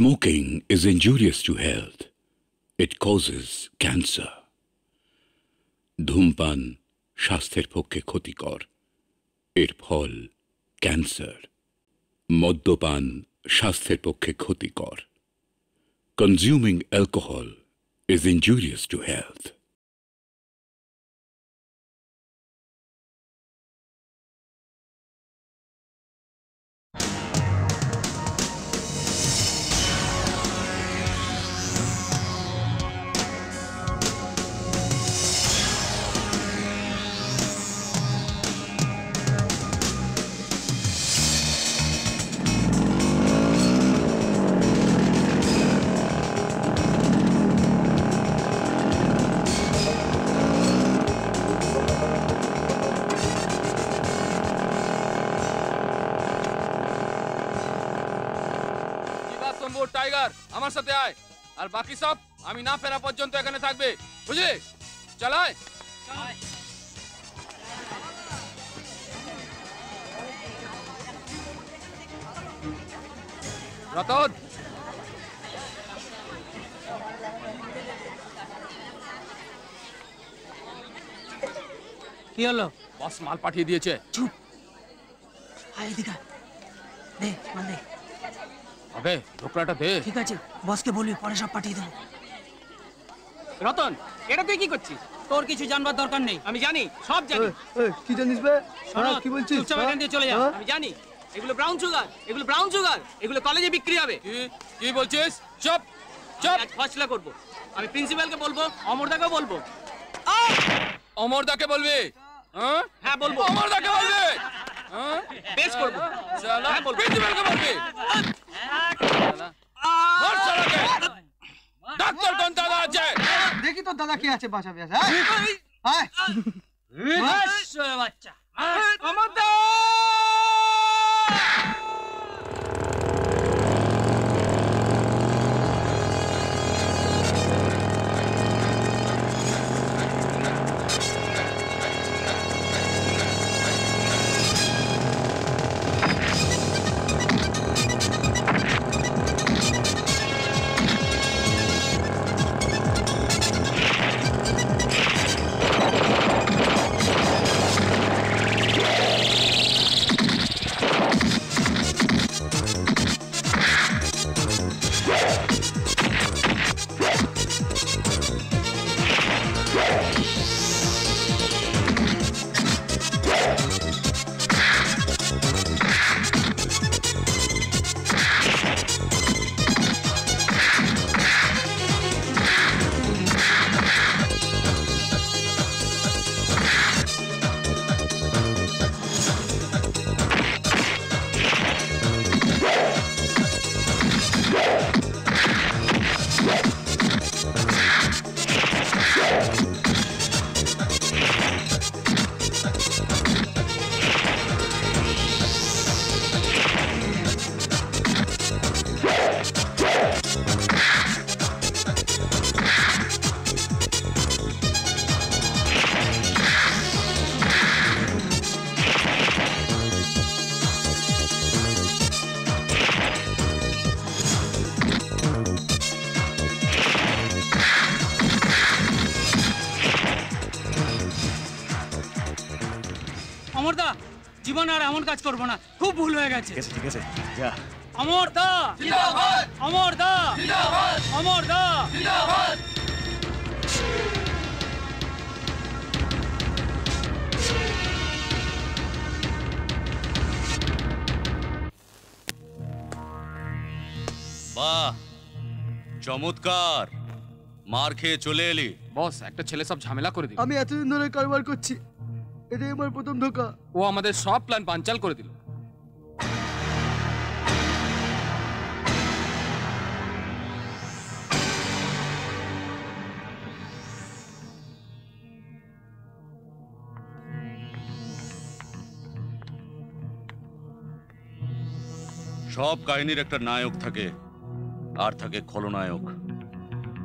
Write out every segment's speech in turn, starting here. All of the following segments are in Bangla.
Smoking is injurious to health. It causes cancer. ধূমপান স্বাস্থ্যের পক্ষে ক্ষতিকর। এর ফল ক্যান্সার। মদ্যপান স্বাস্থ্যের পক্ষে ক্ষতিকর। Consuming alcohol is injurious to health. আমার সাথে আয়, আর বাকি সব আমি না ফেরা পর্যন্ত এখানে থাকবে, বুঝলি? চলাই রতন। কি হলো? বস মাল পাঠিয়ে দিয়েছে। চুপ, আয় এদিকে। দে মাল, দে। अबे ढोकराटा दे। ठीक है बॉस के बोलिए पड़े सब पाठिए देव। रतन এটা তুই কি করছিস? তোর কিছু জানবার দরকার নেই। আমি জানি, সব জানি। এই কি জানিস বে? সারা কি বলছিস? চুপচাপ এখান থেকে চলে যা। আমি জানি এগুলো ব্রাউন সুগার, এগুলো ব্রাউন সুগার, এগুলো কলেজে বিক্রি হবে। কি কি বলছিস? চুপ চুপ। আজ ফয়সালা করব। আমি প্রিন্সিপালকে বলবো, অমরদাকে বলবো। অমরদাকে বলবি? হ্যাঁ হ্যাঁ বলবো। অমরদাকে বলবি? হ্যাঁ বেশ করব। শালা প্রিন্সিপালকে বলবি? डॉक्टर कौन दादा आछे? देखी तो दादा के आछे बासा बेसा। हाय हाय बस बच्चा अमदा। কাজ করব না, খুব ভুল হয়ে গেছে। ঠিক আছে যা। অমর দা জিন্দাবাদ। অমর দা জিন্দাবাদ। অমর দা জিন্দাবাদ। বাহ চমৎকার, মার খেয়ে চলে এলি। বস একটা ছেলে সব ঝামেলা করে দিল। আমি এতদিন ধরে কারবার করছি, এটাই আমার প্রথম ধোকা। ও আমাদের সব প্ল্যান বানচাল করে দিল। সব কাহিনীর একটা নায়ক থাকে, আর থাকে খলনায়ক।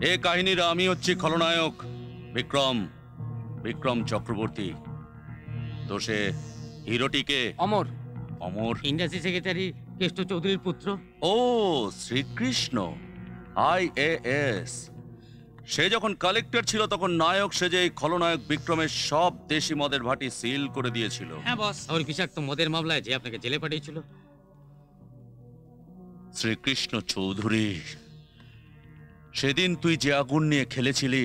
এই কাহিনীর আমি হচ্ছি খলনায়ক, বিক্রম, বিক্রম চক্রবর্তী। তো সে হিরোটিকে অমর, অমর ইন্ডাস্ট্রি সেক্রেটারি কেষ্ট চৌধুরীর পুত্র। ও শ্রীকৃষ্ণ IAS। সে যখন কালেক্টর ছিল তখন নায়ক সেজে এই খলনায়ক বিক্রমের সব দেশি মদের ভাটি সিল করে দিয়েছিল। হ্যাঁ বস, ওর বিষাক্ত মদের মামলায় যে আপনাকে জেলে পাঠিয়েছিল। শ্রীকৃষ্ণ চৌধুরী, সেদিন তুই যে আগুন নিয়ে খেলেছিলি,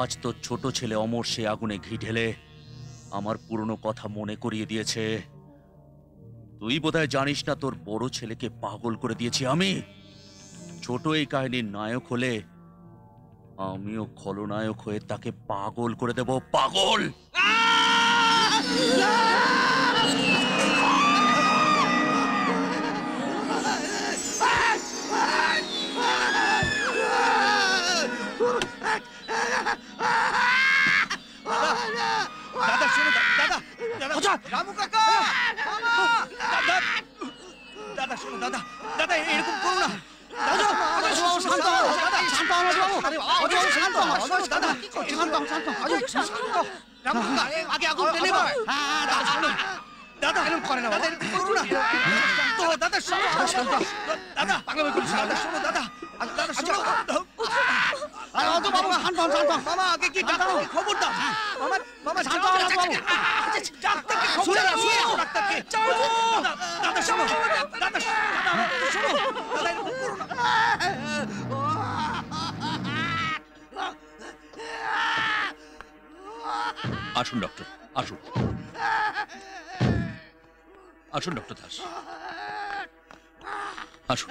আজ তোর ছোট ছেলে অমর সে আগুনে ঘি ঢেলে আমার পুরনো কথা মনে করিয়ে দিয়েছে। তুই বোধহয় জানিস না তোর বড় ছেলেকে পাগল করে দিয়েছি আমি। ছোট এই কাহিনীর নায়ক হলে আমিও খলনায়ক হয়ে তাকে পাগল করে দেব। পাগল। দাদা শুনো, দাদা দাদা রামু কাকা, দাদা দাদা শুনো, দাদা দাদা এরকম করো না। দাদা আসুন ডক্টর, আসুন আসুন ডক্টর দাস, আসুন।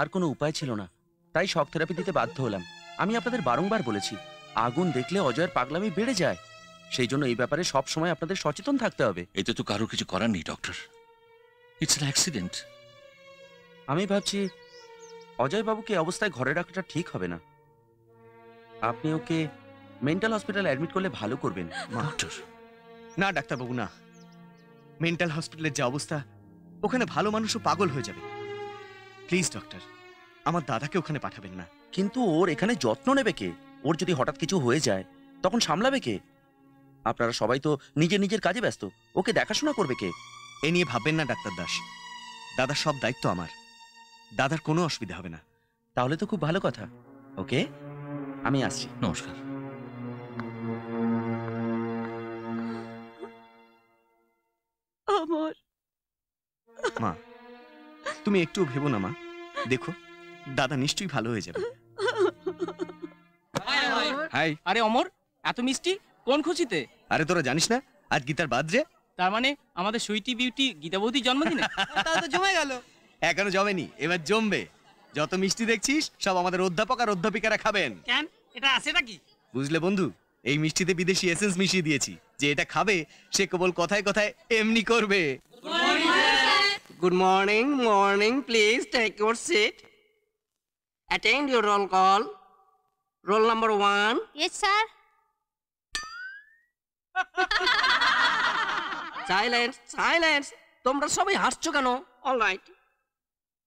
আর কোনো উপায় ছিল না, তাই শক থেরাপি দিতে বাধ্য হলাম। আমি আপনাদের বারংবার বলেছি, আগুন দেখলে অজয়ের পাগলামি বেড়ে যায়, সেই জন্য এই ব্যাপারে সব সময় আপনাদের সচেতন থাকতে হবে। এতে তো কারো কিছু করার নেই ডক্টর, ইটস অ্যান অ্যাক্সিডেন্ট। আমি ভাবছি অজয় বাবুকে অবস্থায় ঘরে রাখাটা ঠিক হবে না। আপনি ওকে মেন্টাল হসপিটালে অ্যাডমিট করলে ভালো করবেন। না ডাক্তার বাবু, না, মেন্টাল হসপিটালের যা অবস্থা, ওখানে ভালো মানুষও পাগল হয়ে যাবে। প্লিজ ডক্টর, আমার দাদাকে ওখানে পাঠাবেন না। কিন্তু ওর এখানে যত্ন নেবে কে? ওর যদি হঠাৎ কিছু হয়ে যায় তখন সামলাবে কে? আপনারা সবাই তো নিজের নিজের কাজে ব্যস্ত, ওকে দেখাশোনা করবে কে? এ নিয়ে ভাববেন না ডাক্তার দাস, দাদার সব দায়িত্ব আমার, দাদার কোনো অসুবিধা হবে না। তাহলে তো খুব ভালো কথা। ওকে, আমি আসছি, নমস্কার। মা, তুমি একটু ভেবো না মা, দেখো দাদা নিশ্চয়ই ভালো হয়ে যাবে। হাই। আরে অমর, এত মিষ্টি কোন খুশিতে? আরে তোরা জানিস না আজ গীতার বার্থডে? তার মানে আমাদের সুইটি বিউটি গীতা বৌদির জন্মদিন। তাহলে তো জমে গেল। এখনো জমেনি, এবার জমবে। যত মিষ্টি দেখছিস সব আমাদের অধ্যাপক আর অধ্যাপিকারা খাবেন। কেন, এটা আছে নাকি? বুঝলে বন্ধু, এই মিষ্টিতে বিদেশি এসেন্স মিশিয়ে দিয়েছি, যে এটা খাবে সে কেবল কথায় কথায় এমনি করবে। Good morning, morning. Please take your seat. Attend your roll call. Roll number 1. Yes, sir. Silence, silence. তোমরা সবাই হাসছো কেন? All right.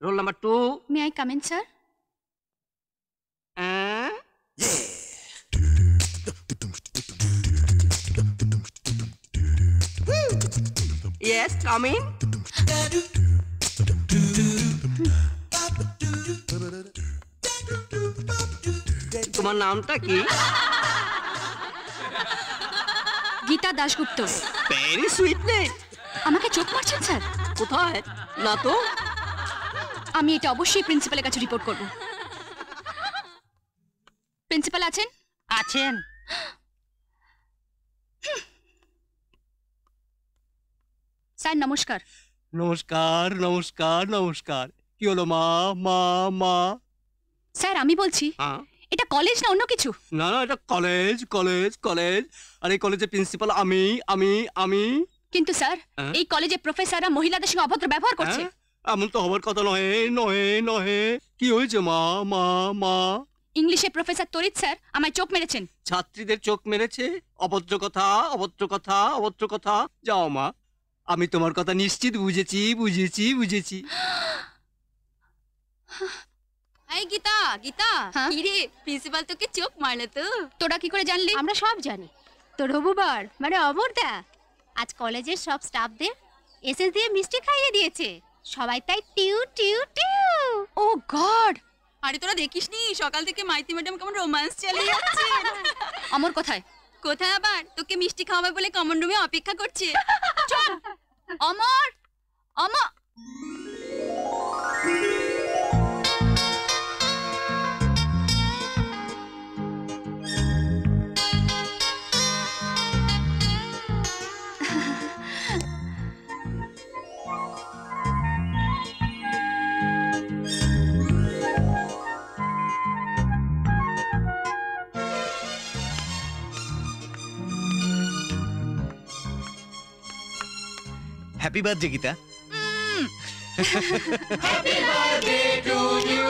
Roll number 2. May I come in, sir? Yes, come in. তোমার নামটা কি? Gita Dasgupta very sweet name আমাকে চোখ মারছেন স্যার কোথায় না তো আমি এটা অবশ্যই প্রিন্সিপালের কাছে রিপোর্ট করব প্রিন্সিপাল আছেন আছেন স্যার নমস্কার নমস্কার নমস্কার নমস্কার কি হলো মা মা মা স্যার আমি বলছি হ্যাঁ এটা কলেজ না অন্য কিছু না না এটা কলেজ কলেজ কলেজ আরে কলেজের প্রিন্সিপাল আমি আমি আমি কিন্তু স্যার এই কলেজে প্রফেসররা মহিলাদের সঙ্গে অভদ্র ব্যবহার করছে এমন তো হওয়ার কথা নয় নয় নয় কি হয়েছে মা মা মা ইংলিশে প্রফেসর তরিত স্যার আমায় চোখ মেরেছেন ছাত্রীদের চোখ মেরেছে অভদ্র কথা অভদ্র কথা অভদ্র কথা যাও মা আমি তোমার কথা নিশ্চিত বুঝেছি বুঝেছি বুঝেছি এই গীতা গীতা কি রে প্রিন্সিপাল তোকে চোখ মারলো তো তোরা কি করে জানলি আমরা সব জানি তো রবুবার মানে অমরদা आज कॉलेज सब स्टाफ दे एसएस दिए मिस्टी खाइए दिए सबाई ताई टिउ टिउ टिउ ओ गॉड अरे तोरा देखिसनी सकाल থেকে মাইতি ম্যাডাম কেমন রোম্যান্স চালিয়ে যাচ্ছে আমার কোথায় কোথায় আবার তোকে মিষ্টি খাওয়াবে বলে কমন রুমে অপেক্ষা করছে চল অমর অমর Happy birthday, Geeta. Happy birthday to you.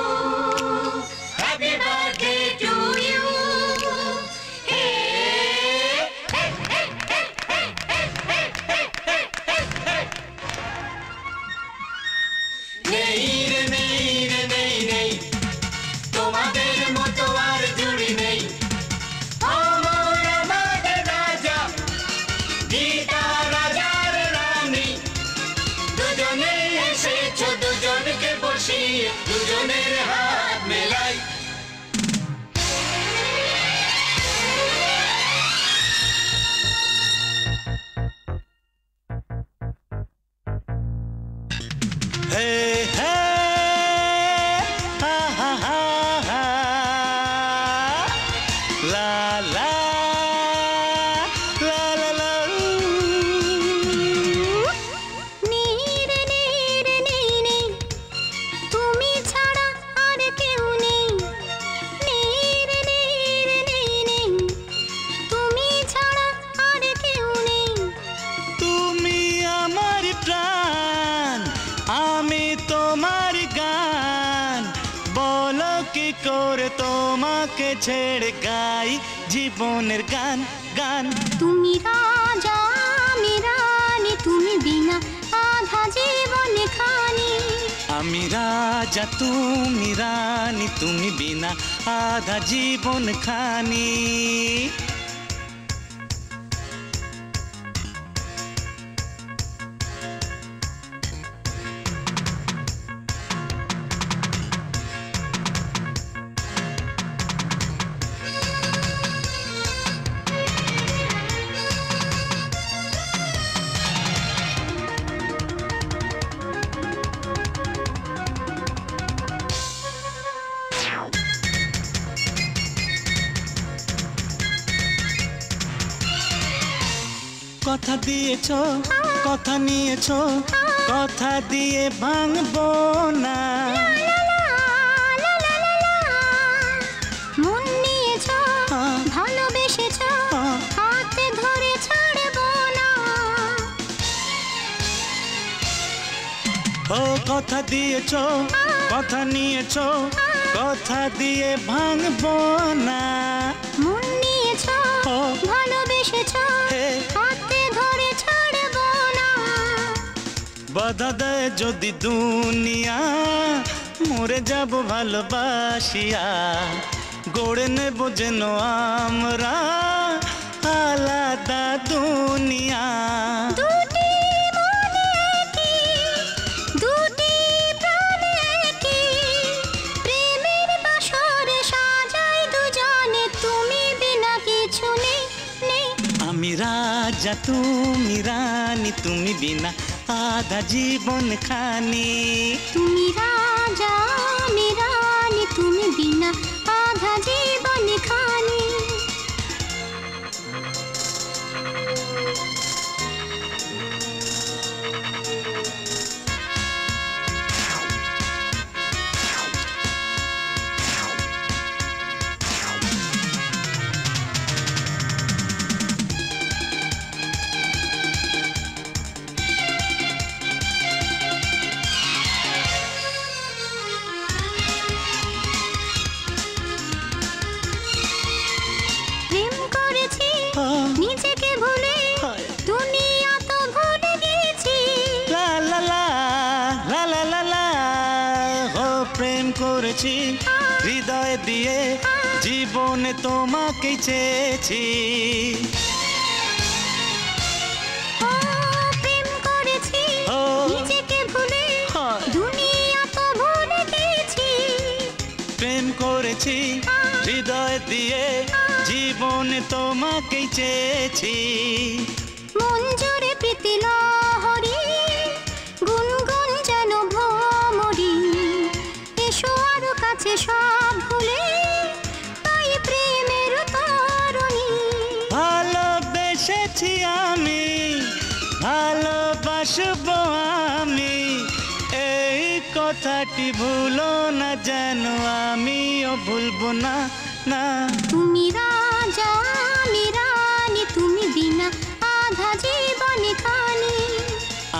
Happy birthday to you. Hey, hey, hey, hey, hey, hey, hey, hey, hey, hey. Nahi re, nahi re, nahi, nahi. Tomader moto ar juri nahi. Amar amader raja, Geeta raja. हाथ मिलाई हे हे हा हा हा हा ला ला ला ला ला गाई जीवनेर गान गान तुमी राजा आमी रानी तुमी बिना आधा जीवन खानी आमी राजा तुमी रानी तुमी बिना आधा जीवन खानी कथा नियेछो कथा दिए भांगबो ना मन नियेछो भालोबेसेछो हाथे धरे छाड़बो ना ओ कथा दिएछो कथा नियेछो कथा दिए भांगबो ना मन नियेछो भालोबेसेछो हाथे धरे बाधा दे जोदी दुनिया मोरे जब भालोबासिया गोड़े ने बोझेनो आमरा आलादा दुनिया दुटी मने की दुटी प्राणे की प्रेमेर बासरे साजाई दुजोने तुमी बिना किछु नेई नेई आमी आजा तू मिरानी तुम्ही बिना आधा जीवन खाने। तुम्ही राजा मेरा रानी तुम्ही बिना आधा जीवन खाने। হৃদয় দিয়ে জীবনে তোমাকে চেয়েছি। প্রেম করেছি হৃদয় দিয়ে জীবনে তোমাকে চেয়েছি। মন জুড়ে প্রীতি লহরী গুনগুন যেন ভ্রমরী। এসো আরো কাছে সব ভুলে তাই প্রেমের তরণী। ভালোবেসেছি আমি ভালোবাসবো আমি এই কথাটি ভুলো না যেন আমিও ভুলবো না না। তুমি রাজা আমি রানী তুমি বিনা আধা জীবন খানি।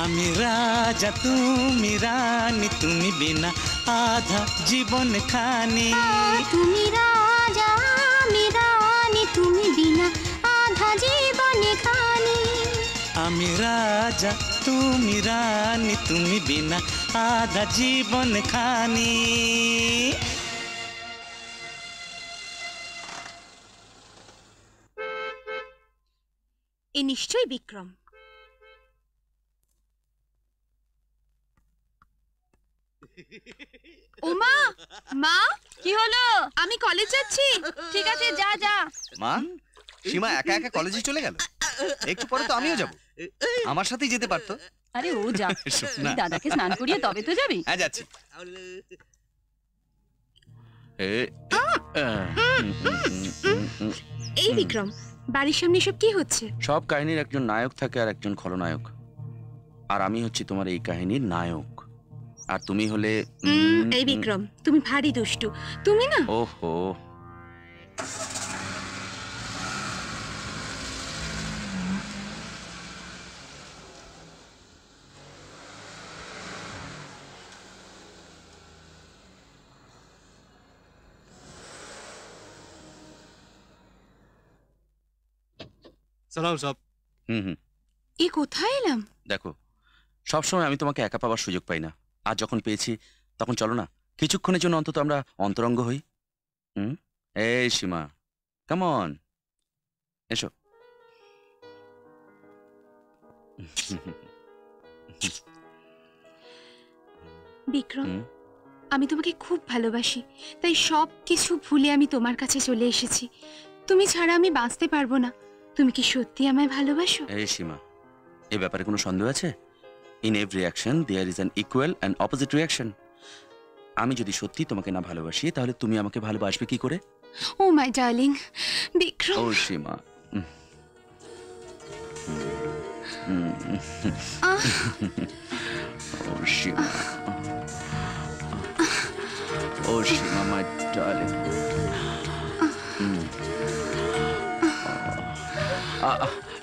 আমি রাজা তুমি রানী তুমি বিনা आधा जीवन खाने। তুমি রাজা আমি রানী তুমি বিনা আধা জীবন খানি। আমি রাজা তুমি রানী তুমি বিনা আধা জীবন খানি। এ নিশ্চয় বিক্রম। ওমা মা কি হলো? আমি কলেজ যাচ্ছি। ঠিক আছে যা যা। মা সীমা একা একা কলেজে চলে গেল, একটু পরে তো আমিও যাব। আমার সাথেই যেতে পারতো। আরে ও যা, তুই দাদাকে স্নান করিয়ে তবে তো যাবি। হ্যাঁ যাচ্ছি। এই বিক্রম, বাড়ির সামনে সব কি হচ্ছে? সব কাহিনীর একজন নায়ক থাকে আর একজন খলনায়ক, আর আমি হচ্ছি তোমার এই কাহিনীর নায়ক। আর তুমি হলে এই বিক্রম, তুমি ভারী দুষ্টু তুমি না। ওহো সালাম সব। এই কোথায় এলাম? দেখো সবসময় আমি তোমাকে একা পাওয়ার সুযোগ পাই না। আর যখন পেয়েছি তখন চলো না কিছুক্ষণের জন্য অন্তত আমরা অন্তরঙ্গ হই। এই সীমা কাম অন এসো। বিক্রম আমি তোমাকে খুব ভালোবাসি, তাই সব কিছু ভুলে আমি তোমার কাছে চলে এসেছি। তুমি ছাড়া আমি বাঁচতে পারবো না। তুমি কি সত্যি আমায় ভালোবাসো? এই সীমা, এই ব্যাপারে কোনো সন্দেহ আছে? In every action there is an equal and opposite reaction. আমি যদি সত্যি তোমাকে না ভালোবাসি তাহলে তুমি আমাকে ভালোবাসবে কি করে? Oh my darling, Vikram. Oh Shima. Oh Shima. Oh Shima my darling.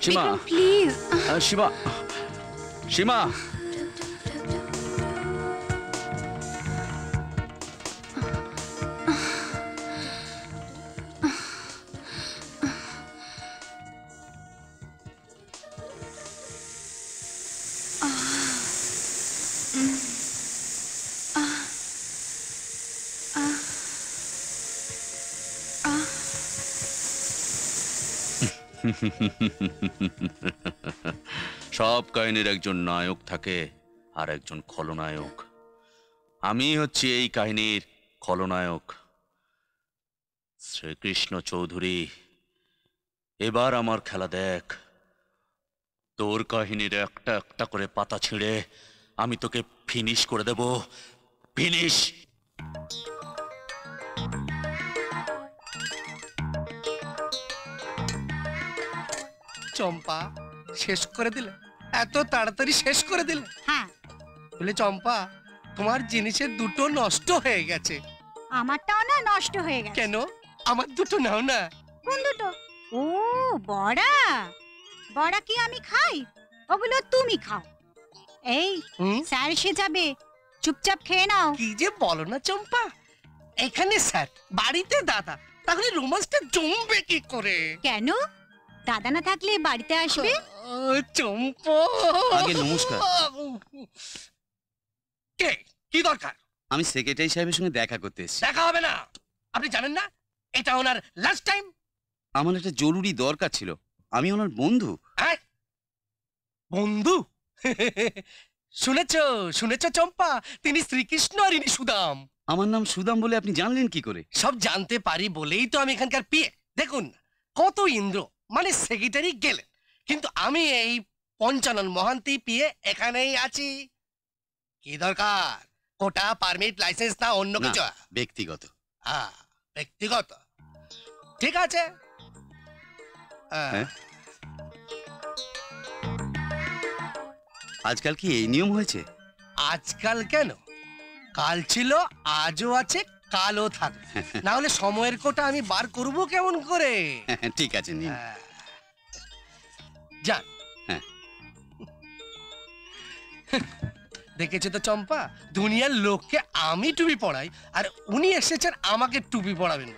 Shima. Vikram, please. Shima. সীমা সব কাহিনীর একজন নায়ক থাকে আর একজন খলনায়ক। আমি হচ্ছি এই কাহিনীর খলনায়ক শ্রীকৃষ্ণ চৌধুরী। এবার আমার খেলা দেখ, তোর কাহিনীর একটা একটা করে পাতা ছিঁড়ে আমি তোকে ফিনিশ করে দেব। ফিনিশ। চম্পা শেষ করে দিলে, এত তাড়াতাড়ি শেষ করে দিলে। হ্যাঁ বলে চম্পা তোমার জিনিসের দুটো নষ্ট হয়ে গেছে। আমারটাও না নষ্ট হয়ে গেছে? কেন আমার দুটো নাও না। কোন দুটো? ও বড়া। বড়া কি আমি খাই? ওগুলো তুমি খাও। এই স্যার এসে যাবে, চুপচাপ খেয়ে নাও। কি যে বলো না চম্পা, এখানে স্যার বাড়িতে দাদা, তাহলে রোমান্সটা জমবে কি করে? কেন দাদা না থাকলে বাড়িতে আসবে? চম্পা আগে নমস্কার। কে কি দরকার? আমি সেক্রেটারি সাহেবের সঙ্গে দেখা করতে এসেছি। দেখা হবে না, আপনি জানেন না এটা ওনার লাস্ট টাইম। আমার একটা জরুরি দরকার ছিল, আমি ওনার বন্ধু। বন্ধু? শুনেছো শুনেছো চম্পা, তিনি শ্রীকৃষ্ণ আর ইনি সুদাম। আমার নাম সুদাম বলে আপনি জানলেন কি করে? সব জানতে পারি বলেই তো আমি এখানকার পিএ। দেখুন কত ইন্দ্র, মানে সেক্রেটারি গেলেন, কিন্তু আমি এই পঞ্চানন মহান্তি পিএ এখানেই আছি। কি দরকার? কোটা, পারমিট, লাইসেন্স না অন্য কিছু? ব্যক্তিগত। হ্যাঁ ব্যক্তিগত, ঠিক আছে। আজকাল কি এই নিয়ম হয়েছে? আজকাল কেন, কাল ছিল, আজও আছে, কালও থাকবে। না হলে সময়ের কোটা আমি বার করব কেমন করে? ঠিক আছে নিন যান। দেখেছো তো চম্পা, দুনিয়ার লোককে আমি টুপি পড়াই, আর উনি এসেছেন আমাকে টুপি পড়াবেন।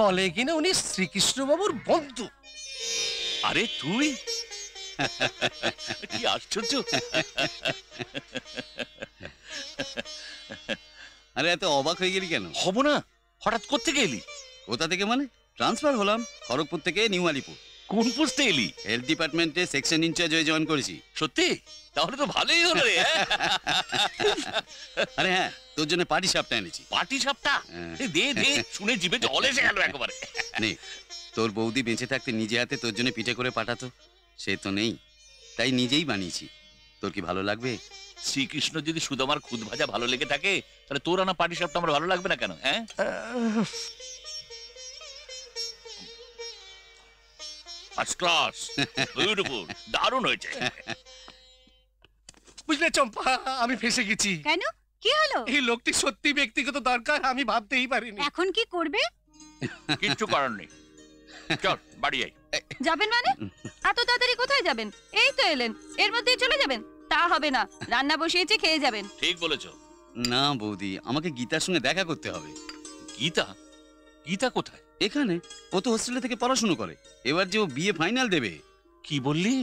বলে কিনা উনি শ্রীকৃষ্ণবাবুর বন্ধু। আরে তুই কি আশ্চর্য! আরে এত অবাক হয়ে গেলি কেন? হব না, হঠাৎ কোত্থেকে এলি? কোথা থেকে মানে? ট্রান্সফার হলাম খড়গপুর থেকে নিউ আলিপুর। কোন পোস্টে এলি? হেলথ ডিপার্টমেন্টে সেকশন ইনচার্জ হয়ে জয়েন করেছি। সত্যি? তাহলে তো ভালোই হলো রে। আরে হ্যাঁ, তোর জন্য পাটি সাপটা এনেছি। পাটি সাপটা? দে দে, শুনে জিভে জল এসে গেল একেবারে। নে, তোর বৌদি বেঁচে থাকতে নিজে হাতে তোর জন্য পিঠে করে পাঠাতো, সে তো নেই, তাই নিজেই বানিয়েছি। তোর কি ভালো লাগবে? শ্রীকৃষ্ণ যদি শুধু আমার খুদ ভাজা ভালো লেগে থাকে, তাহলে তোর আনা পাটি সাপটা আমার ভালো লাগবে না কেন? হ্যাঁ ফার্স্ট ক্লাস, বিউটিফুল, দারুণ হয়েছে। বুঝলে চম্পা, আমি ফেসে গেছি। কেন, কি হলো? এই লোকটি সত্যি ব্যক্তিগত দরকার, আমি ভাবতেই পারিনি। এখন কি করবে? কিচ্ছু করার নেই, চল বাড়ি যাই। যাবেন মানে? এত তাড়াতাড়ি কোথায় যাবেন? এই তো এলেন, এর মধ্যেই চলে যাবেন? তা হবে না, রান্না বসিয়েছি, খেয়ে যাবেন। ঠিক বলেছো। না বৌদি, আমাকে গীতার সঙ্গে দেখা করতে হবে। গীতা? গীতা কোথায়? এখানে, ও তো হোস্টেলে থেকে পড়াশোনা করে। এবার যে ও বিএ ফাইনাল দেবে। কি বললি?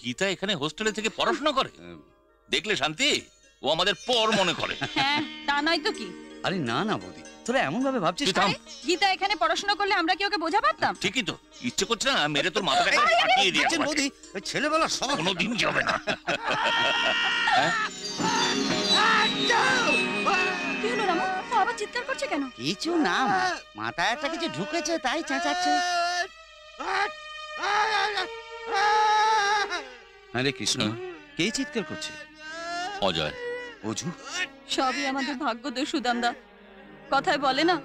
গীতা এখানে হোস্টেলে থেকে পড়াশোনা করে? দেখলে শান্তি, ও আমাদের পর মনে করে। হ্যাঁ তা নয় তো কি। আরে না না বৌদি, তোরা এমন ভাবে ভাবছিস। গীতা এখানে পড়াশোনা করলে আমরা কি ওকে বোঝা পারতাম? ঠিকই তো, ইচ্ছে করছে না মেরে তোর মাথাটা ফাটিয়ে দিই। আচ্ছা বৌদি, ছেলেবেলা সব কোনোদিন যাবে না। বাবা চিৎকার করছে কেন? কিছু না, মাথায় একটা কিছু ঢুকেছে তাই চেঁচাচ্ছে। আরে কৃষ্ণ, কে চিৎকার করছে? অজয়, অজু। সবই আমাদের ভাগ্য দোষ সুদামদা। কথায় বলে না,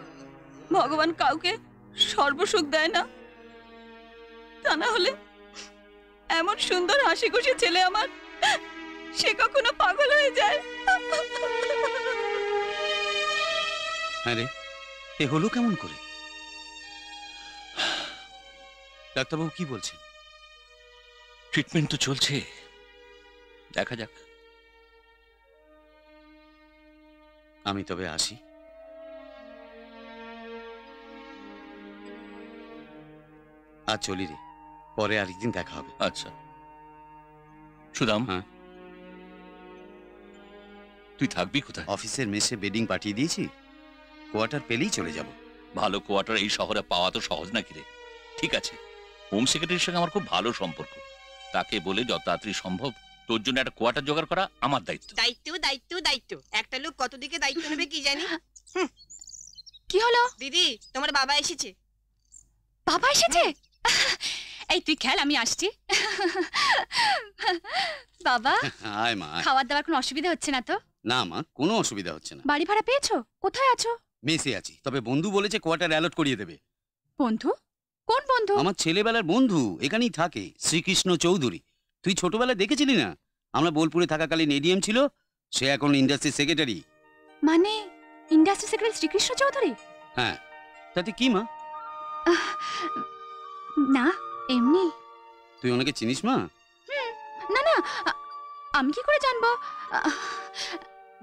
ভগবান কাউকে সর্বসুখ দেয় না। তা না হলে এমন সুন্দর হাসি খুশি ছেলে আমার, সে কখনো পাগল হয়ে যায়। আরে এ হলো কেমন করে? ডাক্তারবাবু কি বলছেন? ট্রিটমেন্ট তো চলছে, দেখা যাক। আমি তবে আসি। আর চলি রে, পরে আরেকদিন দেখা হবে। আচ্ছা সুদাম। হ্যাঁ তুই থাকবি কোথায়? অফিসের মেসে বেডিং পাঠিয়ে দিয়েছি, কোয়ার্টার পেলেই চলে যাব। ভালো কোয়ার্টার এই শহরে পাওয়া তো সহজ না কিরে। ঠিক আছে, হোম সেক্রেটারির সঙ্গে আমার খুব ভালো সম্পর্ক, তাকে বলে যত তাড়াতাড়ি সম্ভব তোর জন্য একটা কোয়ার্টার জোগাড় করা আমার দায়িত্ব। দায়িত্ব দায়িত্ব দায়িত্ব, একটা লোক কত দিকে দায়িত্ব নেবে কি জানি। কি হলো দিদি? তোমার বাবা এসেছে। বাবা এসেছে? এই তুই খেল, আমি আসছি। বাবা আয় মা, খাবার দাবার কোনো অসুবিধা হচ্ছে না তো? না মা, কোনো অসুবিধা হচ্ছে না। বাড়ি ভাড়া পেয়েছো? কোথায় আছো? মেসে আছি, তবে বন্ধু বলেছে কোয়ার্টার অ্যালট করিয়ে দেবে। বন্ধু? কোন বন্ধু? আমার ছেলেবেলার বন্ধু, এখানেই থাকে, শ্রীকৃষ্ণ চৌধুরী। তুই ছোটবেলায় দেখেছিলি না, আমরা বোলপুরে থাকাকালীন এডিএম ছিল, সে এখন ইন্ডাস্ট্রি সেক্রেটারি। মানে ইন্ডাস্ট্রি সেক্রেটারি শ্রীকৃষ্ণ চৌধুরী? হ্যাঁ, তাতে কি মা? না এমনি। তুই ওনাকে চিনিস মা? না না, আমি কি করে জানবো?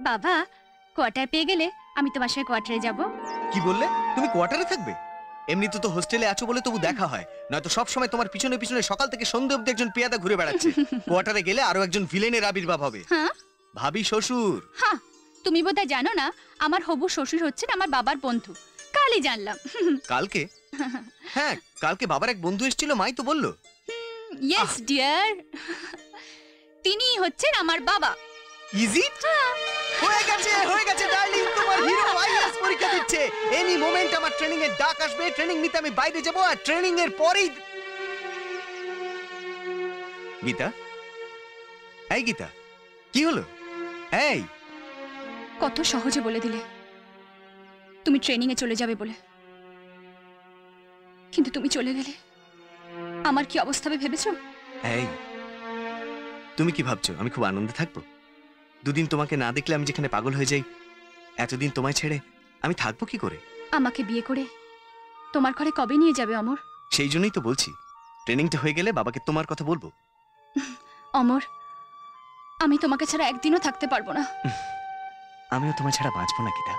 বাবা কোয়ার্টার পেয়ে গেলে আমি তোমার সঙ্গে কোয়ার্টারে যাব। কি বললে? তুমি কোয়ার্টারে থাকবে? এমনিতে তো হোস্টেলে আছো বলে তবু দেখা হয়, নয়তো সব সময় তোমার পিছনে পিছনে সকাল থেকে সন্ধ্যা অবধি একজন পেয়াদা ঘুরে বেড়াচ্ছে। কোয়ার্টারে গেলে আরো একজন ভিলেনের আবির্ভাব হবে। হ্যাঁ, ভাবি শ্বশুর। হ্যাঁ, তুমি বোধহয় জানো না, আমার হবু শ্বশুর হচ্ছেন আমার বাবার বন্ধু। কালই জানলাম। কালকে? হ্যাঁ, কালকে বাবার এক বন্ধু এসেছিল, মাই তো বললো। ইয়েস ডিয়ার, তিনি হচ্ছেন আমার বাবা। ইজি হয়ে গেছে, হয়ে গেছে ডার্লিং, তোমার হিরো আইএস পরীক্ষা দিচ্ছে। এনি মোমেন্ট আমার ট্রেনিং এর ডাক আসবে, ট্রেনিং নিতে আমি বাইরে যাব, আর ট্রেনিং এর পরেই গীতা। এই গীতা, কি হলো? এই কত সহজে বলে দিলে তুমি ট্রেনিং এ চলে যাবে বলে, কিন্তু তুমি চলে গেলে আমার কি অবস্থা হবে ভেবেছো? এই তুমি কি ভাবছো আমি খুব আনন্দে থাকবো? দুদিন তোমাকে না দেখলে আমি যেখানে পাগল হয়ে যাই, এতদিন তোমায় ছেড়ে আমি থাকবো কি করে? আমাকে বিয়ে করে তোমার ঘরে কবে নিয়ে যাবে অমর? সেই জন্যই তো বলছি, ট্রেনিংটা হয়ে গেলে বাবাকে তোমার কথা বলবো। অমর, আমি তোমাকে ছাড়া একদিনও থাকতে পারবো না। আমিও তোমার ছাড়া বাঁচবো না Gita.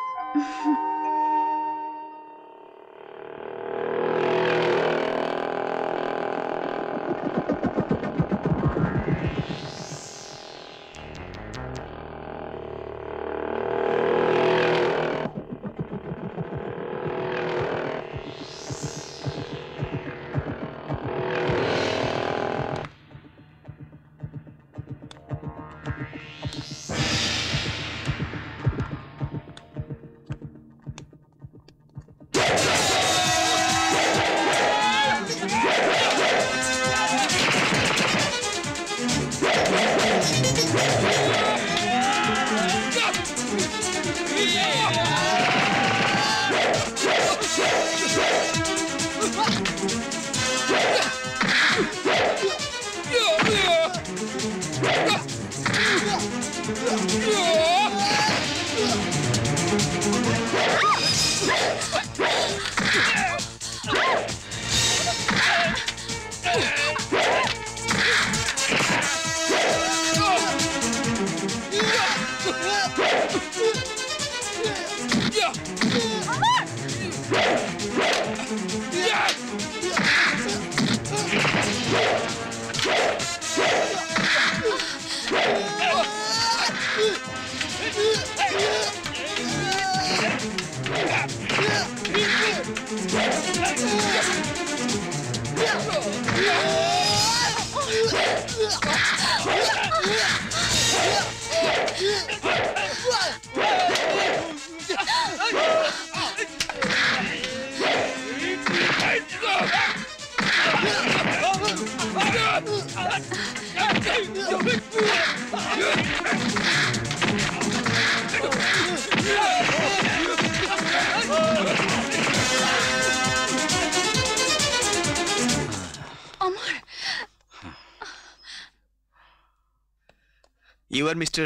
You are Mr.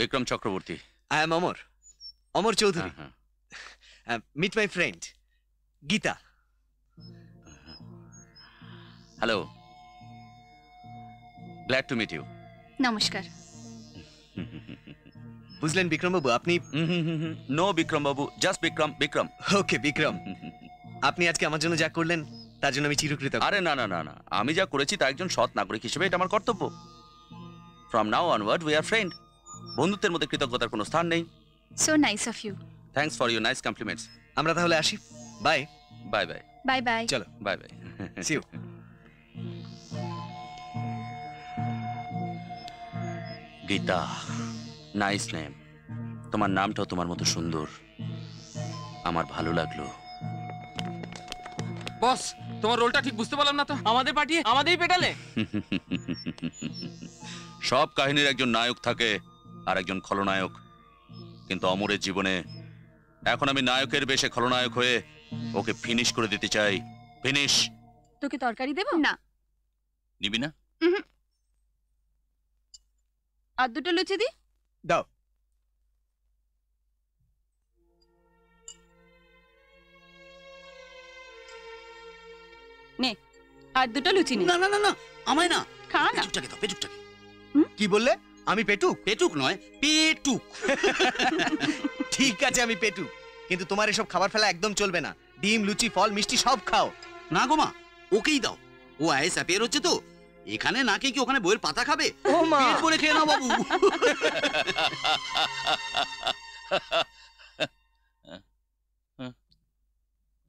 Vikram Chakraborty. I am Amar Chaudhuri. Meet my friend, Geeta. Hello. Glad to meet you. Namaskar. Bujlen Vikram Babu, apni? No Vikram Babu, just Vikram. Okay Vikram. Apni ajke amar jonno ja korlen, tar jonno ami chirokritogno. Are na. Ami ja korechi ta ekjon shot nagorik hishebe eta amar kortobbo. From now onward we are friend. Bondhutter moddhe kritoggotar kono sthan nei. So nice of you. Thanks for your nice compliments. Amra tahole ashi. Bye. Bye. Bye. Chalo. Bye. See you. Gita, nice name. তোমার নামটাও তোমার মতো সুন্দর, আমার ভালো লাগলো। বস তোমার রোলটা ঠিক বুঝতে পারলাম না তো। আমাদের পাঠিয়ে আমাদেরই পেটালে। সব কাহিনীর একজন নায়ক থাকে আর একজন খলনায়ক, কিন্তু অমরের জীবনে এখন আমি নায়কের বেশে খলনায়ক হয়ে ওকে ফিনিশ করে দিতে চাই। ফিনিশ। তোকে তরকারি দেব না? নিবি না? আর দুটো লুচি দি। দাও। নে আর দুটো লুচি নে। না না না না, আমায় না। খা না। পেটুকটাকে দাও, পেটুকটাকে। কি বললে? আমি পেটুক? পেটুক নয়, পেটুক। ঠিক আছে আমি পেটুক, কিন্তু তোমার এসব খাবার ফেলা একদম চলবে না। ডিম, লুচি, ফল, মিষ্টি সব খাও। না গো মা, ওকেই দাও। ও আইএস অ্যাপিয়ার হচ্ছে তো, এখানে না কে কি ওখানে বইয়ের পাতা খাবে। ও মা, পেট ভরে খেয়ে নাও বাবু।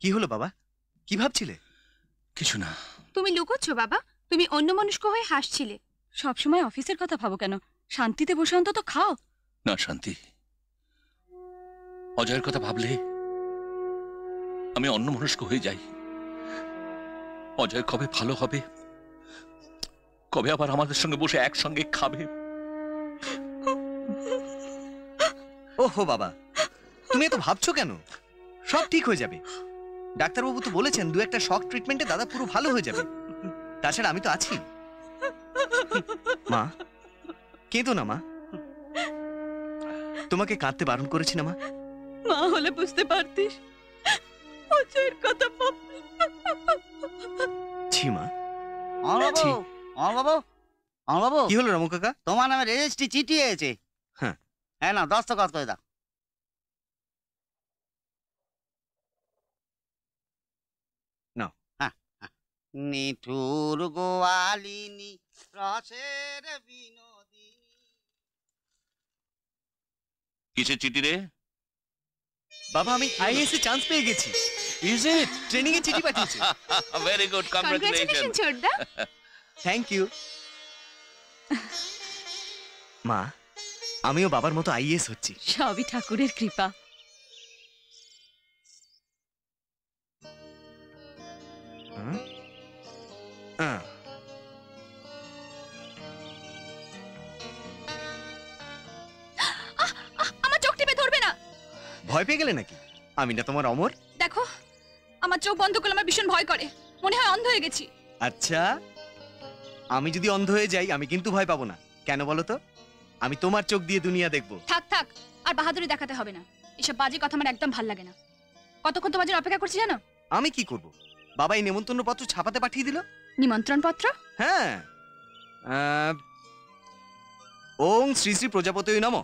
কি হলো বাবা, কি ভাবছিলে? কিছু না। তুমি লুকোচ্ছো বাবা, তুমি অন্যমনস্ক হয়ে হাসছিলে। সব সময় অফিসের কথা ভাবো কেন? শান্তিতে বসে অন্তত খাও না। শান্তি, অজয়ের কথা ভাবলে আমি অন্যমনস্ক হয়ে যাই। অজয় কবে ভালো হবে, কবে আবার আমাদের সঙ্গে বসে একসঙ্গে খাবে। ওহো বাবা, তুমি এত ভাবছো কেন? সব ঠিক হয়ে যাবে। ডাক্তারবাবু তো বলেছেন দু একটা শক ট্রিটমেন্টে দাদা পুরো ভালো হয়ে যাবে। তাছাড়া আমি তো আছি। মা কেঁদো না মা, তোমাকে কাঁদতে বারণ করেছি না মা? মা হলে বুঝতে পারতিস। অজয়ের কথা ভাবলি। ছি মা। আমার বাবু। কি হলো রামু কাকা? তোমার নামে রেজিস্ট্রি চিঠি এসেছে। হ্যাঁ হ্যাঁ না, দস্তখত করে দাও। নিঠুর গোয়ালিনী রসের বিনোদিনী। কিসের চিঠি রে বাবা? আমি আইএস এ চান্স পেয়ে গেছি। Is it? ট্রেনিং এ চিঠি পাঠিয়েছি। ভেরি গুড, কংগ্রাচুলেশন ছোটদা। থ্যাংক ইউ মা, আমিও বাবার মতো আইএস হচ্ছি। সবই ঠাকুরের কৃপা। আমার চোখ টিপে ধরবে না। ভয় পেয়ে গেলে নাকি? আমি না তোমার অমর। দেখো আমার চোখ বন্ধ করলে আমার ভীষণ ভয় করে, মনে হয় অন্ধ হয়ে গেছি। আচ্ছা, আমি যদি অন্ধ হয়ে যাই আমি কিন্তু ভয় পাবো না। কেন বলো তো? আমি তোমার চোখ দিয়ে দুনিয়া দেখবো। থাক থাক, আর বাহাদুরি দেখাতে হবে না। এসব বাজে কথা আমার একদম ভালো লাগে না। কতক্ষণ তোমার জন্য অপেক্ষা করছি জানো? আমি কি করবো? বাবা এই নিমন্ত্রণ পত্র ছাপাতে পাঠিয়ে দিল। নিমন্ত্রণ পত্র? হ্যাঁ। ওম শ্রী শ্রী প্রজাপতয়ে নমঃ,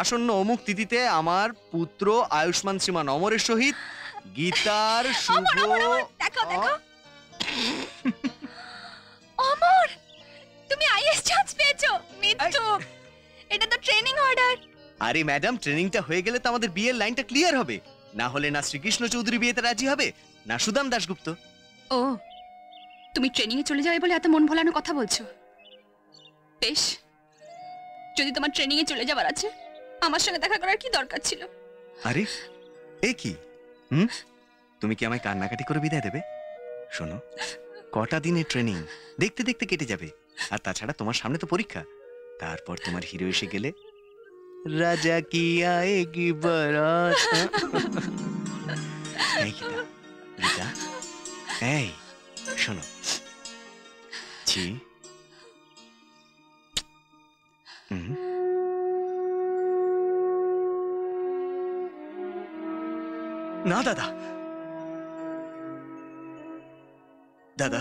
আসন্ন অমুক তিথিতে আমার পুত্র আয়ুষ্মান শ্রীমান অমরের সহিত গীতার শুভ। দেখো দেখো অমর, তুমি আইএস চান্স পেয়েছো। মিঠু, এটা তো ট্রেনিং অর্ডার। আরে ম্যাডাম, ট্রেনিংটা হয়ে গেলে তো আমাদের বিয়ের লাইনটা ক্লিয়ার হবে। না হলে না শ্রীকৃষ্ণ চৌধুরী বিয়েতে রাজি হবে, না সুদাম দাশগুপ্ত। ও, তুমি ট্রেনিং এ চলে যাবে বলে এত মন ভোলানো কথা বলছো। বেশ, যদি তোমার ট্রেনিং এ চলে যাবার আছে আমার সঙ্গে দেখা করার কি দরকার ছিল? আরে এ কি, তুমি কি আমায় কান্নাকাটি করে বিদায় দেবে? শোনো, কটা দিনের ট্রেনিং দেখতে দেখতে কেটে যাবে। আর তাছাড়া তোমার সামনে তো পরীক্ষা, তারপর তোমার হিরো এসে গেলে রাজা কি আয়েগি বরাত। এই শোনো, জি না দাদা, দাদা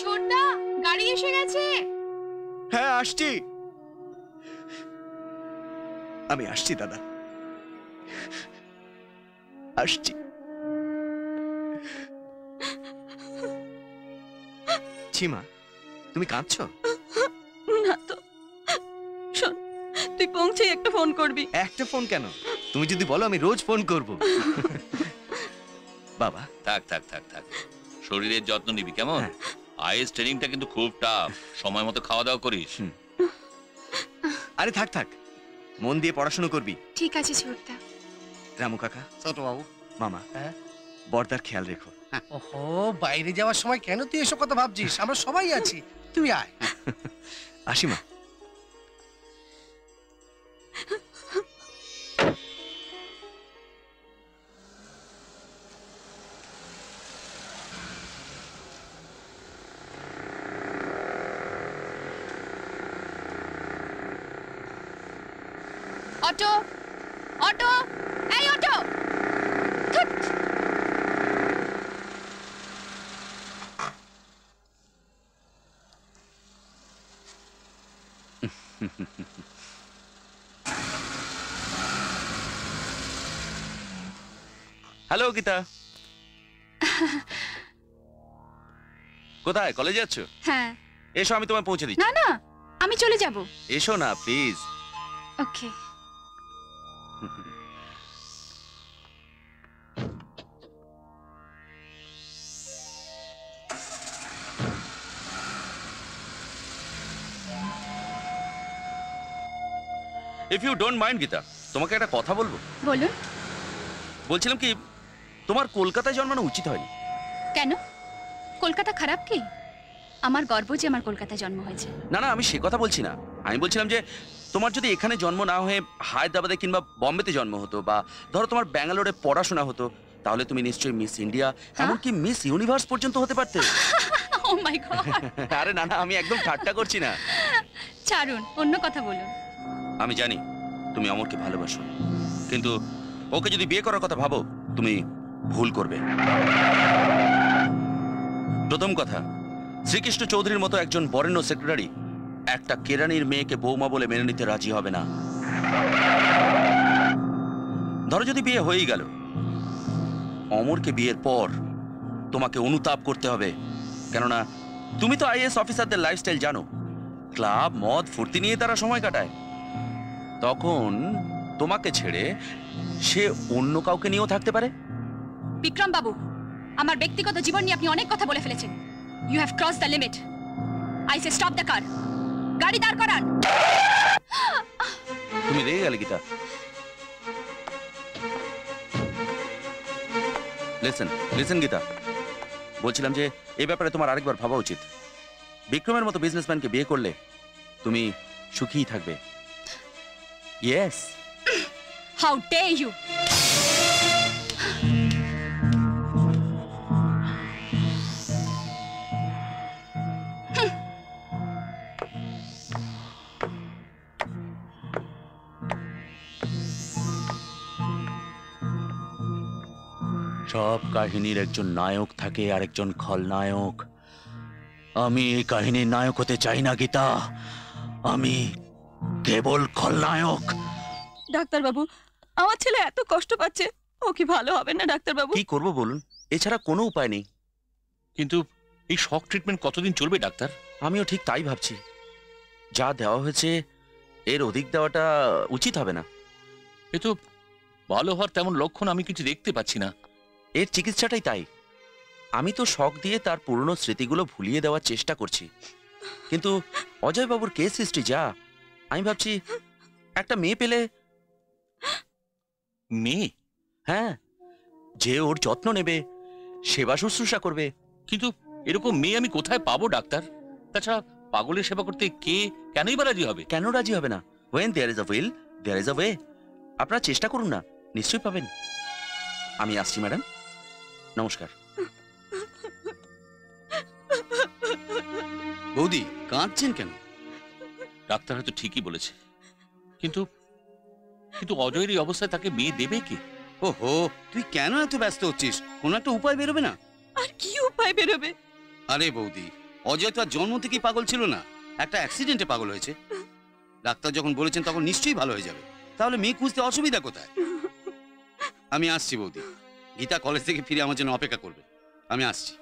ছোটদা গাড়ি এসে গেছে। হ্যাঁ আসছি, আমি আসছি দাদা, আসছি। সীমা, তুমি কাঁদছো না তো? শোন, তুই পৌঁছে একটা ফোন করবি। একটা ফোন কেন? তুমি যদি বলো আমি রোজ ফোন করব। বাবা থাক থাক থাক থাক, শরীরের যত্ন নিবি কেমন? আইএস ট্রেনিংটা কিন্তু খুব টাফ, সময় মতো খাওয়া দাওয়া করিস। আরে থাক থাক, मन दिए पढ़ाशोना करबी ठीक आछे छोटदा रामू काका छोट बाबू मामा बर्दार ख्याल रेखो ओहो बाइरे जावार समय केन तुई एसब कथा भाबछिस आमरा सबाई आछि तुई आय आशी मा हेलो गीता कोथाय कॉलेज যাচ্ছো হ্যাঁ এসো আমি তোমায় পৌঁছে দিচ্ছি না না আমি চলে যাব এসো না please okay If you don't mind Geeta, তোমাকে একটা কথা বলবো বলুন বলছিলাম কি তোমার কলকাতায় জন্মানো উচিত হয়নি কেন কলকাতা খারাপ কি আমার গর্ব যে আমার কলকাতায় জন্ম হয়েছে না না আমি সে কথা বলছি না আমি বলছিলাম যে তোমার যদি এখানে জন্ম না হয়ে হায়দ্রাবাদে কিংবা বোম্বেতে জন্ম হতো বা ধরো তোমার ব্যাঙ্গালোরে পড়াশোনা হতো তাহলে তুমি নিশ্চয়ই মিস ইন্ডিয়া এমনকি মিস ইউনিভার্স পর্যন্ত হতে পারতে ও মাই গড আরে না না আমি একদম ঠাট্টা করছি না ছাড়ুন অন্য কথা বলুন আমি জানি তুমি অমরকে ভালোবাসো কিন্তু ওকে যদি বিয়ে করার কথা ভাবো তুমি ভুল করবে প্রথম কথা শ্রীকৃষ্ণ চৌধুরীর মতো একজন বরেণ্য সেক্রেটারি একটা কেরানির মেয়েকে বৌমা বলে মেনে নিতে রাজি হবে না ধরো যদি বিয়ে হয়েই গেল অমরকে বিয়ের পর তোমাকে অনুতাপ করতে হবে কেননা তুমি তো আইএস অফিসারদের লাইফস্টাইল জানো ক্লাব মদ ফুর্তি নিয়ে তারা সময় কাটায় তখন তোমাকে ছেড়ে সে অন্য কাউকে নিয়েও থাকতে পারে বিক্রম বাবু আমার ব্যক্তিগত জীবন নিয়ে আপনি অনেক কথা বলে ফেলেছেন you have cross the limit I say stop the car গাড়ি দাঁড় করান তুমি রেগে গেলে গীতা লিসেন লিসেন গীতা বলছিলাম যে এই ব্যাপারে তোমার আরেকবার ভাবা উচিত বিক্রমের মতো বিজনেসম্যানকে বিয়ে করলে তুমি সুখীই থাকবে ইয়েস হাউ ডে ইউ সব কাহিনীর একজন নায়ক থাকে আর একজন খলনায়ক আমি এই কাহিনীর নায়ক হতে চাই না গীতা আমি কেবল খলনায়ক ডাক্তার বাবু আমার ছেলে এত কষ্ট পাচ্ছে ও কি ভালো হবে না ডাক্তার বাবু কি করব বলুন এছাড়া কোনো উপায় নেই কিন্তু এই শক ট্রিটমেন্ট কতদিন চলবে ডাক্তার আমিও ঠিক তাই ভাবছি যা দেওয়া হয়েছে এর অধিক দেওয়াটা উচিত হবে না এ তো ভালো হওয়ার তেমন লক্ষণ আমি কিছু দেখতে পাচ্ছি না এর চিকিৎসাটাই তাই আমি তো শক দিয়ে তার পুরনো স্মৃতিগুলো ভুলিয়ে দেওয়ার চেষ্টা করছি কিন্তু অজয় বাবুর কেস হিস্ট্রি যা আমি ভাবছি একটা মেয়ে পেলে মেয়ে হ্যাঁ যে ওর যত্ন নেবে সেবা শুশ্রূষা করবে কিন্তু এরকম মেয়ে আমি কোথায় পাবো ডাক্তার তাছাড়া পাগলের সেবা করতে কে কেনই বা রাজি হবে কেন রাজি হবে না When there is a will, there is a way আপনারা চেষ্টা করুন না নিশ্চয়ই পাবেন আমি আসছি ম্যাডাম নমস্কার বৌদি কাঁদছেন কেন ডাক্তার হয়তো ঠিকই বলেছে কিন্তু কিন্তু অজয়ের এই অবস্থায় তাকে বিয়ে দেবে কি ওহো তুই কেন এত ব্যস্ত হচ্ছিস কোনো একটা উপায় বেরোবে না আর কি উপায় বেরোবে আরে বৌদি অজয় তো আর জন্ম থেকেই পাগল ছিল না একটা অ্যাক্সিডেন্টে পাগল হয়েছে ডাক্তার যখন বলেছেন তখন নিশ্চয়ই ভালো হয়ে যাবে তাহলে মেয়ে খুঁজতে অসুবিধা কোথায় আমি আসছি বৌদি গীতা কলেজ থেকে ফিরে আমার জন্য অপেক্ষা করবে আমি আসছি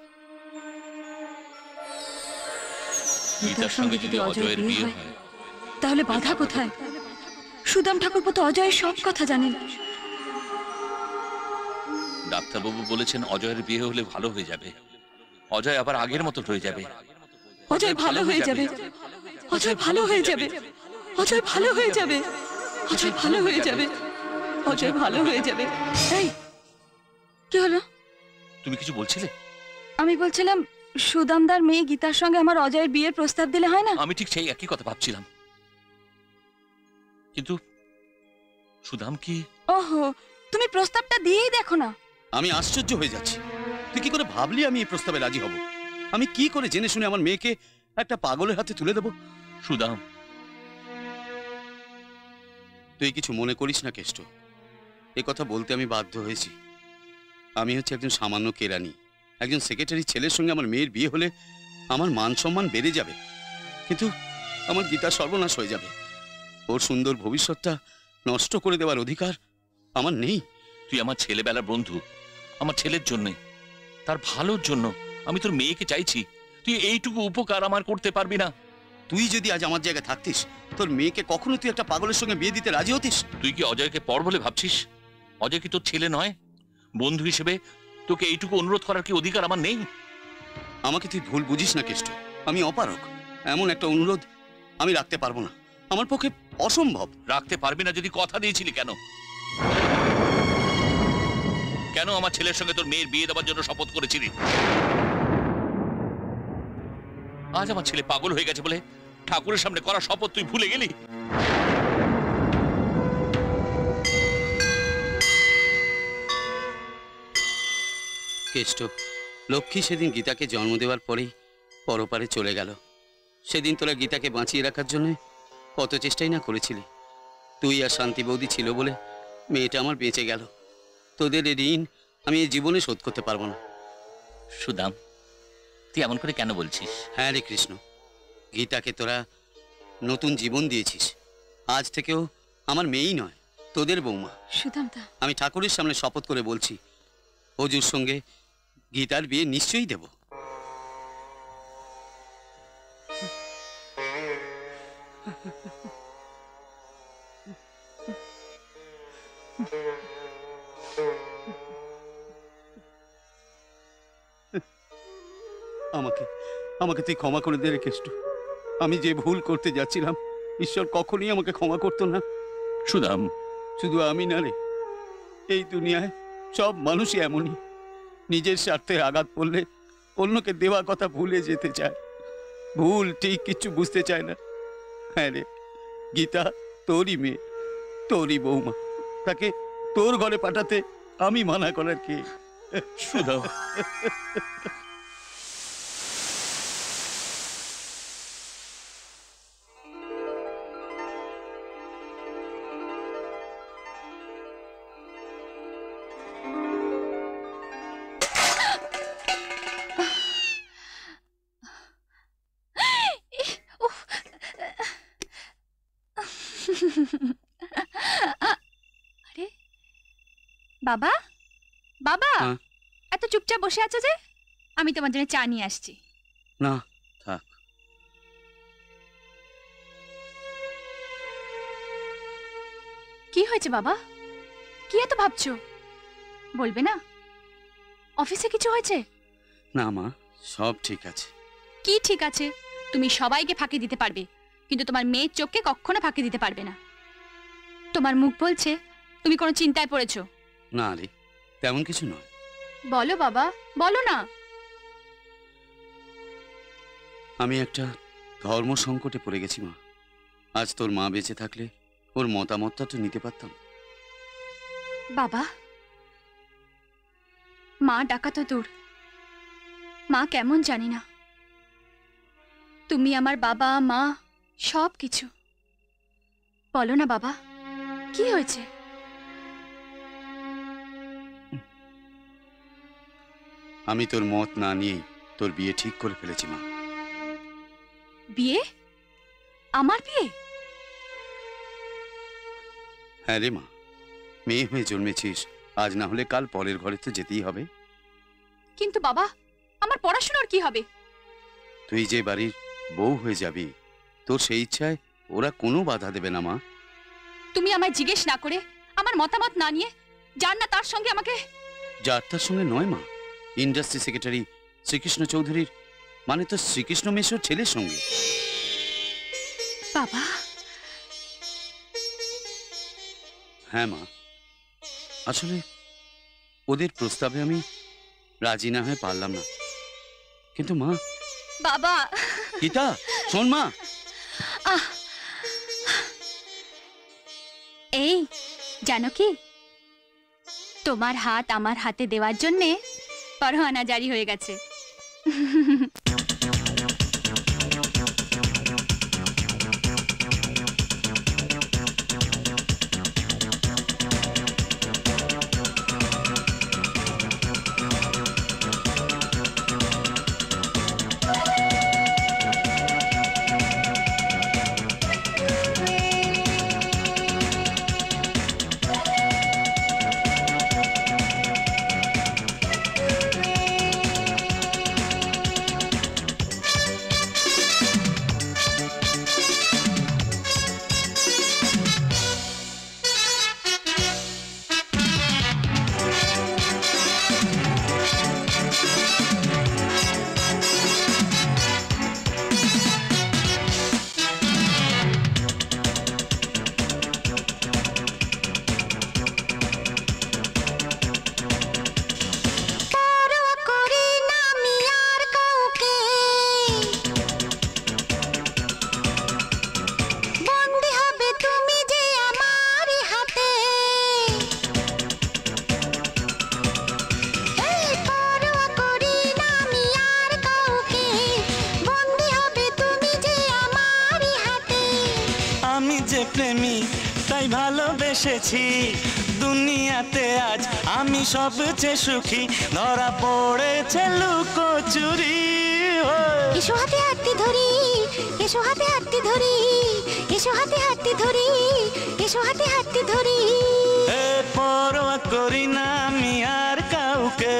গীতার সঙ্গে যদি অজয়ের বিয়ে হয় তাহলে বাধা কোথায় সুদাম ঠাকুরপো তো অজয়ের সব কথা জানেন ডাক্তারবাবু বলেছেন অজয়ের বিয়ে হলে ভালো হয়ে যাবে অজয় আবার আগের মতো হয়ে যাবে অজয় ভালো হয়ে যাবে অজয় ভালো হয়ে যাবে অজয় ভালো হয়ে যাবে অজয় ভালো হয়ে যাবে, অজয় ভালো হয়ে যাবে। এই কি হলো? তুমি কিছু বলছিলে? আমি বলছিলাম সুদামদার মেয়ে গীতার সঙ্গে আমার অজয়ের বিয়ের প্রস্তাব দিলে হয় না? আমি ঠিক সেই একই কথা ভাবছিলাম, কিন্তু সুদাম কি? ওহো, তুমি প্রস্তাবটা দিয়েই দেখো না। আমি আশ্চর্য হয়ে যাচ্ছি, তুই কি করে ভাবলি আমি এই প্রস্তাবে রাজি হব? আমি কি করে জেনে শুনে আমার মেয়েকে একটা পাগলের হাতে তুলে দেব? সুদাম, তুই কিছু মনে করিস না কেষ্ট, এ কথা বলতে আমি বাধ্য হয়েছি। আমি হচ্ছে একজন সামান্য কেরানি, একজন সেক্রেটারি ছেলের সঙ্গে আমার মেয়ের বিয়ে হলে আমার মান সম্মান বেড়ে যাবে, কিন্তু আমার গীতা সর্বনাশ হয়ে যাবে। ওর সুন্দর ভবিষ্যৎটা নষ্ট করে দেওয়ার অধিকার আমার নেই। তুই আমার ছেলেবেলার বন্ধু, আমার ছেলের জন্য, তার ভালোর জন্য আমি তোর মেয়েকে চাইছি, তুই এইটুকু উপকার আমার করতে পারবি না? তুই যদি আজ আমার জায়গায় থাকতিস, তোর মেয়েকে কখনো তুই একটা পাগলের সঙ্গে বিয়ে দিতে রাজি হতিস? তুই কি অজয়কে পর বলে ভাবছিস? অজয় কি তোর ছেলে নয়? বন্ধু হিসেবে তোকে এইটুকু অনুরোধ করার কি অধিকার আমার নেই? আমাকে তুই ভুল বুঝিস না কেষ্ট, আমি অপারক। এমন একটা অনুরোধ আমি রাখতে পারবো না, আমার পক্ষে অসম্ভব। রাখতে পারবি না যদি কথা দিয়েছিলি কেন? কেন আমার ছেলের সঙ্গে তোর মেয়ের বিয়ে দেওয়ার জন্য শপথ করেছিলি? আজ আমার ছেলে পাগল হয়ে গেছে বলে ঠাকুরের সামনে করা শপথ তুই ভুলে গেলি? কেষ্ট, লক্ষ্মী সেদিন গীতাকে জন্ম দেওয়ার পরেই পরপারে চলে গেল। সেদিন তোরা গীতাকে বাঁচিয়ে রাখার জন্য কত চেষ্টাই না করেছিলি। তুই আর শান্তি বৌদি ছিল বলে মেয়েটা আমার বেঁচে গেল। তোদের ঋণ আমি এই জীবনে শোধ করতে পারবো না। সুদাম, তুই এমন করে কেন বলছিস? হ্যাঁ রে কৃষ্ণ, গীতাকে তোরা নতুন জীবন দিয়েছিস। আজ থেকেও আমার মেয়েই নয়, তোদের বৌমা। সুদামদা, আমি ঠাকুরের সামনে শপথ করে বলছি, অজুর সঙ্গে গীতার বিয়ে নিশ্চয়ই দেব। আমাকে আমাকে তুই ক্ষমা করে দে রে কেষ্ট, আমি যে ভুল করতে যাচ্ছিলাম ঈশ্বর কখনোই আমাকে ক্ষমা করতো না। সুদাম, শুধু আমি না রে, এই দুনিয়ায় সব মানুষই এমনই, নিজের স্বার্থে আঘাত পড়লে অন্যকে দেওয়া কথা ভুলে যেতে চায়, ভুল ঠিক কিচ্ছু বুঝতে চায় না। হ্যাঁ রে, গীতা তোরই মেয়ে, তোরই বৌমা, তাকে তোর ঘরে পাঠাতে আমি মানা করার কে? সুদাম, বাবা বাবা এত চুপচাপ বসে আছো যে? আমি তোমার জন্য চা নিয়ে আসছি। না থাক। কি হয়েছে বাবা? কি এত ভাবছো? বলবে না? অফিসে কিছু হয়েছে? না মা, সব ঠিক আছে। কি ঠিক আছে? তুমি সবাইকে ফাঁকি দিতে পারবে, কিন্তু তোমার মেয়ের চোখকে কখনো ফাঁকি দিতে পারবে না। তোমার মুখ বলছে তুমি কোনো চিন্তায় পড়েছো। না রে, তেমন কিছু নয়। বলো বাবা, বলো না। আমি একটা ধর্ম সংকটে পড়ে গেছি মা। আজ তোর মা বেঁচে থাকলে ওর মতামতটা তো নিতে পারতাম। বাবা, মা ডাকা তো দূর, মা কেমন জানি না। তুমি আমার বাবা, মা, সব কিছু। বলো না বাবা, কি হয়েছে? আমি তোর মত না নিয়েই তোর বিয়ে ঠিক করে ফেলেছি মা। বিয়ে? আমার বিয়ে? হ্যাঁ রে মা, মেয়ে হয়ে জন্মেছিস, আজ না হলে কাল পরের ঘরে তো যেতেই হবে। কিন্তু বাবা, আমার পড়াশোনার কি হবে? তুই যে বাড়ির বউ হয়ে যাবি, তোর সেই ইচ্ছায় ওরা কোনো বাধা দেবে না মা। তুমি আমায় জিজ্ঞেস না করে, আমার মতামত না নিয়ে, যার না তার সঙ্গে আমাকে। যার তার সঙ্গে নয় মা, ইন্ডাস্ট্রি সেক্রেটারি শ্রীকৃষ্ণ চৌধুরীর, মানে তো শ্রীকৃষ্ণ মেশর ছেলের সঙ্গে। বাবা, हाँ माँ आसले उधर प्रस्ताव में मैं राजी ना है पालम ना किंतु माँ बाबा गीता सुन माँ ए जानो की तुम्हार हाथ आमार हाथे देवार जोन्ने परवाना जारी होए गेछे सबसे सुखी धरा पड़े लुको चुरी एसो हाथे हाथी धरी एसो हाथे हाथी धरी एसो हाथे हाथी धरी एसो हाथे हाथी धरी ए परवा करी ना आमी आर काउके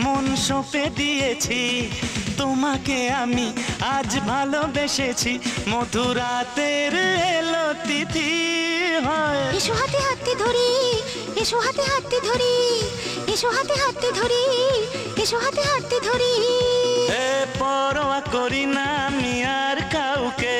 मन सौंपे दिए तुम्हें आमी आज भालोबेसेছি मधुर रातेর এলো তিথি হয় এসো হাতে হাতে ধরি এসো হাতে হাতে ধরি এসো হাতে হাতে ধরি এসো হাতে হাতে ধরি এ পরোয়া করি না আমি আর কাউকে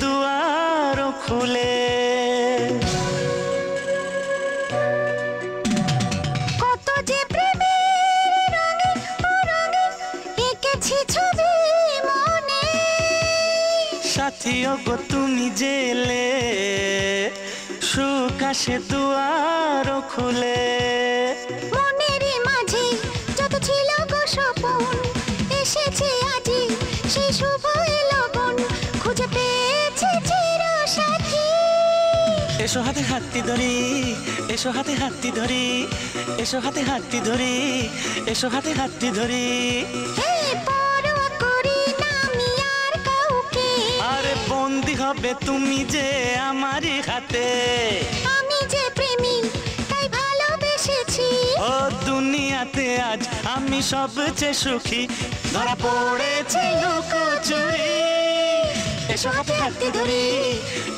दुआरों खुले कतो जे प्रेमेर रंगे एकेछि छवि मने साथियों गो तुमी जेले सुखासे दुआरों खुले मनेर माझे जत छिलो गो सपन एसेछे आजि सेई शुभ खुजे पे এসো হাতে হাতটি ধরি, এসো হাতে হাতটি ধরি, এসো হাতে হাতটি ধরি, এসো হাতে হাতটি ধরি। আরে বন্দি হবে তুমি যে আমারই হাতে, আমি যে প্রেমী তাই ভালোবেসেছি, ও দুনিয়াতে আজ আমি সবচেয়ে সুখী, ধরা পড়েছি লুকোচুরি। এসো হাতে হাতটি ধরি,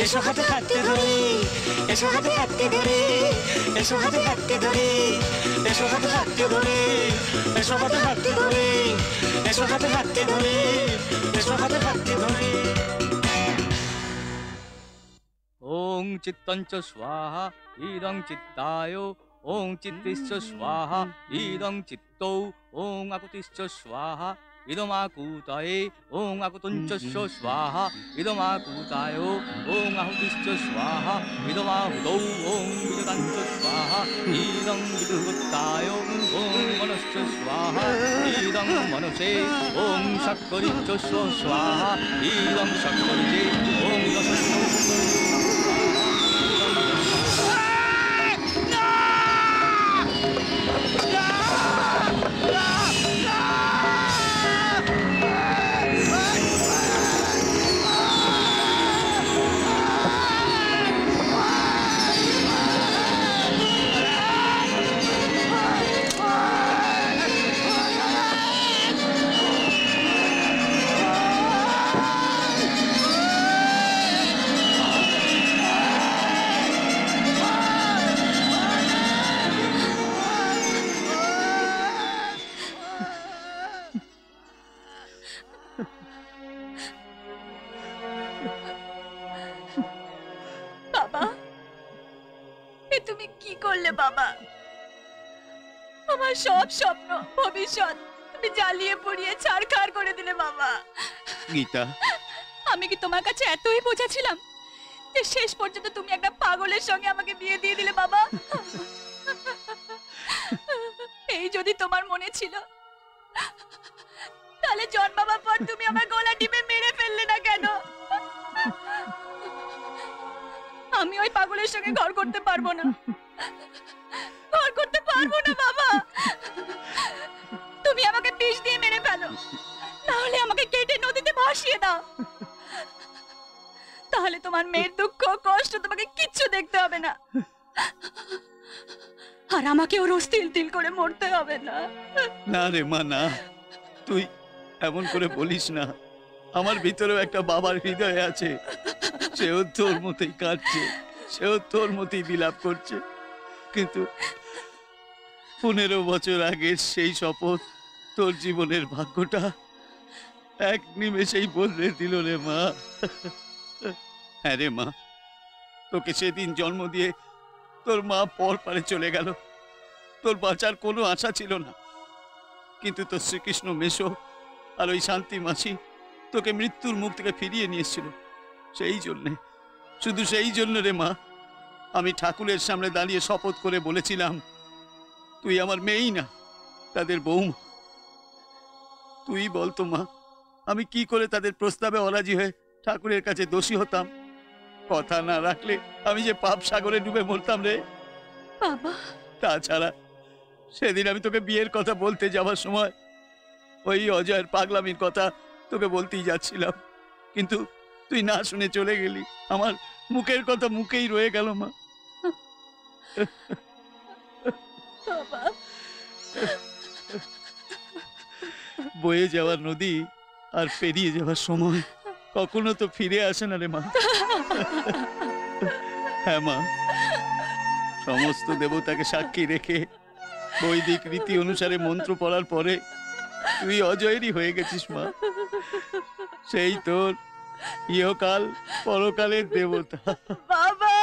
এসো হাতে হাতটি ধরি, এসো হাতে হাতটি ধরি, এসো হাতে হাতটি ধরি, এসো হাতে হাতটি ধরি, এসো হাতে হাতটি ধরি, এসো হাতে হাতটি ধরি, এসো হাতে হাতটি ধরি। ওং চিত্তঞ্চ স্বাহা ইদং চিত্তায়, ওং চিত্তিশ্চ স্বাহা ইদং চিত্তৌ, ওং আকুতিশ্চ স্বাহা ইদমাকুতায়ে, ওং আকুতঞ্চস্য স্বাহা ইদমাকুতায়ো, ওং আহুতিশ্চ স্বাহা ইদমাহুতৌ, ওং বিদতাঞ্চ স্বাহা ইদং বিদহুতায়ো, ওং মনশ্চ স্বাহা ইদং মনসে, ওং শক্করিশ্চ স্বাহা ইদং শক্করিজে, ওং দশস্য। সব স্বপ্ন ভবিষ্যৎ তুমি জ্বালিয়ে পুড়িয়ে ছারখার করে দিলে বাবা। গীতা, আমি কি তোমার কাছে এতই বোঝা ছিলাম যে শেষ পর্যন্ত তুমি একটা পাগলের সঙ্গে আমাকে বিয়ে দিয়ে দিলে বাবা? এই যদি তোমার মনে ছিল তাহলে জন্মাবার পর তুমি আমার গলা টিপে মেরে ফেললে না কেন? আমি ওই পাগলের সঙ্গে ঘর করতে পারবো না, ঘর করতে পারবো না বাবা। তুমি আমাকে বিষ দিয়ে মেরে ফেলো, তাহলে আমাকে কেটে নদীতে ভাসিয়ে দাও, তাহলে তোমার মেয়ের দুঃখ কষ্ট তোমাকে কিচ্ছু দেখতে হবে না, আর আমাকে ওর তিল তিল করে মরতে হবে না। না রে মা না, তুই এমন করে বলিস না। আমার ভিতরেও একটা বাবার হৃদয় আছে, সেও তোর মতোই কাঁদছে, সেও তোর মতোই বিলাপ করছে, কিন্তু 15 বছর আগে সেই শপথ তোর জীবনের ভাগ্যটা এক নিমেষেই বদলে দিল রে মা। হ্যাঁ রে মা, তোকে সেদিন জন্ম দিয়ে তোর মা পর পারে চলে গেল, তোর বাঁচার কোনো আশা ছিল না, কিন্তু তোর শ্রীকৃষ্ণ মেশো আর ওই শান্তি মাসি তোকে মৃত্যুর মুখ থেকে ফিরিয়ে নিয়ে এসেছিল। সেই জন্যে, শুধু সেই জন্য রে মা, আমি ঠাকুরের সামনে দাঁড়িয়ে শপথ করে বলেছিলাম, তুই আমার মেয়েই না, তাদের বৌমা। তুই বলতো মা, আমি কি করে তাদের প্রস্তাবে অরাজি হয়ে ঠাকুরের কাছে দোষী হতাম? কথা না রাখলে আমি যে পাপ সাগরে ডুবে মরতাম রে বাবা। তাছাড়া সেদিন আমি তোকে বিয়ের কথা বলতে যাওয়ার সময় ওই অজয়ের পাগলামির কথা তোকে বলতেই যাচ্ছিলাম, কিন্তু তুই না শুনে চলে গেলি, আমার মুখের কথা মুখেই রয়ে গেল মা। বয়ে যাওয়ার নদী আর পেরিয়ে যাওয়ার সময় কখনো তো ফিরে আসে না রে মা। হ্যাঁ মা, সমস্ত দেবতাকে সাক্ষী রেখে বৈদিক রীতি অনুসারে মন্ত্র পড়ার পরে তুই অজয়েরই হয়ে গেছিস মা। সেই তোর ইহকাল পরকালের দেবতা বাবা।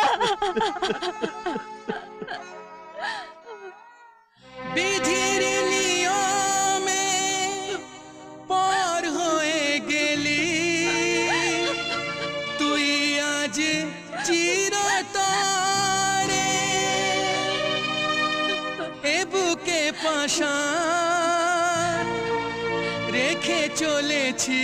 বিধির নিয়মে পর হয়ে গেলি তুই আজ চিরতরে, এ বুকে পাশান রেখে চলেছি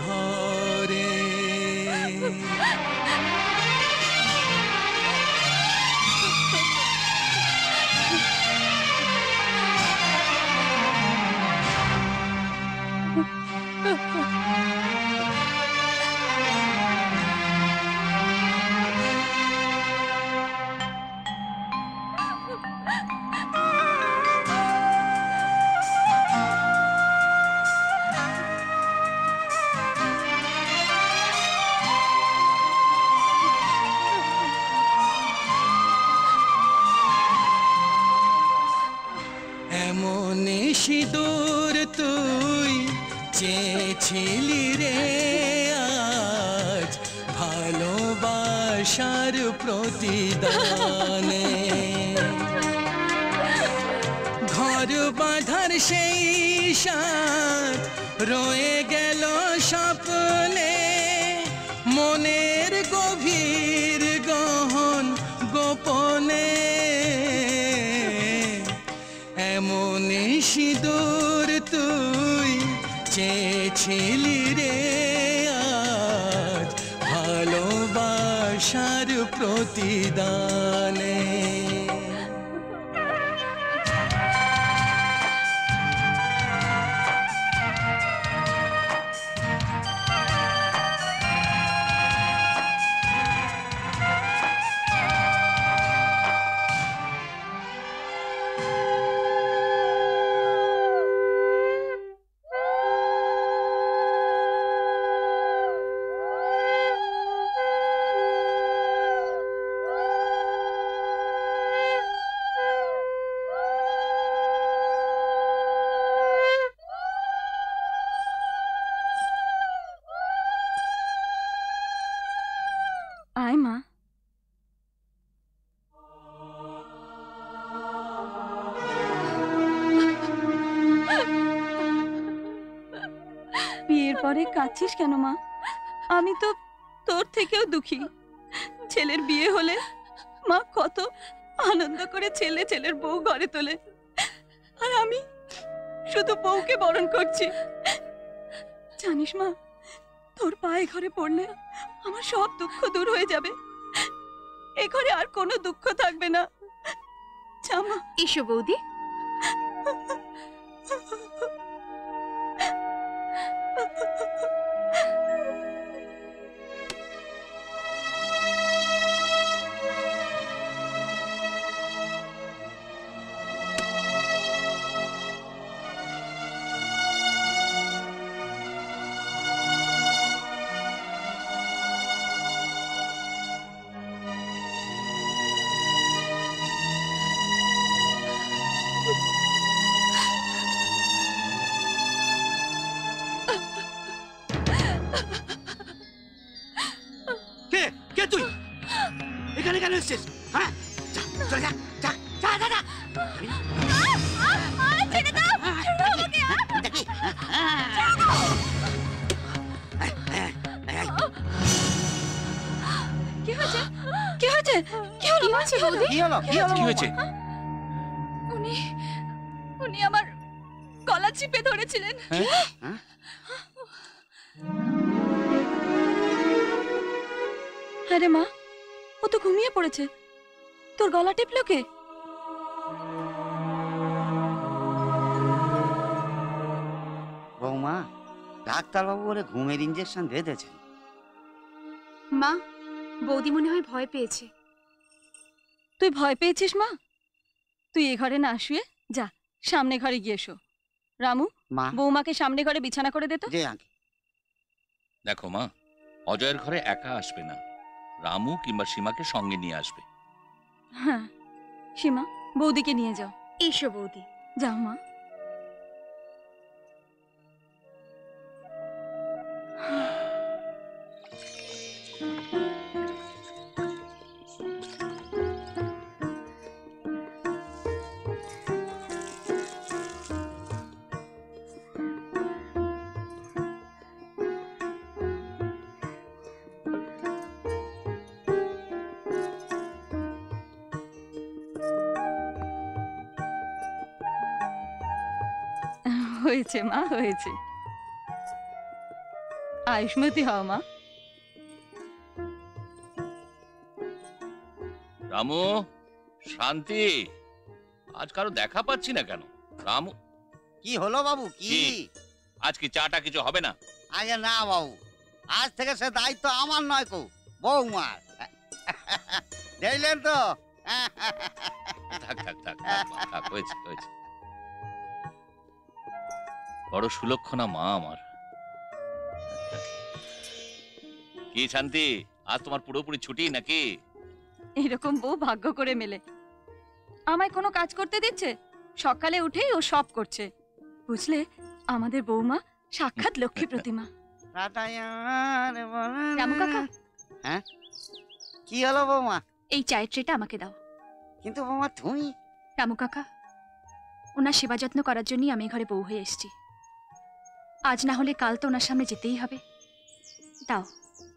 घोरे সিঁদুর তুই চেয়েছিলি রে আজ ভালোবাসার প্রতিদানে ঘর বাঁধার সেই সাজ রয়ে গেল স্বপ্নে মনের গভীর গহন গোপনে এমনি সিঁদুর তুই চেয়েছিলি রে আজ ভালোবাসার প্রতিদানে কাঁদছিস কেন মা? আমি তো তোর থেকেও দুঃখী। ছেলের বিয়ে হলে মা কত আনন্দ করে ছেলের বউ ঘরে তোলে, আর আমি শুধু বউকে বরণ করছি। জানিস মা, তোর পায়ে ঘরে পড়লে আমার সব দুঃখ দূর হয়ে যাবে, এ ঘরে আর কোনো দুঃখ থাকবে না। জামা এসো বৌদি। আরে মা, ও তো ঘুমিয়ে পড়েছে, তোর গলা টিপলো কে? বৌমা, ডাক্তারবাবু বলে ঘুমের ইঞ্জেকশন বেঁধেছেন। মা, বৌদি মনে হয় ভয় পেয়েছে। তুই ভয় পেয়েছিস মা? তুই এ ঘরে না শুয়ে যা সামনে ঘরে গিয়ে শো। রামু, বৌমাকে সামনে ঘরে বিছানা করে দে তো। দেখো মা, অজয়ের ঘরে একা আসবে না, রামু কিংবা সীমাকে সঙ্গে নিয়ে আসবে। হ্যাঁ সীমা, বৌদিকে নিয়ে যাও। এসো বৌদি। যাও মা। হয়েছে মা, হয়েছে। आयुष्मती हो अम्मा। रामू, शांति, आज कारो देखा पाच्छी ना केन? रामू की होलो बाबू की? आज की चाटा किछु होबे ना? आगे ना बाबू, आज थेके से दायित्व आमार नय को बौमार। देखलेन तो? बड़ सुलक्षणा मा आमार। की शांति, आज तुम्हार पुरोपुरी छुटी नाकि? एरकम बो भाग्य करे मेले। आमाय कोनो काज करते दिच्छे? सकाले उठेई ओ सब करछे। बुझले आमादेर बौमा साक्षात लक्ष्मी प्रतिमा। रामू काका, হ্যাঁ কি হলো বৌমা? এই চায়ের ট্রেটা আমাকে দাও। কিন্তু বৌমা তুমি? রামু কাকা, ওনার সেবা যত্ন করার জন্য আমি ঘরে বউ হয়ে এসেছি। আজ না হলে কাল তো ওনার সামনে যেতেই হবে। দাও।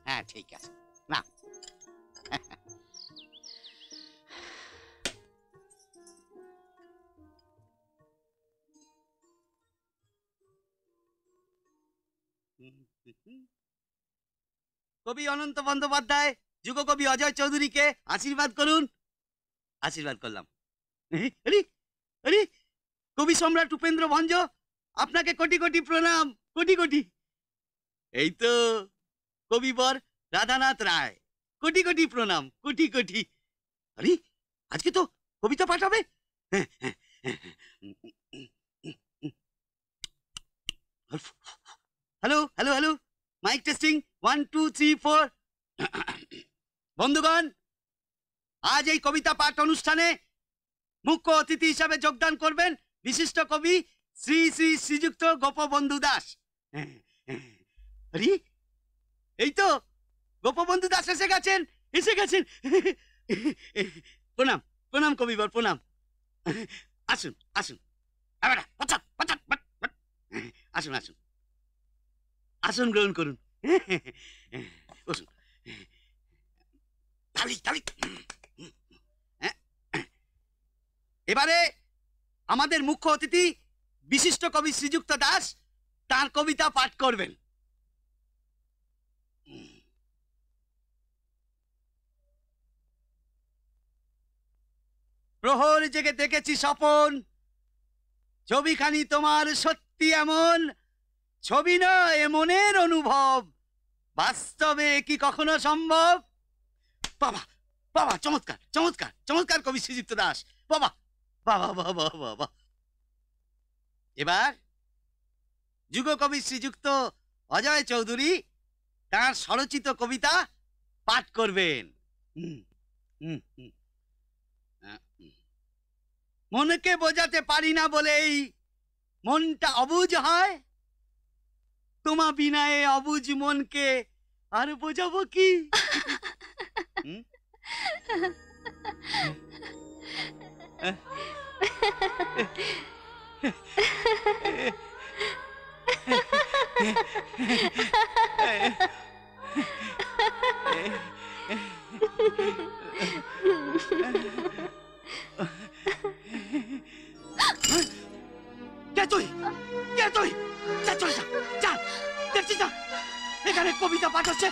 হ্যাঁ ঠিক আছে। না कवि अनंत बंदोपाध्याय जुग कवि अजय चौधरी के आशीर्वाद करुन। आशीर्वाद करलाम। अरे अरे कवि सम्राट रूपेंद्र भंज आपनाके कोटी कोटी प्रणाम। कोटी कोटी एई तो कविवर राधानाथ राय कोटी कोटी प्रणाम। कोटी कोटी। अरे आज के तो कविता पाठ होबे। Hello hello hello mic testing 1 2 3 4। बंधुगण, आज এই কবিতা পাঠ অনুষ্ঠানে মুখ্য অতিথি হিসেবে যোগদান করবেন বিশিষ্ট কবি শ্রী শ্রী শ্রীযুক্ত গোপবন্ধু দাস। আরে এই তো গোপবন্ধু দাস এসে গেছেন, এসে গেছেন। প্রণাম প্রণাম কবিবর, প্রণাম। আসুন আসুন, আবারা পচা পচা পট, আসুন আসুন আসন গ্রহণ করুন। এবারে আমাদের মুখ্য অতিথি বিশিষ্ট কবি শ্রীযুক্ত দাস তার কবিতা পাঠ করবেন। প্রহর জেগে দেখেছি স্বপন, ছবিখানি তোমার সত্যি এমন। ছবি না এ মনের অনুভব, বাস্তবে কি কখনো সম্ভব? বাবা বাবা, চমৎকার চমৎকার চমৎকার কবি শ্রীযুক্ত দাস। বাবা বাবা বাবা বাবা। এবার যুগ কবি শ্রীযুক্ত অজয় চৌধুরী তার স্বরচিত কবিতা পাঠ করবেন। মনকে বোঝাতে পারি না বলেই মনটা অবুঝ হয়, তোমা বিনা এ অবুঝ মনকে আর বোঝাবো কি? কে তুই? কে তুই? এখানে কবিতা পাঠ হচ্ছে।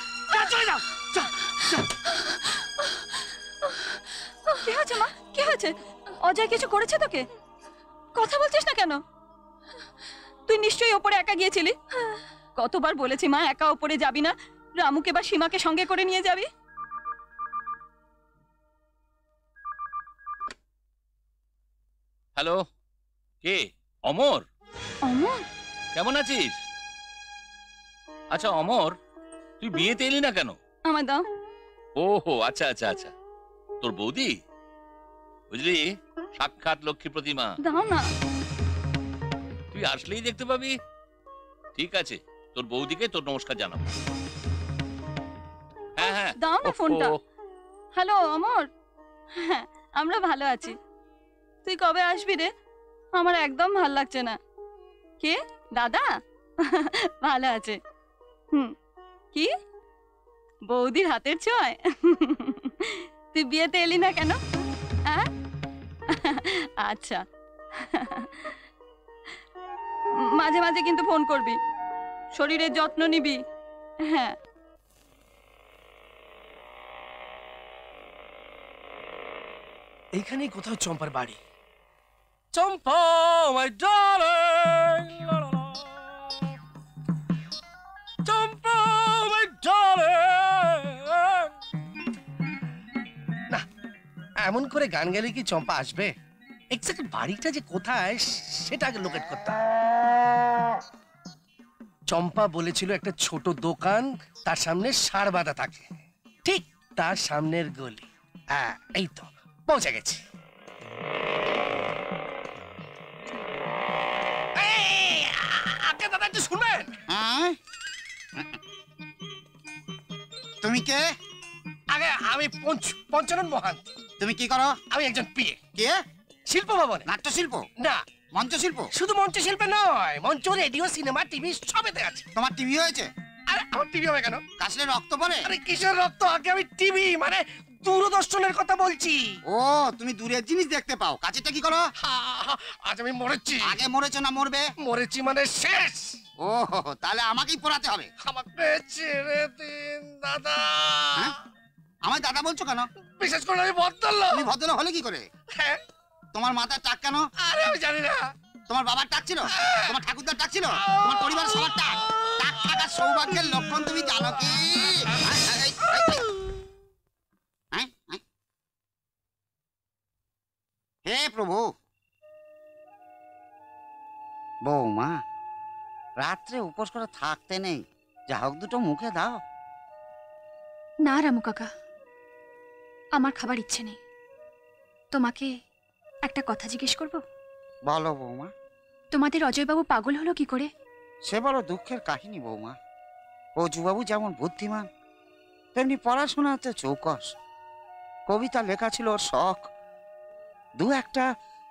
কি হয়েছে মা? কি হয়েছে? অজয় কিছু করেছে তোকে? কথা বলছিস না কেন? তুই নিশ্চয়ই ওপরে একা গিয়েছিলি। কতবার বলেছি মা, একা ওপরে যাবি না, রামুকে বা সীমাকে সঙ্গে করে নিয়ে যাবি। হ্যালো, কে? অমর। অমর কেমন আছিস? আচ্ছা অমর, তুই বিয়েতে এলি না কেন? আমার দাও। ওহো আচ্ছা আচ্ছা আচ্ছা, তোর বৌদি বুঝলি সাক্ষাৎ লক্ষ্মী প্রতিমা। দাও না, তুই আসলেই দেখতে পাবি। ঠিক আছে, তোর বৌদিকে তোর নমস্কার জানাবো। হ্যাঁ হ্যাঁ দাও না ফোনটা। হ্যালো অমর, হ্যাঁ আমরা ভালো আছি। তুই কবে আসবি রে? আমার একদম ভালো লাগছে না। কে? দাদা ভালো আছে। কি বৌদির হাতের ছোঁয়। তুই বিয়েতে এলি না কেন? আচ্ছা মাঝে মাঝে কিন্তু ফোন করবি, শরীরের যত্ন নিবি, हाँ। এখানে কোথাও চম্পার বাড়ি। Champa my darling, Champa my darling. না, এমন করে গান গেলে কি চম্পা আসবে? এক্স্যাক্ট বাড়িটা যে কোথায় সেটা আগে লোকেট করতে। চম্পা বলেছিল একটা ছোট দোকান, তার সামনে সার বাঁধা থাকে, ঠিক তার সামনের গলি। হ্যাঁ, এই তো পৌঁছে গেছি। দাদা একটু শুনবেন। তুমি কে? আগে আমি পঞ্চানন মহান। তুমি কি করো? আমি একজন পিএ। কে? শিল্প ভবনে। নাট্যশিল্প? না, মঞ্চশিল্প। শুধু মঞ্চশিল্পে নয়, মঞ্চ, রেডিও, সিনেমা, টিভি সবেতে আছে। তোমার টিভি হয়েছে? আরে আমার টিভি হবে কেন? কাশলে রক্ত পড়ে। আরে কিসের রক্ত? আগে আমি টিভি মানে দূরদর্শনের কথা বলছি। ও, তুমি দূরের জিনিস দেখতে পাও, কাছেরটা কি করো? আজ আমি মরেছি। আগে মরেছো না মরবে? মরেছি মানে শেষ। ও, তাহলে আমাকেই পোড়াতে হবে। আমাকে ছেড়ে দিন দাদা। আমার দাদা বলছো কেন? বিশেষ করে আমি ভদ্রলোক। তুমি ভদ্রলোক হলে কি করে? হ্যাঁ, তোমার মাথার টাক কেন? আরে আমি জানি না। তোমার বাবার টাক ছিল, তোমার ঠাকুরদার টাক ছিল, তোমার পরিবার সবার টাক। টাক থাকার সৌভাগ্যের লক্ষণ তুমি জানো কি? হে প্রভু। বৌমা, রাত্রে উপোস করে থাকতে নেই, যা হোক দুটো মুখে দাও। না রামু কাকা, আমার খাবার ইচ্ছে নেই। তোমাকে একটা কথা জিজ্ঞেস করব? বলো বৌমা। তোমাদের অজয়বাবু পাগল হলো কি করে? সে বড় দুঃখের কাহিনী বৌমা। অজুবাবু যেমন বুদ্ধিমান, তেমনি পড়াশোনাতে চৌকস। কবিতা লেখা ছিল ওর শখ, দু একটা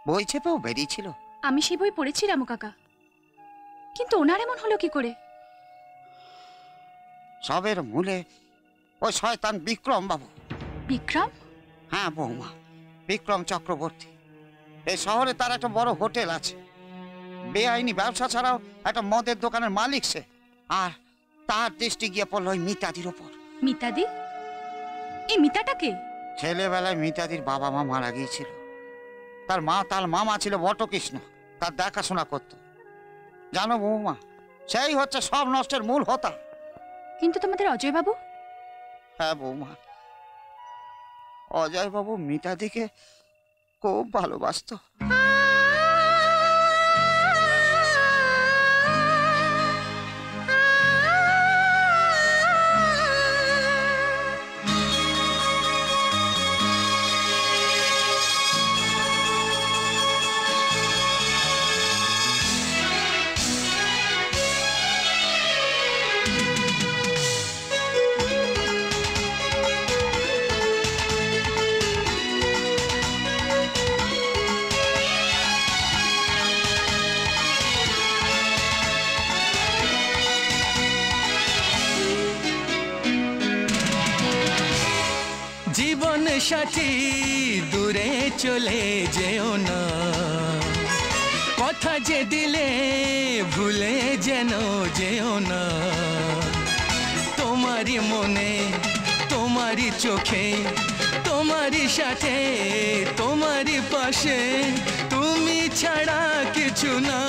বই ছেপেও বেরিয়েছিল। আমি সেই বই পড়েছি রামু কাকা, কিন্তু ওনার এমন হলো কি করে? সবের মূলে ওই শয়তান বিক্রম বাবু। বিক্রম? হ্যাঁ বৌমা, বিক্রম চক্রবর্তী। এই শহরে তার একটা বড় হোটেল আছে। বেআইনি ব্যবসা ছাড়াও একটা মদের দোকানের মালিক সে। আর তার দৃষ্টি গিয়ে পড়ল ওই মিতাদির ওপর। মিতাদি? এই মিতাটা কে? ছেলেবেলায় মিতাদির বাবা মা মারা গিয়েছিল। তার মা, তার মামা ছিল বটকৃষ্ণ, তার দেখাশোনা করত। জানো বৌমা, সেই হচ্ছে সব নষ্টের মূল হোতা। কিন্তু তোমাদের অজয় বাবু? হ্যাঁ বৌমা, অজয় বাবু মিতাদিকে খুব ভালোবাসত। সাথী দূরে চলে যেও না, কথা যে দিলে ভুলে যেন যেও না। তোমারই মনে, তোমারই চোখে, তোমারই সাথে, তোমারই পাশে, তুমি ছাড়া কিছু না।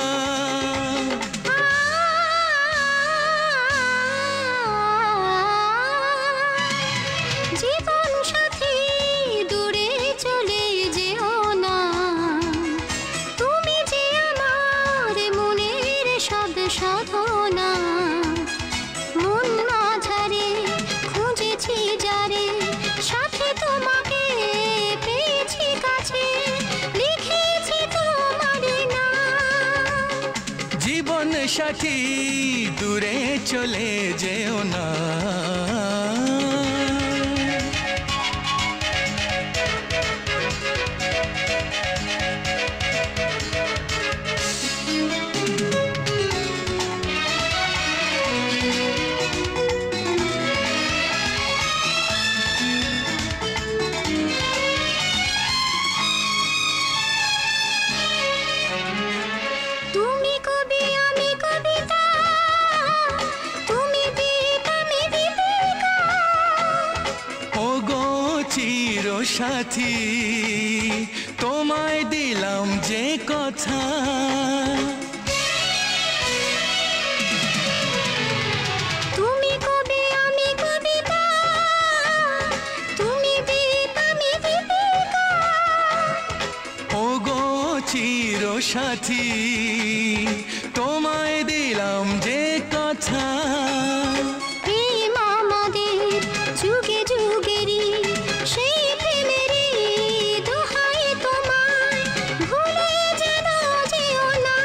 সাথী দূরে চলে যেও না। সাথী তোমায় দিলাম যে কথা সাথী তোমায় দিলাম যে কথা প্রেম আমাদের যুগে যুগেরই সেই প্রেমেরই দোহাই তোমায় ভুলে যেও না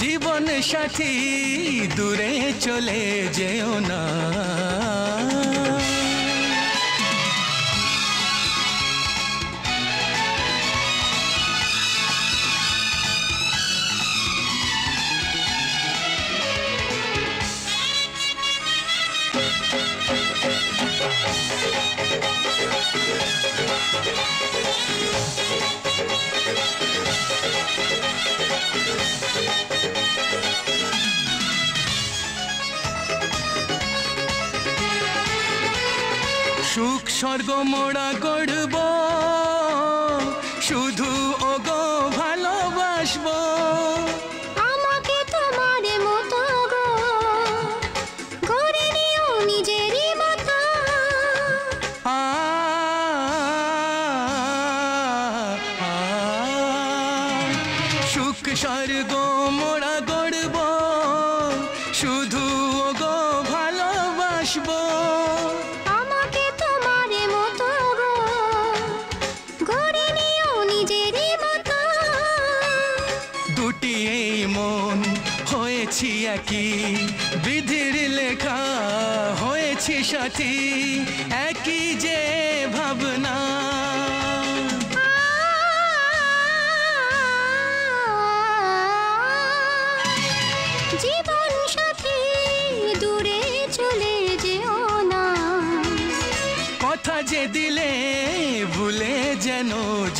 জীবন সাথী দূরে চলে যেও না সুখ স্বর্গ মোড়া করব শুধু ওগো ভালোবাসবো আমাকে তোমার মতো গো গড়ে নিও নিজেরই মতো সুখ স্বর্গ মোড়া করব শুধু ওগো ভালোবাসবো একই বিধির লেখা হয়েছি সাথী একই যে ভাবনা জীবন সাথী দূরে চলে যেও না কথা যে দিলে ভুলে যেন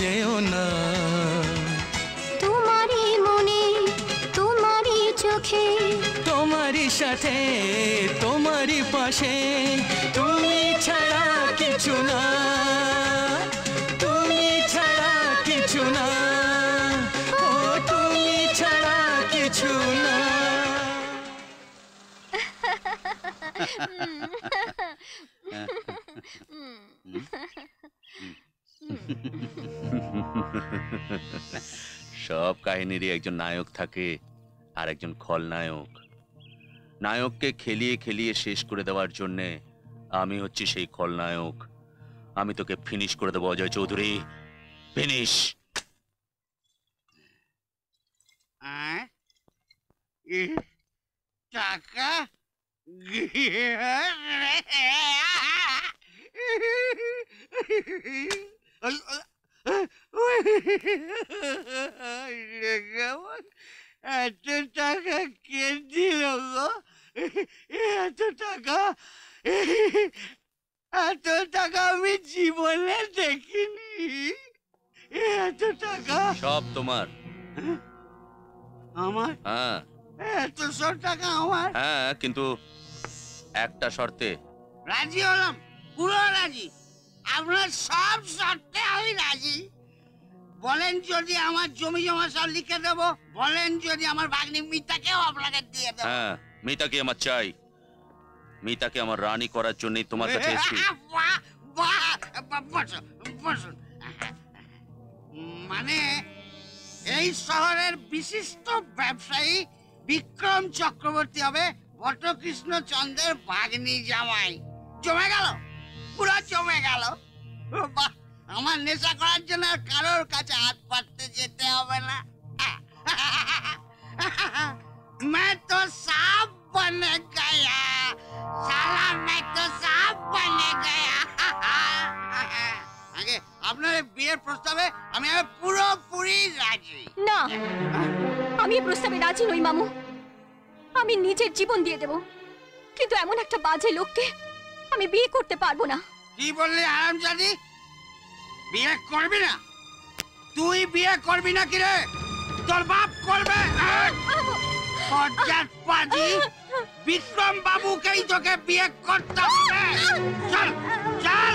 যেও না তোমারই সাথে তোমারই পাশে তুমি ছাড়া কিছু না তুমি ছাড়া কিছু না ও তুমি ছাড়া কিছু না সব কাহিনীরই একজন নায়ক থাকে আর একজন খলনায়ক নায়ককে খেলিয়ে খেলিয়ে শেষ করে দেওয়ার জন্যে আমি হচ্ছি সেই খলনায়ক আমি তোকে ফিনিশ করে দেবো অজয় চৌধুরী ফিনিশ এত টাকা কে দিল গো এত টাকা আমি জীবনে দেখিনি এত টাকা সব তোমার আমার হ্যাঁ এত সব টাকা আমার হ্যাঁ কিন্তু একটা শর্তে রাজি হলাম পুরো রাজি আপনার সব শর্তে আমি রাজি বলেন যদি আমার জমি জমা সব লিখে দেবো বলেন যদি আমার ভাগ্নি মিতাকেও আপনাকে দিয়ে দেবো হ্যাঁ মিতাকে আমার চাই মিতাকে আমার রানী করার জন্য তোমার কাছে এসেছি মানে এই শহরের বিশিষ্ট ব্যবসায়ী বিক্রম চক্রবর্তী হবে বটকৃষ্ণ চন্দ্রের ভাগ্নি জামাই জমে গেল পুরো জমে গেল বাহ আমার নেশা করার জন্য আর কারোর কাছে হাত পাততে যেতে হবে না मैं तो सांप बन गया साला मैं तो सांप बन गया आगे আপনার বিয়ের প্রস্তাবে আমি পুরোপুরি রাজি না আমি প্রস্তাবে রাজি নই মামু আমি নিজের জীবন দিয়ে দেব কিন্তু এমন একটা বাজে লোককে আমি বিয়ে করতে পারবো না কি বললি আরামজাদি বিয়ে করবি না তুই বিয়ে করবি না কি রে তোর বাপ করবে পাজি বিক্রম বাবুকেই তোকে বিয়ে করতে হবে চল চল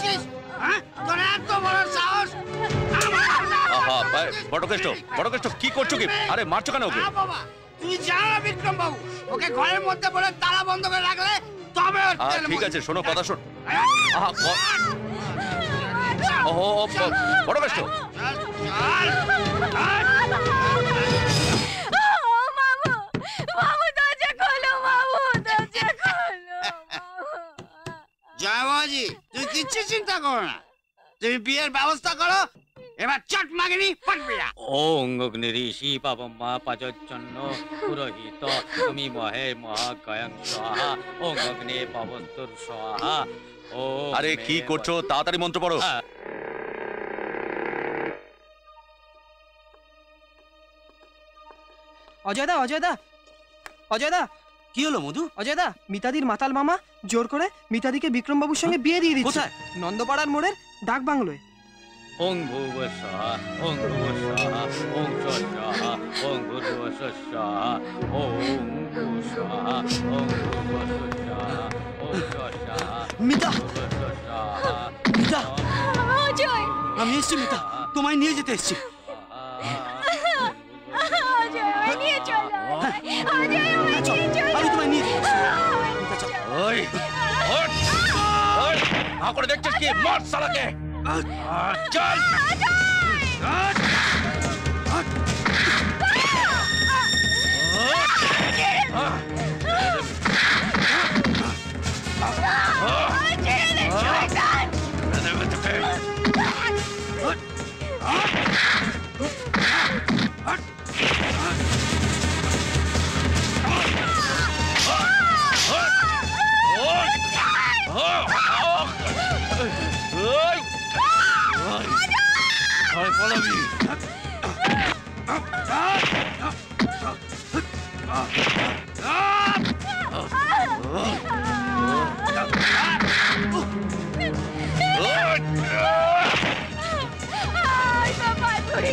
জয়বাজি তুই কিচ্ছু চিন্তা কর না, তুমি বিয়ের ব্যবস্থা করো। এবার চট মাগিনি পটবিয়া ওং অগ্নি ঋষি পাবম্মা পাজচ্ছন্ন পুরোহিত তুমি মহে মহাকায়ং স্বাহা ওং অগ্নি পাবন্তুর স্বাহা। ও আরে কি করছো, তাড়াতাড়ি মন্ত্র পড়ো। অজয়দা অজয়দা অজয়দা, কি হলো মধু? অজয়দা, মিতাদির মাতাল মামা জোর করে মিতাদিকে বিক্রম বাবুর সঙ্গে বিয়ে দিয়ে দিচ্ছে। কোথায়? নন্দপাড়ার মোড়ের ডাক বাংলোয়। ওং ভুব স্বাহা ওং ভুব স্বাহা ওং স্বাহা ওং ভুব স্বাহা ওং ভুব স্বাহা ওং ভুব স্বাহা ওং স্বাহা। মিতা মিতা, অজয় আমি এসছি মিতা, তোমায় নিয়ে যেতে এসছি। অজয় নিয়ে চলো, অজয় নিয়ে চলো, আমি তোমায় নিয়ে যাচ্ছি। ওই ওঠ ওঠ, না করে দেখছিস কি? মর শালাকে। চল follow me. Ay baba duri.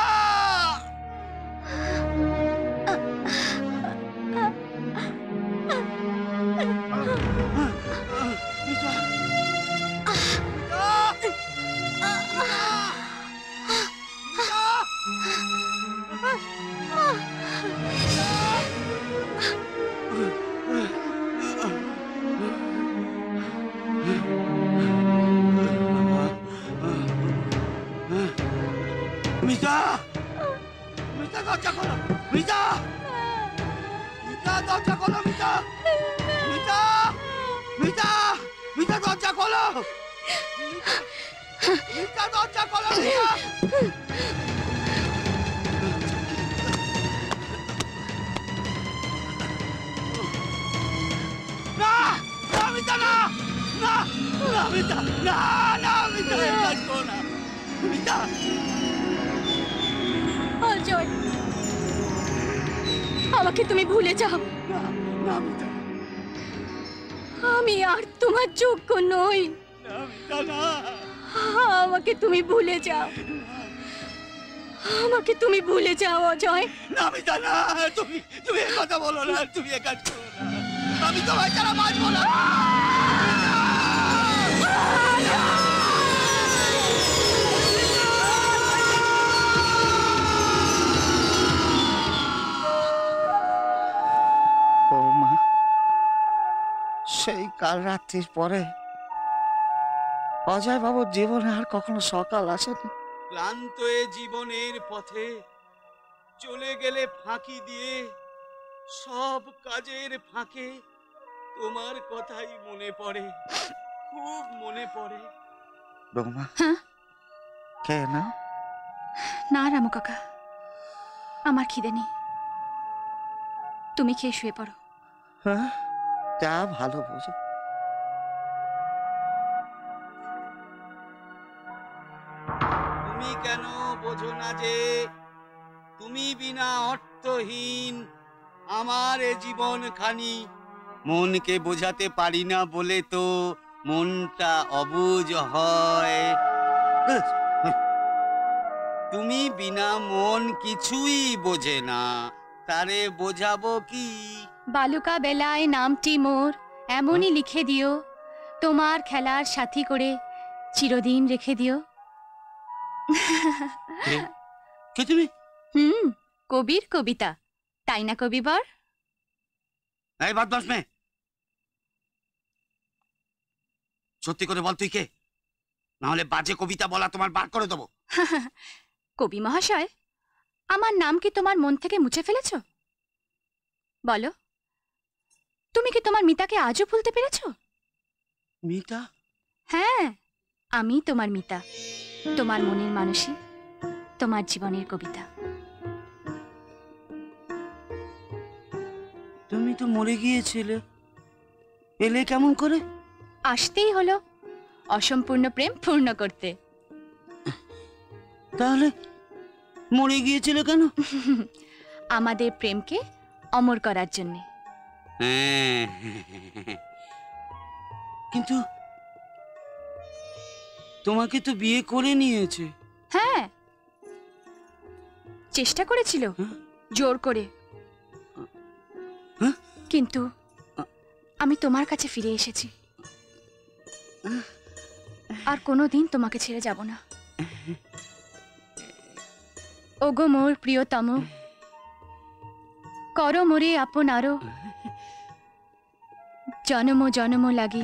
সেই কাল রাত্রির পরে অজয় বাবুর জীবনে আর কখনো সকাল আসেনি। ক্লান্ত এ জীবনের পথে চলে গেলে ফাঁকি দিয়ে, সব কাজের ফাঁকে তোমার কথাই মনে পড়ে, খুব মনে পড়ে। বৌমা, কে না? না রামু কাকা, আমার খিদে নেই, তুমি খেয়ে শুয়ে পড়ো। হ্যাঁ, যা ভালো বোঝো। তুমি কেন বোঝো না যে তুমি বিনা অর্থহীন আমার এ জীবন খানি। মনকে বোঝাতে পারি না বলে তো মনটা অবুঝ হয়। তুমি বিনা মন কিছুই বোঝে না, তারে বোঝাবো কি? বালুকা বেলায় নামটি মোর এমনই লিখে দিও, তোমার খেলার সাথী করে চিরদিন রেখে দিও। কে তুমি? কবির কবিতা, তাই না কবিবর? এই বদমাশ মেয়ে, সত্যি করে বল তুই কে, না হলে বাজে কবিতা বলা তোমার বার করে দেবো। কবি মহাশয়, আমার নাম কি তোমার মন থেকে মুছে ফেলেছো? বলো, তুমি কি তোমার মিতাকে আজও ভুলতে পেরেছো? মিতা? হ্যাঁ, আমি তোমার মিতা, তোমার মনের মানুষই, তোমার জীবনের কবিতা। তুমি তো মরে গিয়েছিলে, এলে কেমন করে? আসতেই হলো অসম্পূর্ণ প্রেম পূর্ণ করতে। তাহলে মরে গিয়েছিল কেন? আমাদের প্রেমকে অমর করার জন্য। কিন্তু তোমাকে তো বিয়ে করে নিয়েছে। হ্যাঁ, চেষ্টা করেছিল জোর করে, কিন্তু আমি তোমার কাছে ফিরে এসেছি, আর কোনোদিন তোমাকে ছেড়ে যাব না। ওগো মোর প্রিয়তম, কর মোরে আপন আরো, জনম জনম লাগে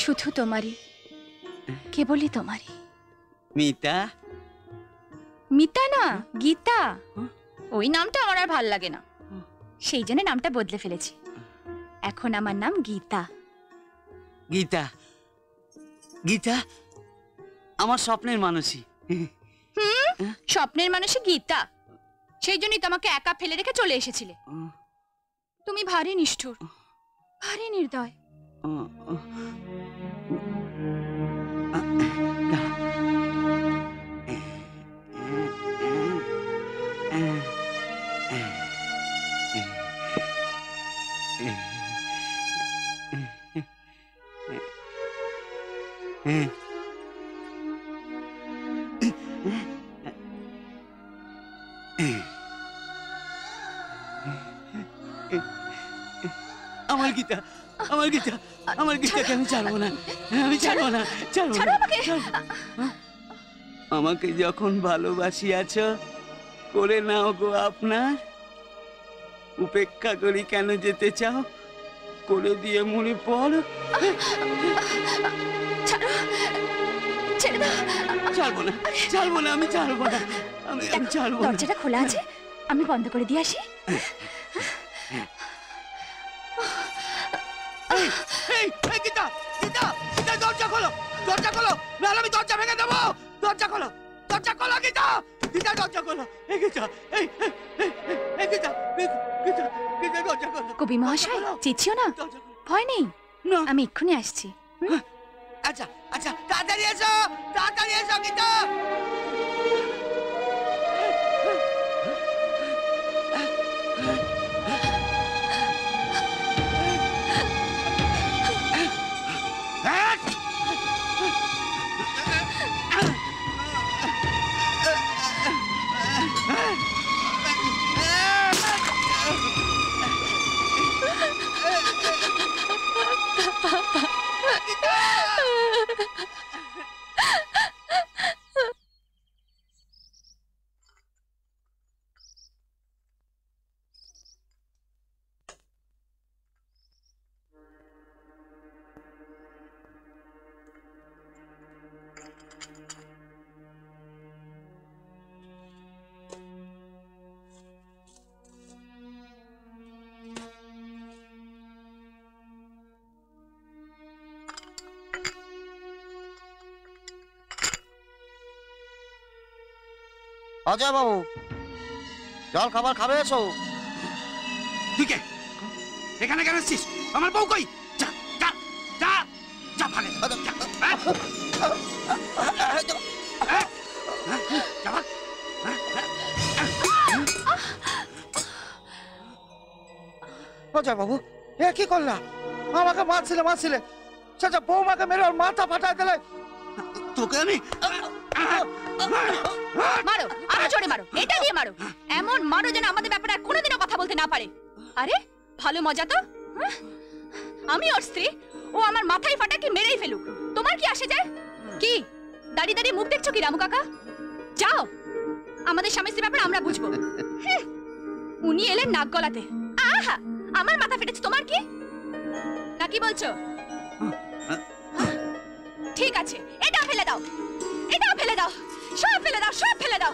শুধু তোমারই, কেবলই তোমারই। মিতা? মিতা না, গীতা। ওই নামটা আমার আর ভাল লাগে না, সেই জন্য নামটা বদলে ফেলেছি। এখন আমার নাম গীতা। গীতা? গীতা আমার স্বপ্নের মানুষই। স্বপ্নের মানুষই গীতা, সেই জন্যই তোমাকে একা ফেলে রেখে চলে এসেছিলে। তুমি ভারী নিষ্ঠুর, ভারী নির্দয়। আমার গীতা, আমার গীতা, আমার গীতাকে আমি ছাড়বো না, আমি ছাড়বো না, ছাড়বো না। আমাকে যখন ভালোবাসিয়াছ করে নাও গো আপনার, উপেক্ষা করি কেন যেতে চাও, করে দিয়ে মরে পড়। ছাড়বো না, ছাড়বো না, আমি ছাড়বো না, আমি ছাড়বো না। দরজাটা খোলা আছে, আমি বন্ধ করে দিয়ে আসি। গীতা, গীতা, গীতা দরজা খোলো, দরজা খোলো, নাহলে আমি দরজা ভেঙে দেবো। দরজা খোলো, দরজা খোলো গীতা, গীতা দরজা খোলো। এই গীতা, এই এই গীতা, গীতা, গীতা দরজা খোলো। কবি মহাশয় চেঁচিও না, ভয় নেই, আমি এক্ষুনি আসছি। আচ্ছা আচ্ছা, তাড়াতাড়ি এসো, তাড়াতাড়ি এসো গীতা। अजय बाबू जल खबर खावे सो ठीक है এখানে কেন আসছিস আমার বউ কই যা যা যা যা ভাগে যা ভাগ অজয় বাবু এ কি করলা আমাকে মারছিলে চাচা বউমাকে মেরে আর মাথা ফাটায় দিলে তোকে আমি মারো আরো জোরে মারো এটা দিয়ে মারো এমন মারো যেন আমাদের ব্যাপারে আর কোনোদিনও কথা বলতে না পারে আরে ভালো মজা তো আমি ওর স্ত্রী ও আমার মাথায় ফাটা কি মেরেই ফেলুক তোমার কি আসে যায় কি দাঁড়িয়ে দাঁড়িয়ে মুখ দেখছো কি রামু কাকা যাও আমাদের স্বামী স্ত্রীর ব্যাপারে আমরা বুঝবো উনি এলেন নাক গলাতে আহা আমার মাথা ফেটেছে তোমার কি নাকি বলছো ঠিক আছে এটা ফেলে দাও সব ফেলে দাও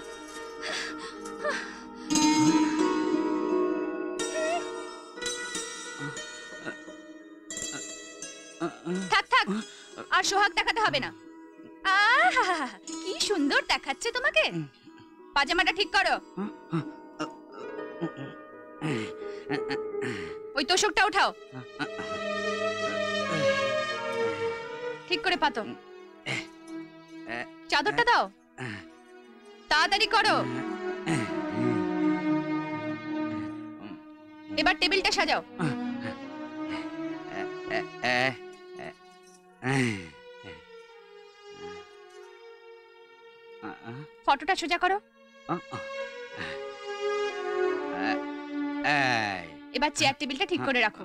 থাক আর সোহাগ দেখাতে হবে না আহা কি সুন্দর দেখাচ্ছে তোমাকে পাজামাটা ঠিক করো ওই তোষকটা উঠাও ঠিক করে পাতো চাদরটা দাও তাড়াতাড়ি করো এবার টেবিলটা সাজাও ফটোটা সোজা করো এবার চেয়ার টেবিলটা ঠিক করে রাখো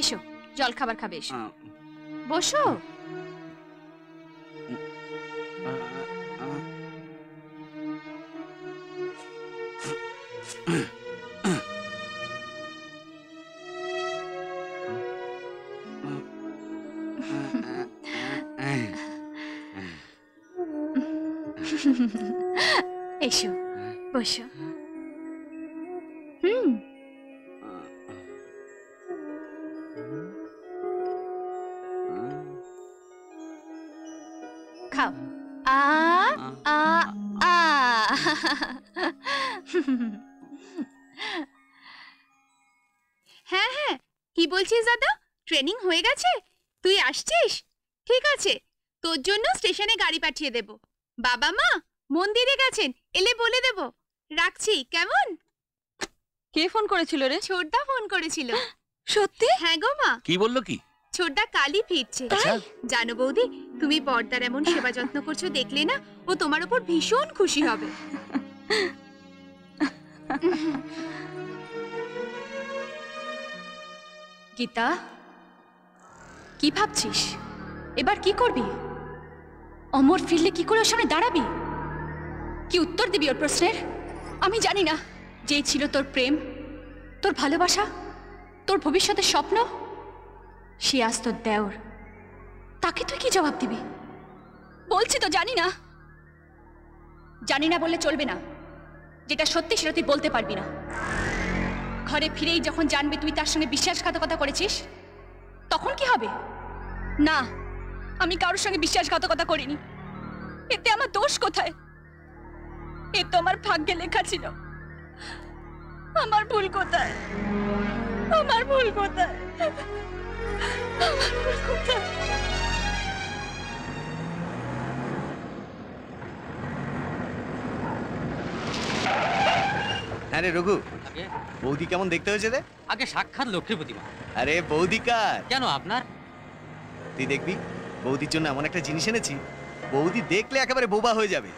এসো জল খাবার খাবে এসো বসো এসো বসো খাও আ আ আ হ্যাঁ হ্যাঁ কি বলছিস দাদা ট্রেনিং হয়ে গেছে তুই আসছিস ঠিক আছে তোর জন্য স্টেশনে গাড়ি পাঠিয়ে দেব বাবা মা মন্দিরে গেছেন এলে বলে দেব রাখছি কেমন কে ফোন করেছিল রে ছোটদা ফোন করেছিল সত্যি হ্যাঁ গো মা কি বললো কি ছোটদা কালই ফিরছে জানো বৌদি তুমি বর্দার এমন সেবা যত্ন করছো দেখলে না ও তোমার উপর ভীষণ খুশি হবে গীতা কি ভাবছিস এবার কি করবি অমর ফিরলে কি করে ওর সামনে দাঁড়াবি কি উত্তর দিবি ওর প্রশ্নের আমি জানি না যেই ছিল তোর প্রেম তোর ভালোবাসা তোর ভবিষ্যতের স্বপ্ন সে আজ তোর দেওর তাকে তুই কি জবাব দিবি বলছি তো জানি না বললে চলবে না যেটা সত্যি সেটা তুই বলতে পারবি না ঘরে ফিরেই যখন জানবি তুই তার সঙ্গে বিশ্বাসঘাতকতা করেছিস তখন কি হবে না আমি কারোর সঙ্গে বিশ্বাসঘাতকতা করিনি এতে আমার দোষ কোথায় এ তো আমার ভাগ্যে লেখা ছিল আমার ভুল কোথায় আরে রঘু বৌদি কেমন দেখতে হয়েছে রে আগে সাক্ষাৎ লক্ষ্মী প্রতিমা আরে বৌদি কার কেন আপনার তুই দেখবি বৌদির জন্য এমন একটা জিনিস এনেছি বৌদি দেখলে একেবারে বোবা হয়ে যাবে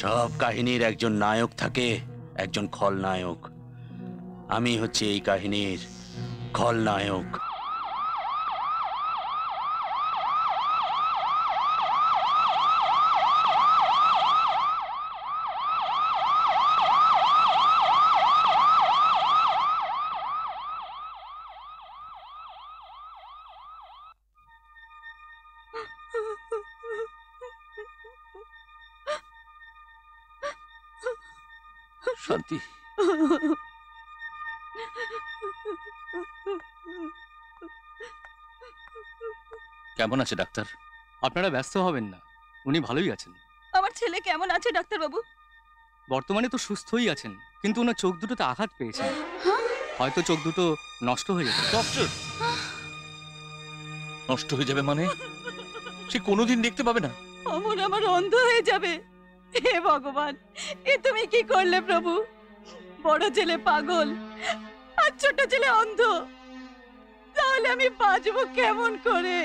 সব কাহিনীর একজন নায়ক থাকে একজন খলনায়ক আমি হচ্ছি এই কাহিনীর খলনায়ক शांति। कैमन आछे डाक्टर? आपनारा व्यस्त हबेन ना, उनी भालोई आछेन। आमार छेले कैमन आछे डाक्टर बाबू? बर्तमाने तो सुस्थई आछेन, किन्तु उनार चोख दुटोते आघात पेयेछे। हयतो चोख दुटो नष्ट हये जाबे। डॉक्टर नष्ट हये जाबे माने से कोनोदिन देखते पाबे ना? अमर आमार अंध हये जाबे। हे भगवान, ए तुमी कि करले प्रभु? बड़ जेले पागल और छोट जेले अंध, ताहले आमी बाजबो केमन करे?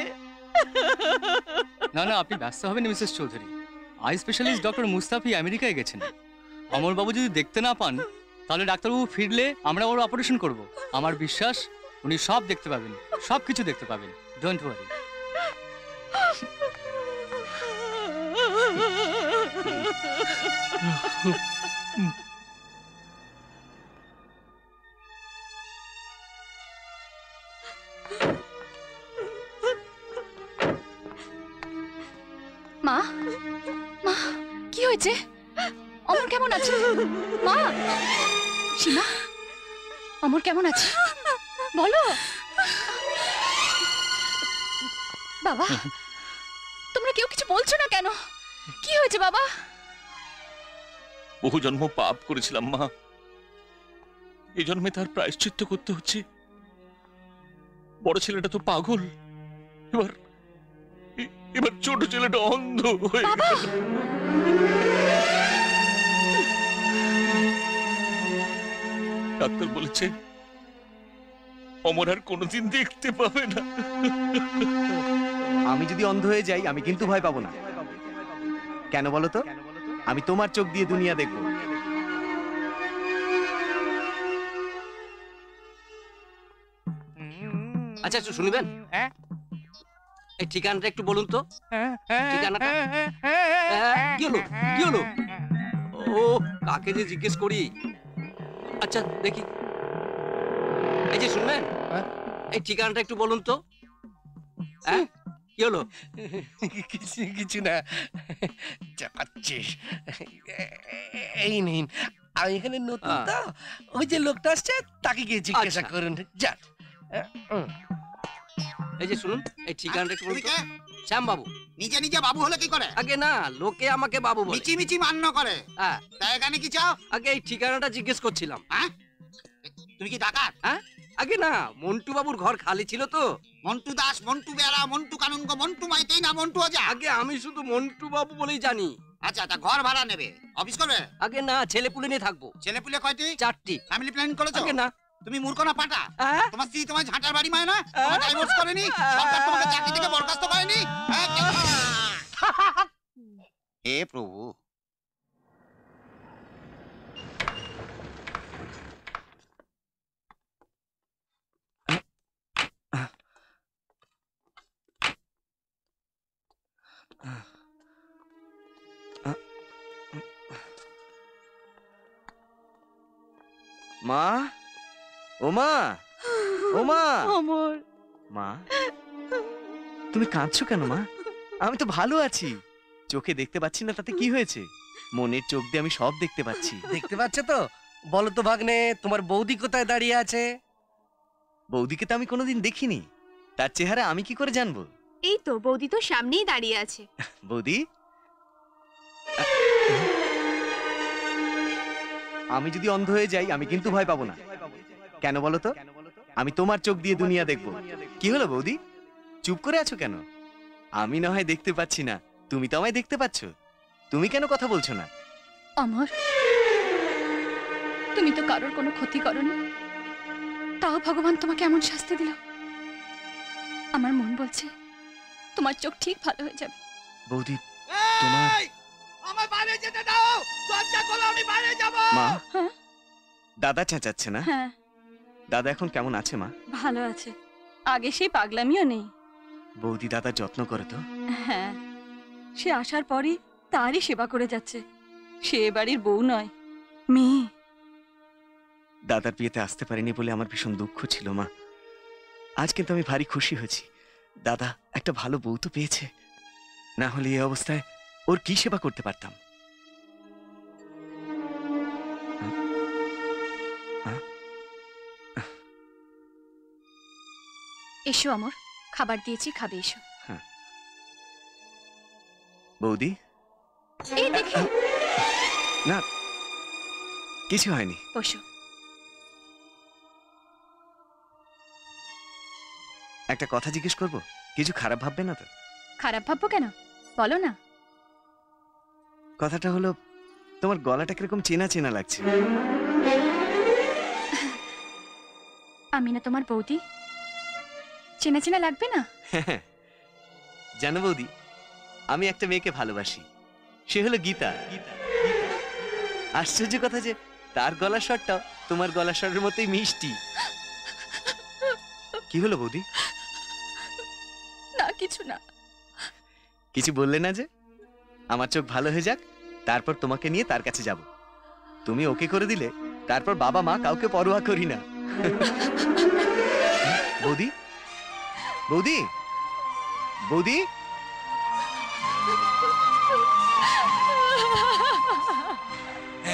ना ना, आपनि व्यस्त हबेन मिसेस चौधुरी। आई स्पेशलिस्ट डॉक्टर मुस्ताफी अमेरिकाय गेछेन। अमर बाबू जदि देखते ना पान ताहले डाक्तार बाबू फिरले आमरा ओर ऑपरेशन करब। आमार विश्वास उनि सब देखते पाबेन, सबकिछु देखते पाबेन, डोंट वरी। माँ, माँ, क्या हुआ? अमर कैमन आछे? माँ, सीमा, अमर कैमन आछे? बोलो। बाबा, तुमरा क्यों किछु बोलछो ना केनो? কি হয়েছে বাবা? বহু জন্ম পাপ করেছিলাম মা, এই জন্মে তার প্রায়শ্চিত্ত করতে হচ্ছে। বড় ছেলেটা তো পাগল, এবার ছোট ছেলেটা অন্ধ হয়ে গেল। ডাক্তার বলেছে অমর আর কোনোদিন দেখতে পাবে না। আমি যদি অন্ধ হয়ে যাই আমি কিন্তু ভয় পাবো না। কেন বলো তো? আমি তোমার চোখ দিয়ে দুনিয়া দেখব। আচ্ছা শুনবেন, হ্যাঁ এই ঠিকানাটা একটু বলুন তো। ঠিকানাটা কি হলো? কি হলো? ও কাকে যে জিজ্ঞেস করি। আচ্ছা দেখি, এই যে শুনবেন, এই ঠিকানাটা একটু বলুন তো। হ্যাঁ কি হলো? কিছু কিছু না, যা পাচ্ছিস এই নিন। আমি এখানে নতুন তো, ওই যে লোকটা আসছে তাকে গিয়ে জিজ্ঞাসা করুন। যা এই যে শুনুন, এই ঠিকানাটা একটু বলুন। শ্যাম বাবু। নিজে নিজে বাবু হলে কি করে? আগে না, লোকে আমাকে বাবু বলে মিচি মিচি মান্য করে। হ্যাঁ তাই এখানে কি চাও? আগে এই ঠিকানাটা জিজ্ঞেস করছিলাম। হ্যাঁ তুমি কি ডাকাত? হ্যাঁ আগে না, মন্টু বাবুর ঘর খালি ছিল তো। মন্টু দাস, মন্টু বেরা, মন্টু কানুনগো, মন্টু মাইতেই না মন্টু ওজা। আগে আমি শুধু মন্টু বাবু বলেই জানি। আচ্ছা তা ঘর ভাড়া নেবে, অফিস করবে? আগে না, ছেলেপুলে নিয়ে থাকবো। ছেলেপুলে কয়টি? চারটি। ফ্যামিলি প্ল্যান করেছো? আগে না। তুমি মূর্খ না পাটা? তোমার স্ত্রী তোমার ঝাঁটার বাড়ি মায় না? তোমার ডাইভোর্স করেনি? সরকার তোমাকে চাকরি থেকে বরখাস্ত করেনি? হে প্রভু। মা, ও মা, ও মা। অমর। মা তুমি কাঁদছো কেন? মা আমি তো ভালো আছি। চোখে দেখতে পাচ্ছি না তাতে কি হয়েছে? মনের চোখ দিয়ে আমি সব দেখতে পাচ্ছি। দেখতে পাচ্ছ তো? বলো তো ভাগ্নে, তোমার বৌদি কোথায় দাঁড়িয়ে আছে? বৌদিকে তো আমি কোনোদিন দেখিনি, তার চেহারা আমি কি করে জানবো? এই তো বৌদি তো সামনেই দাঁড়িয়ে আছে। বৌদি, আমি যদি অন্ধ হয়ে যাই আমি কিন্তু ভয় পাবো না। কেন বলো তো? আমি তোমার চোখ দিয়ে দুনিয়া দেখব। কি হলো বৌদি, চুপ করে আছো কেন? আমি না হয় দেখতে পাচ্ছি না, তুমি তো আমায় দেখতে পাচ্ছ। তুমি কেন কথা বলছো না? অমর, তুমি তো কারোর কোনো ক্ষতি করনি, তাও ভগবান তোমাকে এমন শাস্তি দিল। আমার মন বলছে তোমার চোখ ঠিক ভালো হয়ে যাবে। বৌদি তোমার আমায় বাইরে যেতে দাও, দরজা খোলো, আমি বাইরে যাব। মা, দাদা চেঁচাচ্ছে না? হ্যাঁ। দাদা এখন কেমন আছে মা? ভালো আছে, আগে সেই পাগলামিও নেই। বৌদি দাদা যত্ন করে তো? হ্যাঁ, সে আসার পরই তারই সেবা করে যাচ্ছে। সে বাড়ির বউ নয়, মেয়ে। দাদার বিয়েতে আসতে পারিনি বলে আমার ভীষণ দুঃখ ছিল মা। আজ কিন্তু আমি ভারী খুশি হয়েছি, দাদা একটা ভালো বউ তো পেয়েছে। না হলে এই অবস্থায় ওর কি সেবা করতে পারতাম। এসো অমর, খাবার দিয়েছি, খাবে এসো। বৌদি, এই দেখো। না, কিছু হয়নি, বসো। একটা কথা জিজ্ঞেস করব, কিছু খারাপ ভাববে না তো? খারাপ ভাববো কেন, বলো না। কথাটা হলো, তোমার গলাটা কিরকম চেনা চেনা লাগছে। আমি না তোমার বৌদি? চেনা চেনা লাগবে না? জানো বৌদি, আমি একটা মেয়েকে ভালোবাসি, সে হলো গীতা। আশ্চর্য কথা যে, তার গলার স্বরটা তোমার গলার স্বরের মতোই মিষ্টি। কি হলো বৌদি? না কিছু না। কিছু বললে না যে? আমার চোখ ভালো হয়ে যাক, তারপর তোমাকে নিয়ে তার কাছে যাব। তুমি ওকে করে দিলে, তারপর বাবা মা কাউকে পরোয়া করি না। বৌদি, বৌদি, বৌদি,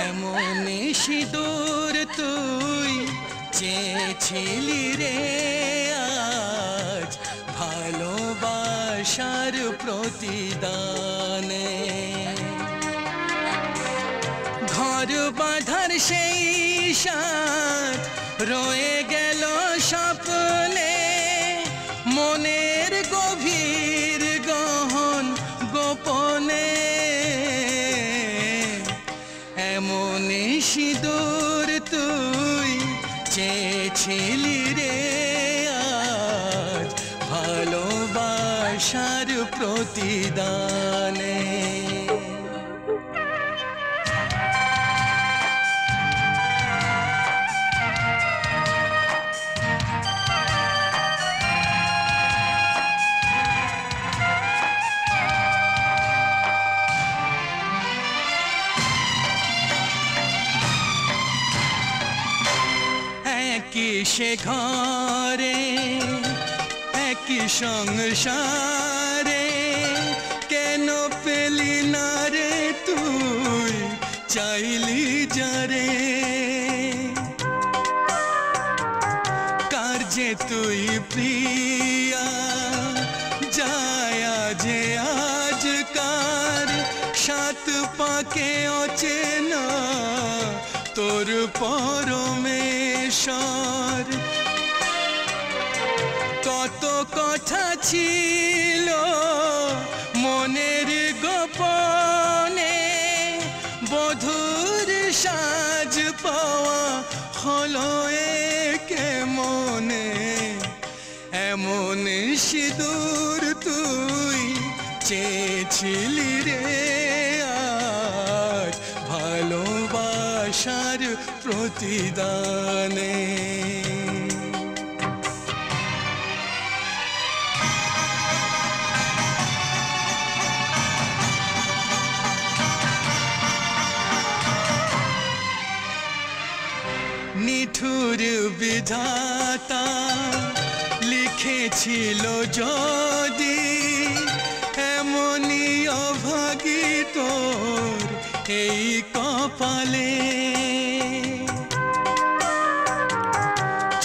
এমন সিঁদুর তুই চেয়েছিলি রে, আজ ভালোবাসার প্রতিদানে ঘর বাঁধার সেই সাথ রয়ে গেল স্বপ্নে। মনের গভীর গহন গোপনে এমন সিঁদুর তুই চেয়েছিলি রে, আজ ভালোবাসার প্রতিদানে। সে ঘরে একই সংসারে কেন পেলি না রে তুই চাইলি যারে, কার্যে তুই প্রিয়া যায়া যে আজকার সাত পাকে অচেনা তোর পরমেশ্বর। কত কথা ছিল মনের গোপনে, বধুর সাজ পাওয়া হলো একে মনে। এমন সিঁদুর তুই চেয়েছিলি রে, আজ ভালোবাসার প্রতিদানে। নিঠুর বিধাতা লিখেছিল যদি এমনি অভাগী তোর এই কপালে,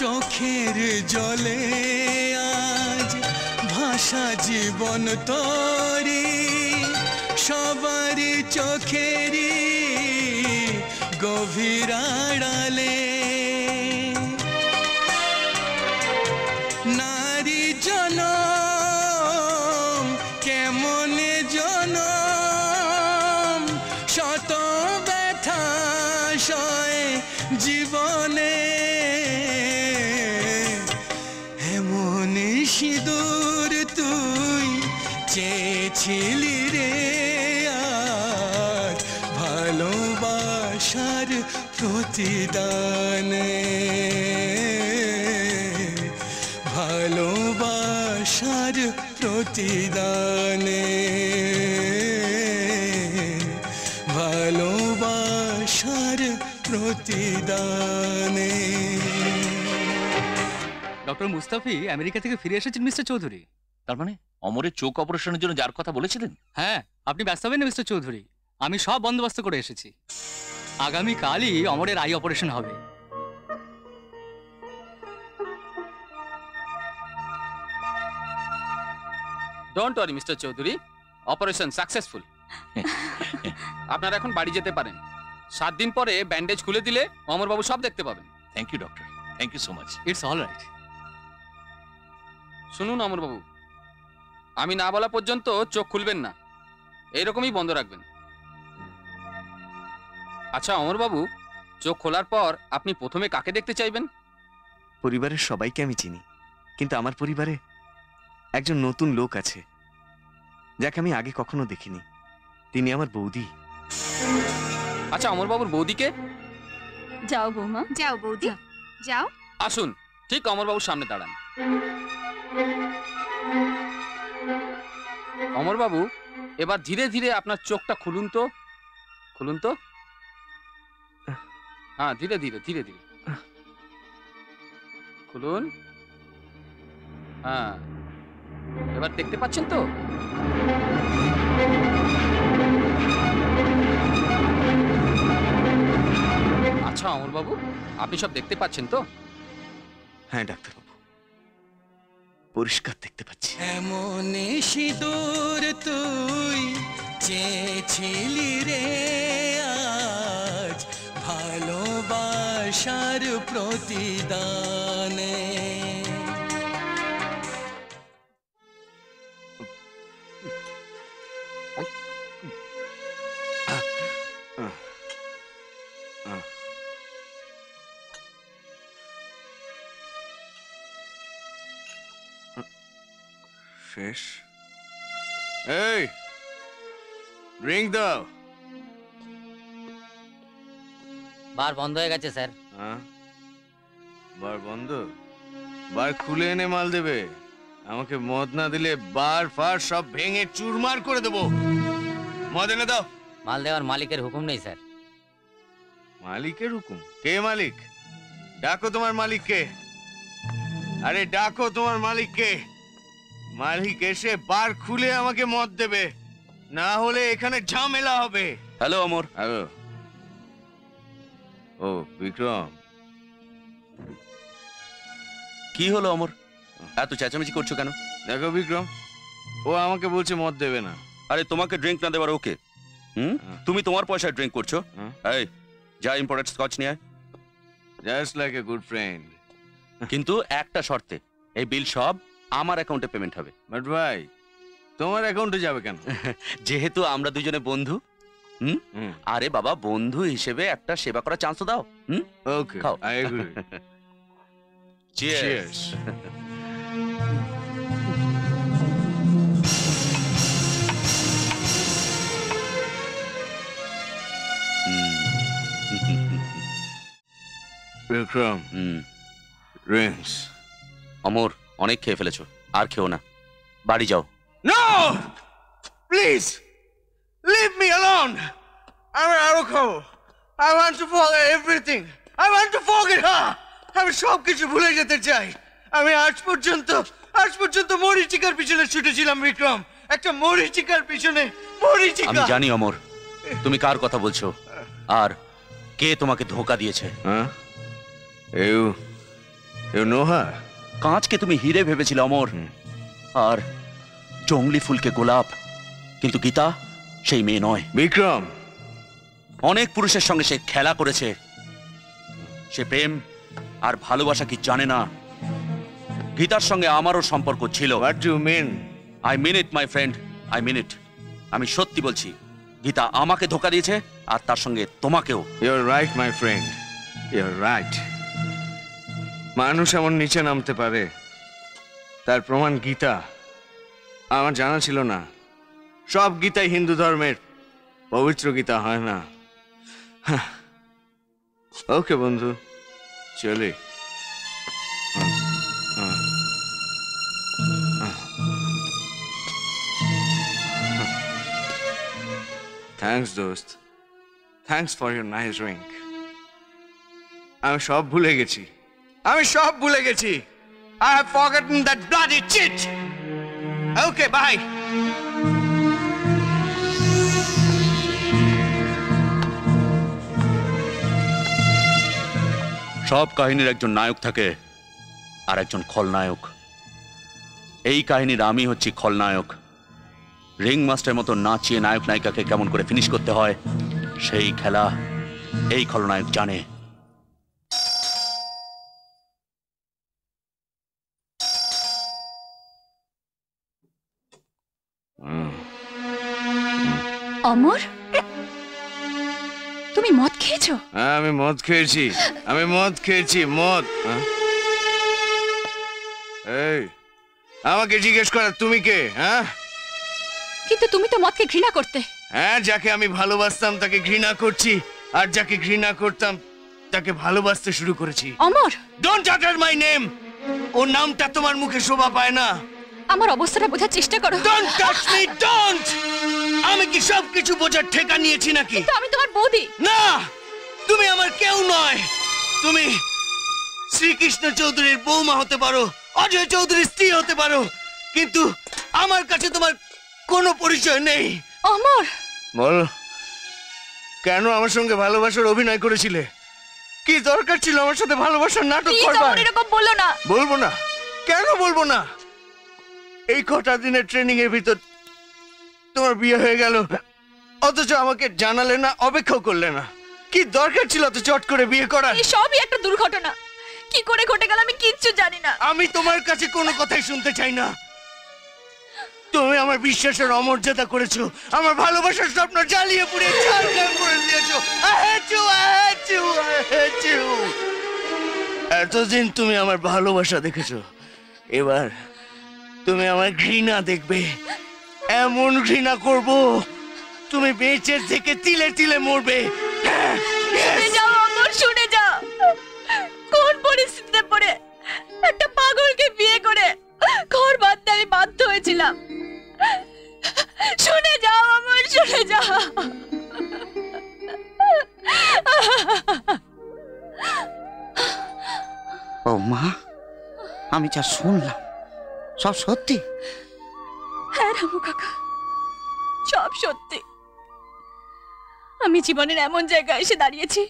চোখের জলে আজ ভাষা জীবন তোরি, সবার চোখেরই গভীর আড়ালে নারী জন কেমন জন, শত ব্যথা সয় জীবনে। এমন সিঁদুর তুই চেয়েছিলি রে, আজ ভালোবাসার প্রতিদানে, ভালোবাসার প্রতিদানে, ভালোবাসার প্রতিদানে। ডক্টর মুস্তাফি আমেরিকা থেকে ফিরে এসেছেন মিস্টার চৌধুরী। তার মানে অমরের চোখ অপারেশনের জন্য যার কথা বলেছিলেন? হ্যাঁ, আপনি ব্যস্ত হবেন না মিস্টার চৌধুরী, আমি সব বন্দোবস্ত করে এসেছি। আগামী কালই অমরের আই অপারেশন হবে। Don't worry, Mr. Chaudhuri. Operation successful. আপনারা এখন বাড়ি যেতে পারেন। 7 দিন পরে ব্যান্ডেজ খুলে দিলে অমর বাবু সব দেখতে পাবেন। Thank you, doctor. Thank you so much. It's all right. শুনুন অমর বাবু, আমি না বলা পর্যন্ত চোখ খুলবেন না, এইরকমই বন্ধ রাখবেন। আচ্ছা অমর বাবু, চোখ খোলার পর আপনি প্রথমে কাকে দেখতে চাইবেন? পরিবারের সবাইকে আমি চিনি, কিন্তু আমার পরিবারে একজন নতুন লোক আছে যাকে আমি আগে কখনো দেখিনি, তিনি আমার বৌদি। আচ্ছা অমর বাবুর বৌদিকে? যাও বৌমা, যাও বৌদি, যাও। আসুন, ঠিক অমর বাবুর সামনে দাঁড়ান। অমর বাবু, এবার ধীরে ধীরে আপনার চোখটা খুলুন তো, খুলুন তো। হ্যাঁ, ধীরে ধীরে ধীরে ধীরে খুলুন। হ্যাঁ, এবার দেখতে পাচ্ছেন তো? আচ্ছা অমর বাবু, আপনি সব দেখতে পাচ্ছেন তো? হ্যাঁ ডাক্তার বাবু, পরিষ্কার দেখতে পাচ্ছি। এমন সিঁদুর তুই চেয়েছিলি রে আজ ভালোবাসার প্রতিদানে। শেষ। এই ড্রিঙ্ক দাও। বার বন্ধ হয়ে গেছে স্যার। হ্যাঁ, বার বন্ধ? বার খুলে এনে মাল দেবে। আমাকে মদ না দিলে বার ফার সব ভেঙে চুরমার করে দেবো। মদ এনে দাও। মাল দেওয়ার মালিকের হুকুম নেই স্যার। মালিকের হুকুম? কে মালিক? ডাকো তোমার মালিককে। আরে ডাকো তোমার মালিককে। মালিক এসে বার খুলে আমাকে মদ দেবে, না হলে এখানে ঝামেলা হবে। হ্যালো অমর। হ্যালো। ও বিক্রম, কি হলো অমর, এত চেঁচামেচি করছো কেন? দেখো বিক্রম, ও আমাকে বলছে মদ দেবে না। আরে তোমাকে ড্রিঙ্ক না দেবার ওকে, তুমি তোমার পয়সায় ড্রিঙ্ক করছো। এই যা, ইম্পোর্টেড স্কচ নিয়ে আয়। Just like a good friend. কিন্তু একটা শর্তে, এই বিল সব আমার অ্যাকাউন্টে পেমেন্ট হবে। বাট ভাই, তোমার অ্যাকাউন্টে যাবে কেন? যেহেতু আমরা দুজনে বন্ধু। আরে বাবা, বন্ধু হিসেবে একটা সেবা করার চান্স দাও। Okay, I agree. Cheers. Bikram, Rings. Amar, অনেক খেয়ে ফেলেছো, আর খেও না, বাড়ি যাও। No please leave me alone. আমি আরো খাবো। I want to forget everything. I want to forget her. আমি সব কিছু ভুলে যেতে চাই। আমি আজ পর্যন্ত মরিচিকার পিছনে ছুটেছিলাম বিক্রম, একটা মরিচিকার পিছনে। মরিচিকা। আমি জানি অমর, তুমি কার কথা বলছো আর কে তোমাকে ধোঁকা দিয়েছে। You know her. কাঁচকে তুমি হিরে ভেবেছিলে অমর, আর জংলি ফুলকে গোলাপ, কিন্তু গীতা সেই মেয়ে নয় বিক্রম। অনেক পুরুষের সঙ্গে সে খেলা করেছে। সে প্রেম আর ভালোবাসা কি জানে না? গীতার সঙ্গে আমারও সম্পর্ক ছিল। What do you mean? I mean it my friend, I mean it. আমি সত্যি বলছি, গীতা আমাকে ধোঁকা দিয়েছে, আর তার সঙ্গে তোমাকেও। You are right my friend, you are right. মানুষ এমন নিচে নামতে পারে, তার প্রমাণ গীতা। আমার জানা ছিল না। সব গীতাই হিন্দু ধর্মের, পবিত্র গীতা হয় না। ওকে বন্ধু, চলে। থ্যাংকস দোস্ত, thanks for your nice drink. আমি সব ভুলে গেছি, আমি সব ভুলে গেছি। I have forgotten that bloody cheat. Okay, bye. সব কাহিনীর একজন নায়ক থাকে আর একজন খলনায়ক। এই কাহিনীর আমি হচ্ছি খলনায়ক। रिंग मास्टर मतो नाचिए नायक नायिका के केमन करे फिनिश करते हय सेई खेला एई खलनायक जाने। अमर तुमी मद खेयेछो? आमी मद खेयेछि, आमी मद खेयेछि, मद। এই আমাকে জিজ্ঞেস করা তুমি কে? হ্যাঁ কিন্তু তুমি তো মদকে ঘৃণা করতে। হ্যাঁ যাকে আমি ভালোবাসতাম তাকে ঘৃণা করছি আর যাকে ঘৃণা করতাম তাকে ভালোবাসতে শুরু করেছি। অমর ডোন্ট জাটার মাই নেম, ও নামটা তোমার মুখে শোভা পায় না। আমার অবস্থাটা বোঝার চেষ্টা করো। Don't touch me, don't. আমি কি সব কিছু বোঝার ঠেকা নিয়েছি নাকি? কিন্তু আমি তোমার বৌদি। না তুমি আমার কেউ নয়, তুমি শ্রীকৃষ্ণ চৌধুরীর বৌমা হতে পারো, অজয় চৌধুরীর স্ত্রী হতে পারো, কিন্তু আমার কাছে তোমার কোনো পরিচয় নেই। অমর বল কেন আমার সঙ্গে ভালোবাসার অভিনয় করেছিলে? কি দরকার ছিল আমার সাথে ভালোবাসার নাটক করবার? তুমি এরকম বলো না। বলবো না, কেন বলবো না? এই কটা দিনের ট্রেনিং এর ভিতর তোমার বিয়ে হয়ে গেল, অথচ আমাকে জানালে না, অপেক্ষা করলে না। কি দরকার ছিল তো চট করে বিয়ে করার? এই সবই একটা দুর্ঘটনা, কি করে ঘটে গেল আমি কিচ্ছু জানি না। আমি তোমার কাছে কোনো কথাই শুনতে চাই না। তুমি আমার বিশ্বাসের অমর্যাদা করেছো, আমার ভালোবাসার স্বপ্ন জ্বালিয়ে পুড়িয়ে ছারখার করে দিয়েছো। এতদিন তুমি আমার ভালোবাসা দেখেছো, এবার তুমি আমার ঘৃণা দেখবে। এমন ঘৃণা করব তুমি বেঁচে থেকে তিলে তিলে মরবে। শুনে যাও অমর, শুনে যাও। কোন পরিস্থিতিতে পড়ে একটা পাগলকে বিয়ে করে ঘর বাঁধতে আমি বাধ্য হয়েছিলাম। শুনে যাও অমর, শুনে যাও। ও মা, আমি যা শুনলাম সব সত্যি? হ্যাঁ রামু কাকা, সব সত্যি। আমি জীবনের এমন জায়গায় এসে দাঁড়িয়েছি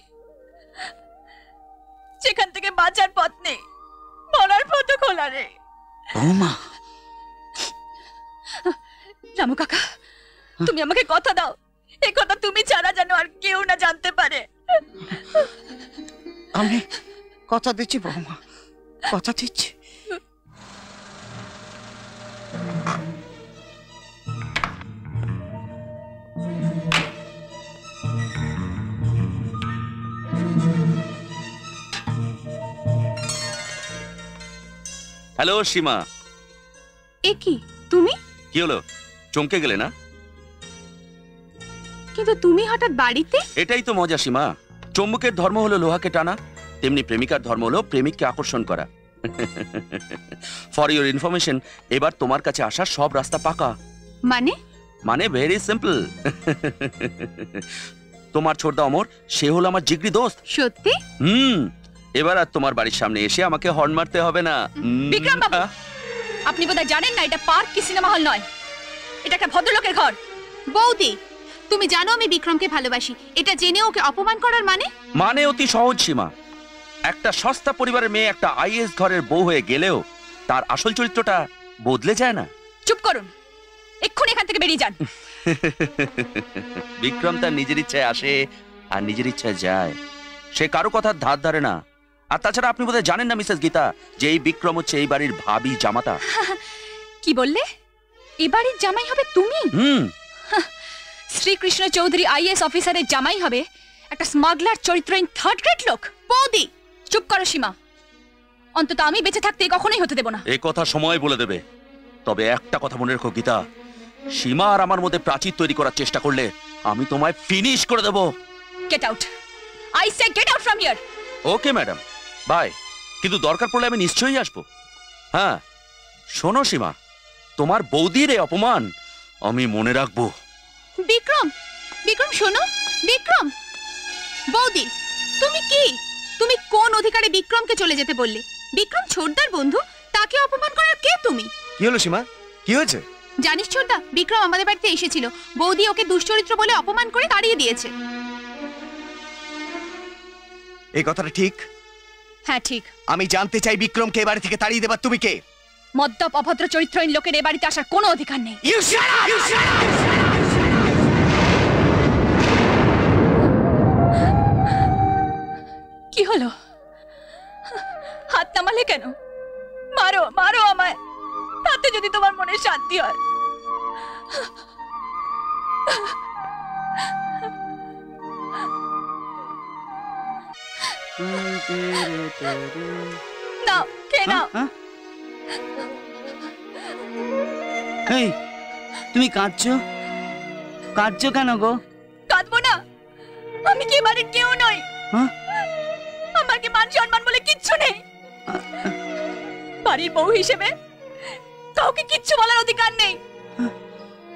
যেখান থেকে বাঁচার পথ নেই, মরার পথও খোলা নেই। রামু কাকা তুমি আমাকে কথা দাও, এই কথা তুমি ছাড়া যেন আর কেউ না জানতে পারে। আমি কথা দিচ্ছি বৌমা, কথা দিচ্ছি। হ্যালো সীমা। এ কি, তুমি? কি হলো, চমকে গেলে না? কিন্তু তুমি হঠাৎ বাড়িতে? এটাই তো মজা সীমা। চুম্বকের ধর্ম হলো লোহাকে টানা, তেমনি প্রেমিকার ধর্ম হলো প্রেমিককে আকর্ষণ করা। ফর ইওর ইনফরমেশন, এবার তোমার কাছে আসা সব রাস্তা পাকা। মানে? মানে ভেরি সিম্পল। তোমার ছোটদা অমর, সে হলো আমার জিগরি দোস্ত। সত্যি? হুম। এবার আর তোমার বাড়ির সামনে এসে আমাকে হর্ন মারতে হবে না। বিক্রম বাবু আপনি বোধহয় জানেন না এটা পার্ক কি সিনেমা হল নয়, এটা একটা ভদ্রলোকের ঘর। বৌদি তুমি জানো আমি বিক্রমকে ভালোবাসি, এটা জেনে ওকে অপমান করার মানে? মানে অতি সহজ সীমা, একটা সস্তা পরিবারের মেয়ে একটা আইএস ঘরের বউ হয়ে গেলেও তার আসল চরিত্রটা বদলে যায় না। চুপ করুন, এক্ষুনি এখান থেকে বেরিয়ে যান। বিক্রম তার নিজের ইচ্ছায় আসে আর নিজের ইচ্ছায় যায়, সে কারো কথা ধার ধারে না। আর তাছাড়া আপনি বোধহয় জানেন না মিসেস গীতা, যে এই বিক্রম হচ্ছে এই বাড়ির ভাবী জামাতা। কি বললে, এই বাড়ির জামাই হবে তুমি? হুম। শ্রীকৃষ্ণ চৌধুরী আইএস অফিসারের জামাই হবে একটা স্মাগলার চরিত্রহীন থার্ড গ্রেড লোক? বৌদি চুপ করো সীমা, অন্তত আমি বেঁচে থাকতে কখনোই হতে দেব না। এই কথা সময় বলে দেবে, তবে একটা কথা মনে রেখো গীতা, সীমা আর আমার মধ্যে প্রাচীর তৈরি করার চেষ্টা করলে আমি তোমায় ফিনিশ করে দেব। Get out, I say get out from here. Okay madam bye, কিন্তু দরকার পড়লে আমি নিশ্চয়ই আসবো। হ্যাঁ শোনো সীমা, তোমার বৌদির এই অপমান আমি মনে রাখবো। বিক্রম, বিক্রম শোনো, বিক্রম। বৌদি তুমি কি, তুমি কোন অধিকারে বিক্রমকে চলে যেতে বললে? বিক্রম ছোটদার বন্ধু, তাকে অপমান করার কে তুমি? কি হলো সীমা, কি হয়েছে? জানিস ছোটদা, বিক্রম আমাদের বাড়িতে এসেছিল, বৌদি ওকে দুশ্চরিত্র বলে অপমান করে তাড়িয়ে দিয়েছে। এই কথাটা ঠিক? হ্যাঁ ঠিক। আমি জানতে চাই বিক্রমকে এই বাড়ি থেকে তাড়িয়ে দেবার তুমি কে? মদ্যপ অভদ্র চরিত্রহীন লোকের এ বাড়িতে আসার কোনো অধিকার নেই। কি হলো? হাত নামালে কেন? মারো মারো আমায়, তাতে যদি তোমার মনে শান্তি হয়। নাও, খেয়ে নাও। এই, তুমি কাঁদছো? কাঁদছো কেন গো? কাঁদবো না, আমি কি বাড়ির কেউ নই। আমার কি মান সম্মান বলে কিচ্ছু নেই? বাড়ির বউ হিসেবে কাউকে কিচ্ছু বলার অধিকার নেই।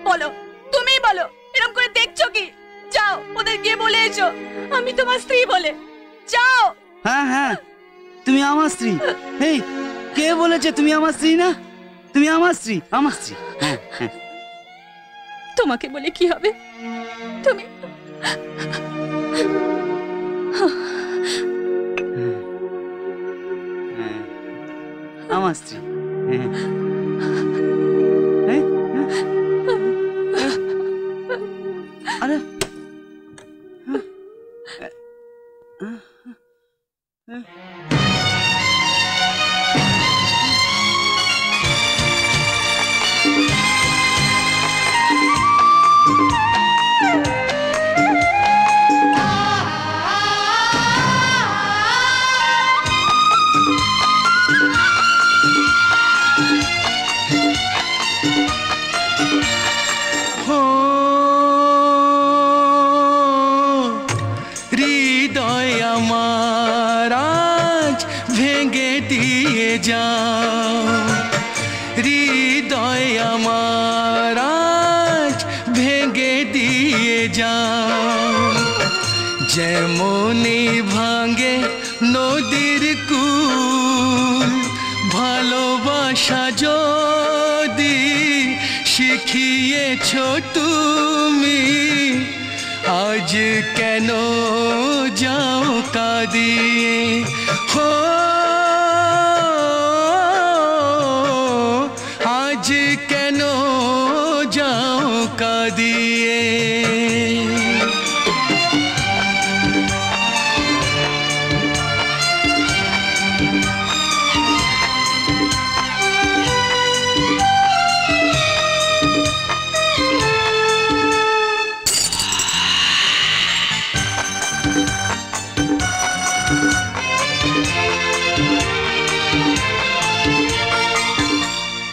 বলো, তুমি বলো, এরকম করে দেখছো কি? যাও ওদের গিয়ে বলে এসো আমি তোমার স্ত্রী বলে। যাও। হ্যাঁ হ্যাঁ, তুমি আমার স্ত্রী। এই, কে বলেছে তুমি আমার স্ত্রী না? তুমি আমার স্ত্রী, আমার স্ত্রী। হ্যাঁ হ্যাঁ, তোমাকে বলে কি হবে? তুমি আমার স্ত্রী। আরে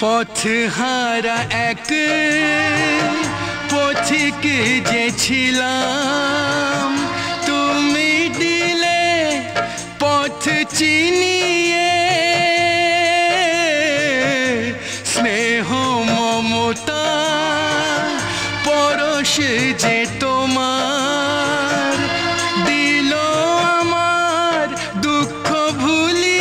পথহারা এক পথিক যে ছিলাম, তুমি দিলে পথ চিনিয়ে। স্নেহ মমতা পরশ যে তোমার দিল আমার দুঃখ ভুলি।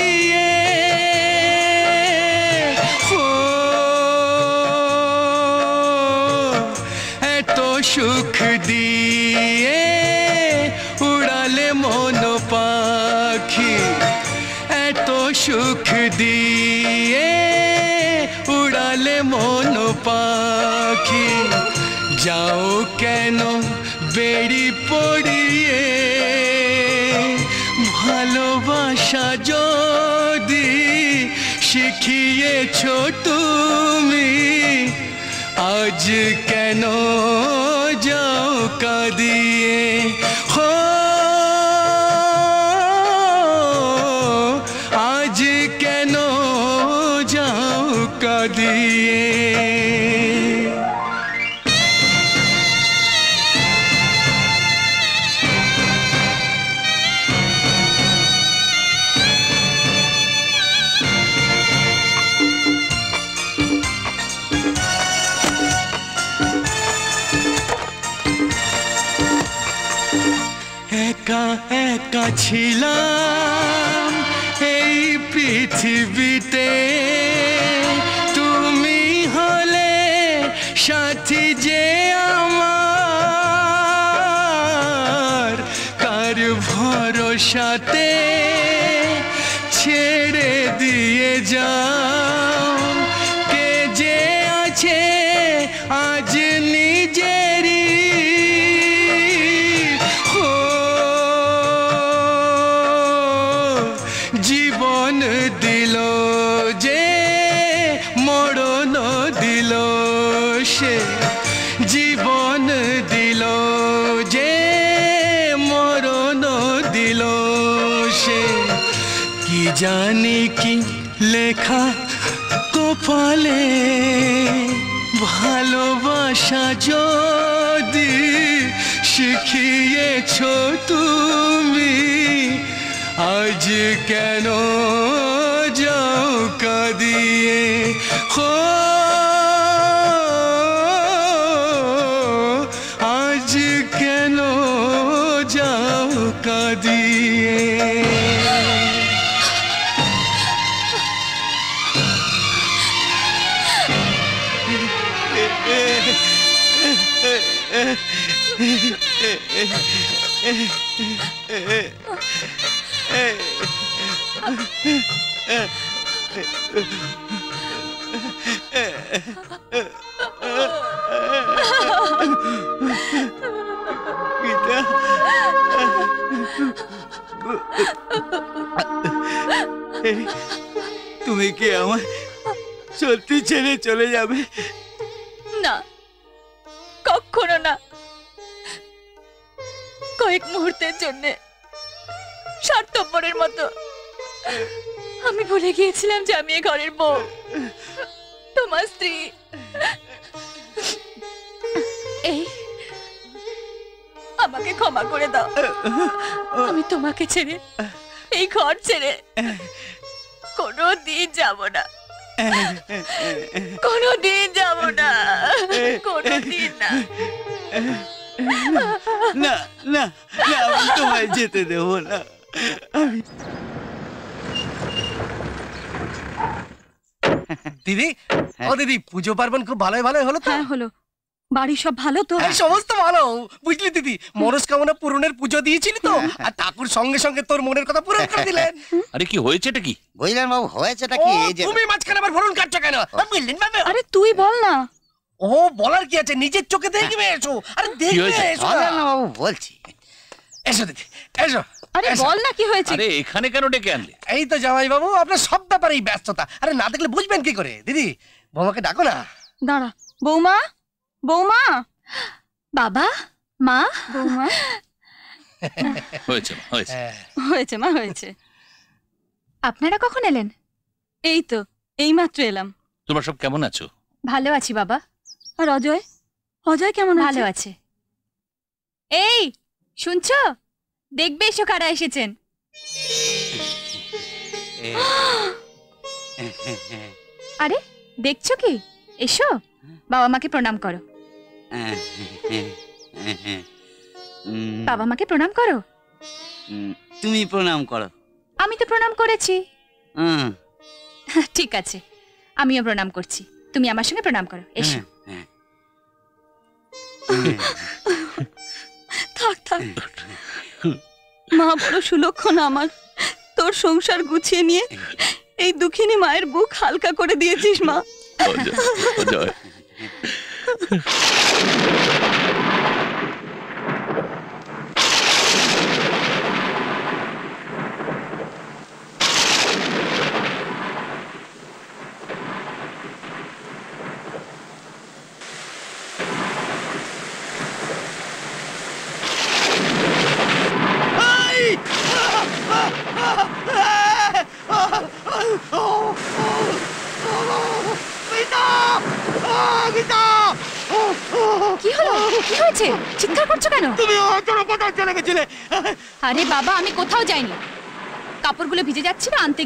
সুখ দিয়ে উড়ালে মন পাখি, এত সুখ দিয়ে উড়ালে মন পাখি। যাও কেন বেড়ি পড়িয়ে, ভালোবাসা যদি শিখিয়েছ তুমি, আজ কেন যাও কাঁদিয়ে। হো, আজ কেন যাও কাঁদিয়ে। একা একা ছিলাম এই পৃথিবীতে, তুমি হলে সাথী যে আমার। কার ভরসাতে ছেড়ে দিয়ে যাও, সে জীবন দিল যে মরণ দিল সে কি জানি কি লেখা কপালে ভালোবাসা যদি শিখিয়েছ তুমি আজ কেন যাও কাঁদিয়ে খো আজ কেন যাও কাঁদিয়ে তুমি কি আমার সত্যি ছেড়ে চলে যাবে? না, কখনো না। কয়েক মুহূর্তের জন্য স্বার্থপরের মতো আমি ভুলে গিয়েছিলাম যে আমি এই ঘরের বউ, তোমার স্ত্রী। এই আমাকে ক্ষমা করে দাও, আমি তোমাকে ছেড়ে এই ঘর ছেড়ে কোনোদিন যাব না, কোনোদিন যাব না, কোনোদিন না। না না না, আমি তোমায় যেতে দেব না। দিদি, ও দিদি, পুজো পার্বণ খুব ভালোই ভালোই হলো তো? হ্যাঁ হলো। বাড়ি সব ভালো তো? সমস্ত ভালো। বুঝলি দিদি, মনস্কামনা পূরণের পুজো দিয়েছিলি তো, আর ঠাকুর সঙ্গে সঙ্গে তোর মনের কথা পূরণ করে দিলেন। আরে কি হয়েছে এটা কি বুঝলেন বাবু? হয়েছেটা কি? এই যে তুমি মাঝখানে আবার ভরুন কাটছো কেন? বুঝলেন বাবু? আরে তুই বল না। ও বলার কি আছে, নিজের চোখে দেখবে। এসো। আরে দেখবে, এসো না বাবু, বলছি এসো দিদি, এসো। আরে বল না কি হয়েছে। আরে এখানে কেন ডেকে আনলে? এই তো জামাই বাবু, আপনার সব ব্যাপারেই ব্যস্ততা। আরে না দেখলে বুঝবেন কি করে? দিদি, বৌমাকে ডাকো না। দাঁড়া, বৌমা, বৌমা, বাবা, মা, বৌমা। হয়েছে মা, হয়েছে, হয়েছে মা, হয়েছে। আপনারা কখন এলেন? এই তো এইমাত্র এলাম। তোমরা সব কেমন আছো? ভালো আছি বাবা। আর অজয়? অজয় কেমন? ভালো আছে। এই শুনছো, দেখবে এসো কারা এসেছেন। আরে দেখছো কি? এসো, বাবা মাকে প্রণাম করো। বাবা মাকে প্রণাম করো। তুমি প্রণাম করো। আমি তো প্রণাম করেছি। ঠিক আছে, আমিও প্রণাম করছি। তুমি আমার সঙ্গে প্রণাম করো। এসো। থাক থাক মা, বড় সুলক্ষণ আমার। তোর সংসার গুছিয়ে নিয়ে এই দুঃখিনী মায়ের বুক হালকা করে দিয়েছিস মা। আরে বাবা, আমি কোথাও যাইনি, কাপড়গুলো ভিজে যাচ্ছিল, আনতে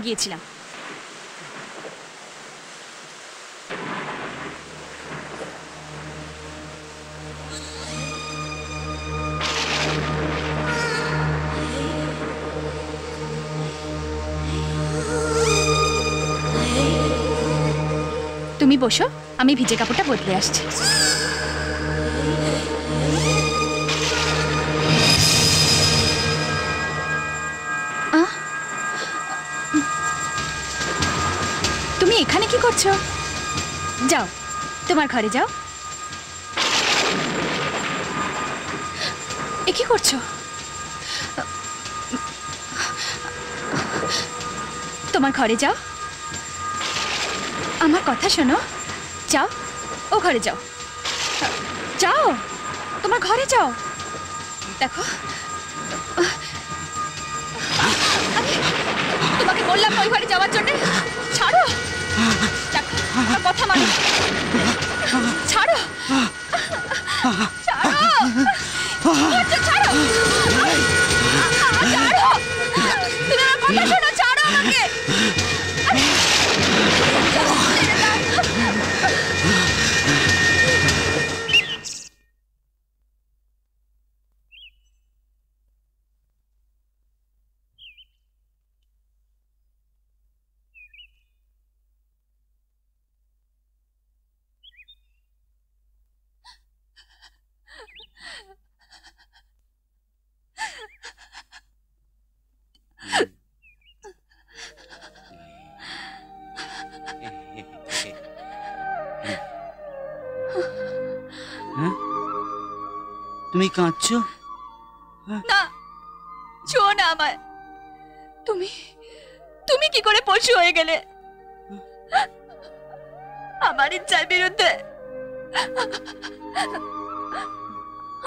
গিয়েছিলাম। তুমি বসো, আমি ভিজে কাপড়টা বদলে আসছি। এখানে কি করছো? যাও, তোমার ঘরে যাও। এ কি করছো? তোমার ঘরে যাও, আমার কথা শোনো, যাও, ও ঘরে যাও। যাও, তোমার ঘরে যাও। দেখো তোমাকে বললাম ওই ঘরে যাওয়ার জন্য। ছাড়ো, কথা মানে ছাড়ো, ছাড়ো, ছাড়ো, ছাড়ো আমাকে।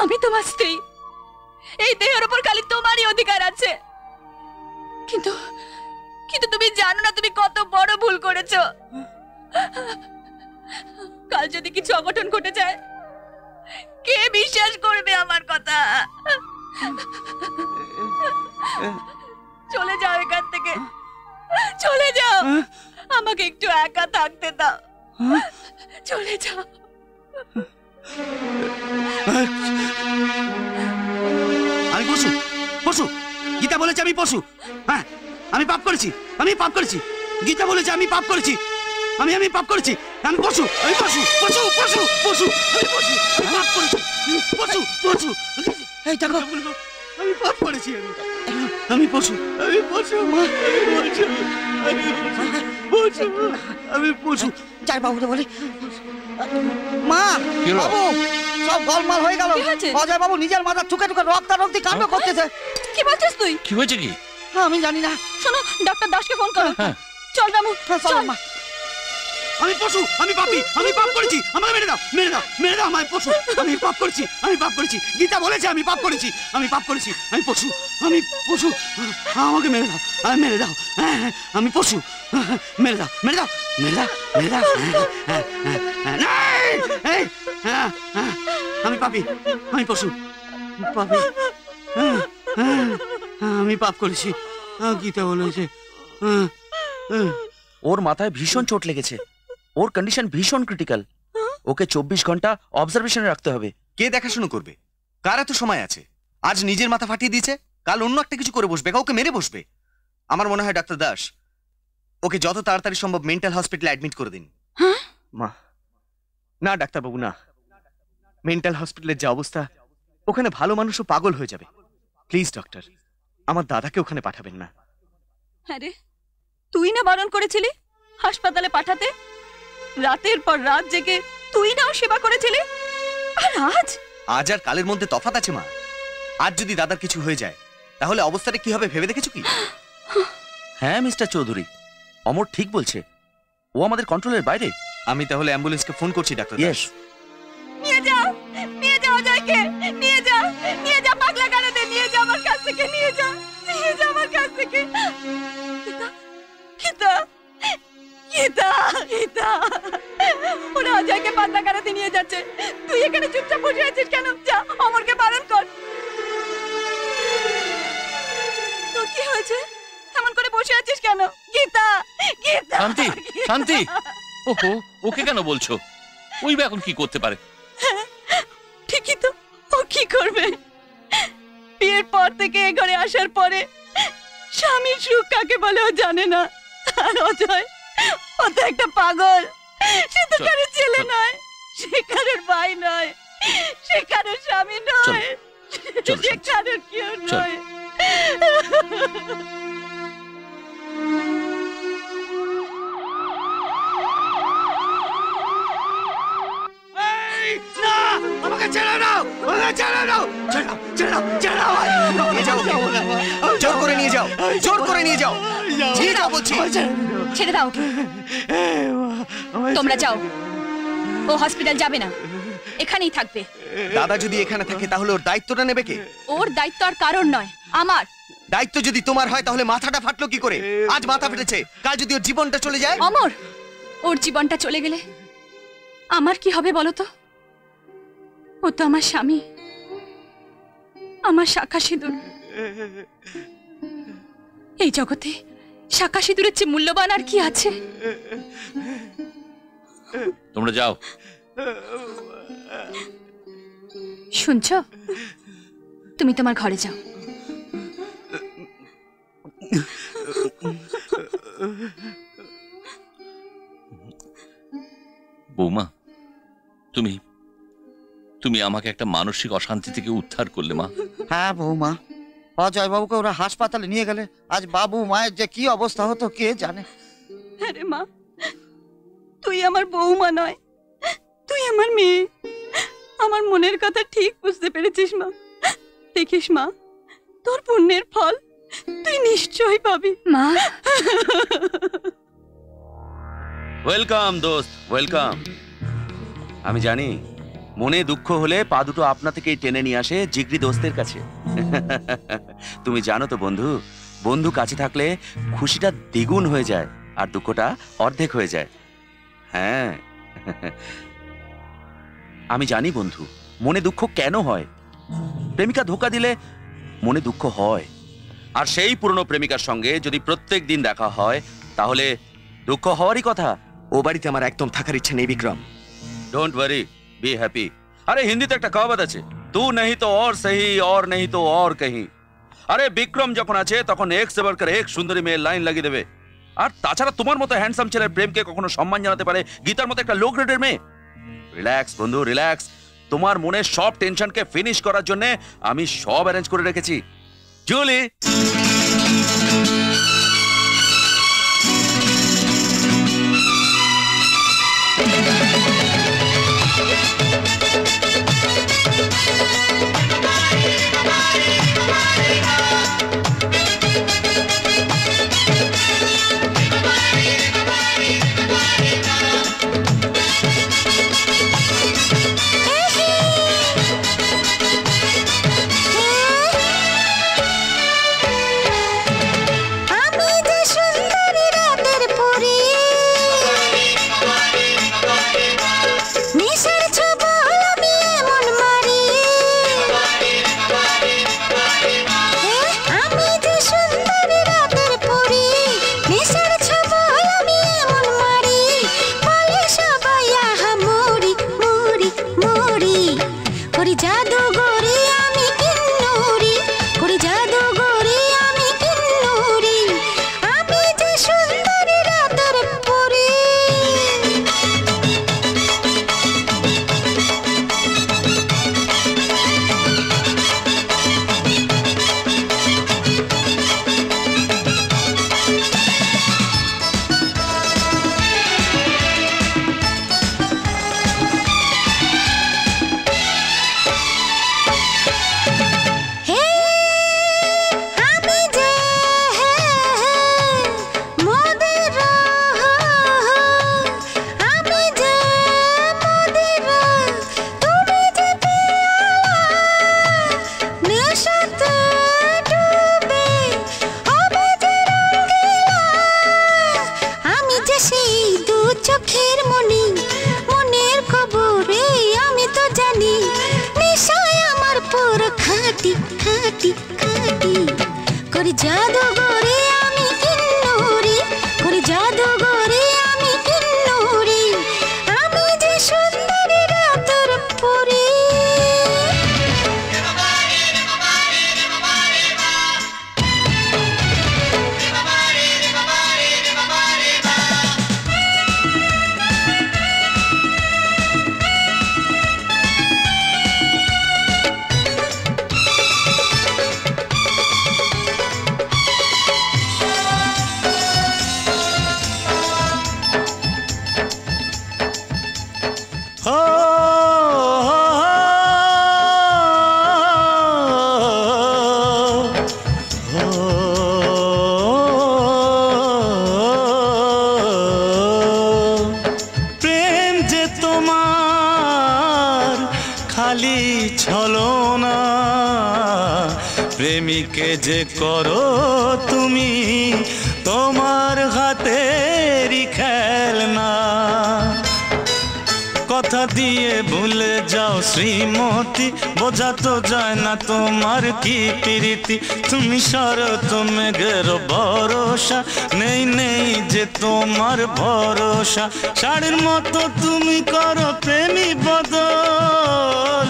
আমি তোমার স্ত্রী, এই দেহের উপর খালি তোমারই অধিকার আছে। কিন্তু কিন্তু তুমি জানো না তুমি কত বড় ভুল করেছো। কাল যদি কিছু অঘটন ঘটে যায় কে বিশ্বাস করবে আমার কথা? চলে যাও এখান থেকে, চলে যাও, আমাকে একটু একা থাকতে দাও, চলে যাও। আমি পশু, পশু গীতা বলেছে আমি পশু। হ্যাঁ, আমি পাপ করেছি, আমি পাপ করেছি। গীতা বলেছে আমি পাপ করেছি, আমি আমি পাপ করেছি। আমি পশু, আমি পশু, পশু, পশু, পশু, আমি পশু, আমি পাপ করেছি, পশু, পশু। এই দেখো আমি পাপ করেছি, আমি পশু, আমি পশু, আমি পশু, আমি পশু। যাই বাবুকে বলি। মা, বাবু সব গোলমাল হয়ে গেল। অজয় বাবু নিজের মাথা ঠুকে ঠুকে রক্তারক্তি কাণ্ড করতেছে। কি বলছিস তুই? কি হয়েছে কি? আমি জানি না। শোনো, ডাক্তার দাসকে ফোন করো। চল রামু, চল মা। আমি পশু, আমি পাপী, আমি পাপ করেছি, আমাকে মেরে দাও, মেরে দাও, মেরে দাও। আমি পশু, আমি পাপ করেছি, আমি পাপ করেছি। গীতা বলেছে আমি পাপ করেছি, আমি পাপ করেছি। আমি পশু, আমি পশু, আমাকে মেরে দাও, মেরে দাও। আমি পশু, মেরে দাও, মেরে দাও, মেরে দাও, মেরে দাও। আমি পাপী, আমি পশু, পাপী, আমি পাপ করেছি। গীতা বলেছে। ওর মাথায় ভীষণ চোট লেগেছে, ওর কন্ডিশন ভীষণ ক্রিটিক্যাল। ওকে 24 ঘন্টা অবজারভেশনে রাখতে হবে। কে দেখাশোনা করবে? কার এত সময় আছে? আজ নিজের মাথা ফাটিয়ে দিয়েছে, কাল অন্য একটা কিছু করে বসবে, কাউকে মেরে বসবে। আমার মনে হয় ডাক্তার দাস ওকে যত তাড়াতাড়ি সম্ভব মেন্টাল হসপিটালে অ্যাডমিট করে দিন। মা, না ডাক্তারবাবু না, মেন্টাল হসপিটালের যা অবস্থা, ওখানে ভালো মানুষও পাগল হয়ে যাবে। প্লিজ ডক্টর, আমার দাদাকে ওখানে পাঠাবেন না। আরে তুই না বারণ করেছিলি হাসপাতালে পাঠাতে? রাতের পর রাত জেগে তুই নাও সেবা করেছিলি। আর আজ? আজ আর কালের মধ্যে তফাৎ আছে মা। আজ যদি দাদার কিছু হয়ে যায় তাহলে অবস্থাটা কি হবে ভেবে দেখেছো কি? হ্যাঁ মিস্টার চৌধুরী, অমর ঠিক বলছে, ও আমাদের কন্ট্রোলের বাইরে। আমি তাহলে অ্যাম্বুলেন্সকে ফোন করছি ডাক্তার। ইয়েস, নিয়ে যাও, নিয়ে যাও, যাকে নিয়ে যাও, নিয়ে যাও, পাগলা গাড়িতে নিয়ে যাও, আমার কাছ থেকে নিয়ে যাও, নিয়ে যাও আমার কাছ থেকে। গীতা, গীতা, গীতা, ওরা অজয়কে পাতলা কাটাতে নিয়ে যাচ্ছে। তুই এখানে চুপচাপ বসে আছিস কেন? যা অমরকে বারণ কর। তোর কি হয়েছে? এমন করে বসে আছিস কেন? গীতা, গীতা। শান্তি, শান্তি। ওহো, ওকে কেন বলছো? ওই বা এখন কি করতে পারে? ঠিকই তো, ও কি করবে? বিয়ের পর থেকে এ ঘরে আসার পরে স্বামীর সুখ কাকে বলে ও জানে না। আর অজয়, ও তো একটা পাগল। সে তো কারোর ছেলে নয়, সে কারোর ভাই নয়, সে কারোর স্বামী নয়, সে কারোর কেউ নয়। আমাকে ছেড়ে দাও, আমাকে ছেড়ে দাও, ছেড়ে ছেড়ে ছেড়ে দাও, নিয়ে যাও, জোর করে নিয়ে যাও, জোর করে নিয়ে যাও, ছেড়ে দাও বলছি, ছেড়ে দাও। তোমরা যাও, ও হসপিটাল যাবে না, এখানেই থাকবে। দাদা যদি এখানে থাকে তাহলে ওর দায়িত্বটা নেবে কে? ওর দায়িত্ব আর কারোর নয়, আমার দায়িত্ব। যদি তোমার হয় তাহলে মাথাটা ফাটলো কি করে? আজ মাথা ফেটেছে, কাল যদি ওর জীবনটা চলে যায়। অমর, ওর জীবনটা চলে গেলে আমার কি হবে বলো তো? ও তো আমার স্বামী, আমার শাখা সিঁদুর। এই জগতে শাখা সিঁদুরের চেয়ে মূল্যবান আর কি আছে? তোমরা যাও। শুনছো, তুমি তোমার ঘরে যাও। বৌমা, তুমি তুমি আমাকে একটা মানসিক অশান্তি থেকে উদ্ধার করলে মা। হ্যাঁ বৌমা, অজয় বাবুকে ওরা হাসপাতালে নিয়ে গেলে আজ বাবু মায়ের যে কি অবস্থা হতো কে জানে। আরে মা, তুই আমার বৌমা নয়, তুই আমার মেয়ে। আমার মনের কথা ঠিক বুঝতে পেরেছিস মা। দেখিস মা, তোর পুণ্যের ফল তুই নিশ্চয়ই পাবি মা। ওয়েলকাম দোস্ত, ওয়েলকাম। আমি জানি মনে দুঃখ হলে পা দুটো আপনা থেকেই টেনে নিয়ে আসে জিগরি দোস্তের কাছে। তুমি জানো তো বন্ধু, বন্ধু কাছে থাকলে খুশিটা দ্বিগুণ হয়ে যায় আর দুঃখটা অর্ধেক হয়ে যায়। হ্যাঁ আমি জানি বন্ধু, মনে দুঃখ কেন হয়। প্রেমিকা ধোঁকা দিলে মনে দুঃখ হয়, আর সেই পুরনো প্রেমিকার সঙ্গে যদি প্রত্যেক দিন দেখা হয় তাহলে দুঃখ হওয়ারই কথা। ও বাড়িতে আমার একদম থাকার ইচ্ছে নেই Bikram. Don't worry, be happy. আরে হিন্দিতে একটা কাহাবত আছে, তু নেহি তো অর সহি অর নেহি তো অর কহি। আরে বিক্রম যখন আছে তখন এক সেবার করে এক সুন্দরী মেয়ের লাইন লাগিয়ে দেবে। আর তাছাড়া তোমার মতো হ্যান্ডসাম ছেলের প্রেমকে কখনো সম্মান জানাতে পারে গীতার মতো একটা লো গ্রেডের মেয়ে? রিল্যাক্স বন্ধু, রিল্যাক্স। তোমার মনে সব টেনশনকে ফিনিশ করার জন্য আমি সব অ্যারেঞ্জ করে রেখেছি। জুলি, তোমার খালি ছলনা প্রেমিকে যে করো তুমি তোমার হাতেরই খেলনা। কথা দিয়ে ভুলে যাও শ্রীমতী, বোঝাতো যায় না তোমার কি প্রীতি। তুমি শরৎ মেঘের ভরসা, নেই নেই যে তোমার ভরসা। শাড়ির মতো তুমি করো প্রেমী বদল,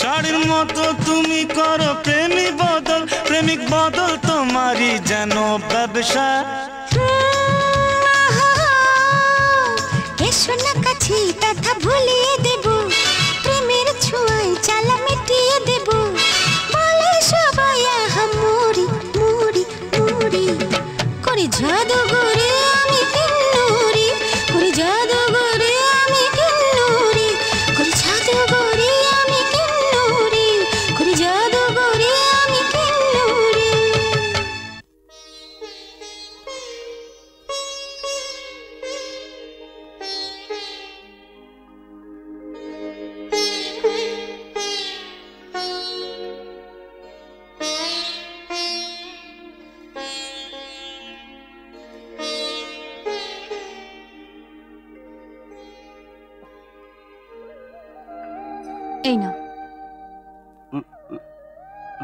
শাড়ির মতো তুমি করো প্রেমী বদল। প্রেমিক বদল তোমারই যেন ব্যবসা। কথা ভুলিয়ে দেব, প্রেমের ছোঁয়ায় জ্বালা মিটিয়ে দেব। বলে সবাই আহা মুড়ি মুড়ি মুড়ি করে জাদু করে আমি নুরি করে জাদু করে আমি নুরি করে জাদু করে আমি নুরি করে জাদু করে আমি নুরি।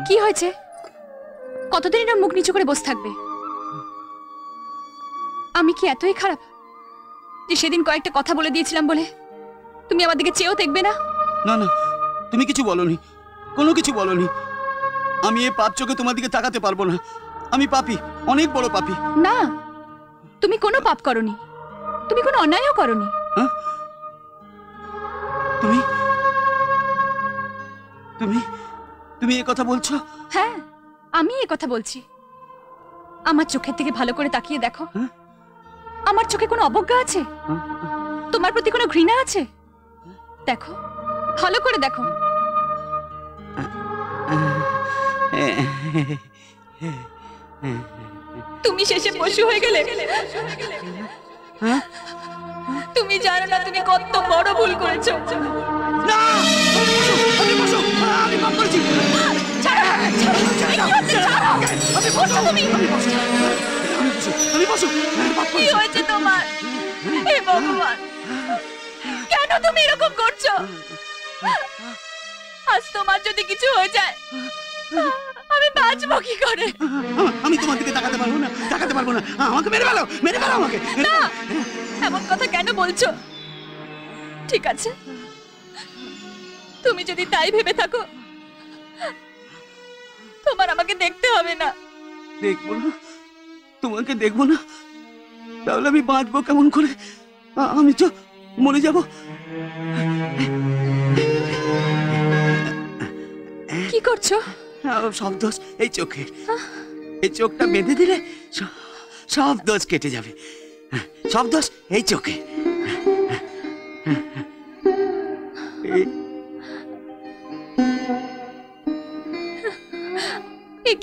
কি হয়েছে? কতদিন এরা মুখ নিচু করে বসে থাকবে? আমি কি এতই খারাপ যে সেদিন কয়েকটা কথা বলে দিয়েছিলাম বলে তুমি আমার দিকে চেয়েও দেখবে না? না না, তুমি কিছু বলনি, কোনো কিছু বলনি। আমি এই পাপ চোখে তোমার দিকে তাকাতে পারবো না। আমি পাপী, অনেক বড় পাপী। না, তুমি কোনো পাপ করনি, তুমি কোনো অন্যায়ও করনি। তুমি তুমি তুমি এই কথা বলছো? হ্যাঁ, আমি এই কথা বলছি। আমার চোখের দিকে ভালো করে তাকিয়ে দেখো। আমার চোখে কোনো অবজ্ঞা আছে? তোমার প্রতি কোনো ঘৃণা আছে? দেখো, ভালো করে দেখো। তুমি শেষে পশু হয়ে গেলে। তুমি জানো না তুমি কত বড় ভুল করেছো। না, আমি পাপ করেছি। ছাড়ো, আমি পশু, আমি পশু। কি হয়েছে তোমার? হে ভগবান, কেন তুমি এরকম করছো? আজ তোমার যদি কিছু হয়ে যায় আমি বাঁচবো কি করে? আমি তোমার দিকে তাকাতে পারবো না, তাকাতে পারবো না। আমাকে মেরে ফেলো, মেরে ফেলো আমাকে। না, এমন কথা কেন বলছো? ঠিক আছে, তুমি যদি তাই ভেবে থাকো তোমার আমাকে দেখতে হবে না। দেখবো না? তোমাকে দেখবো না? তাহলে আমি বাঁচবো কেমন করে? আমি তো মরে যাবো। কি করছো? সব দোষ এই চোখের। এই চোখটা বেঁধে দিলে সব দোষ কেটে যাবে। সব দোষ এই চোখে।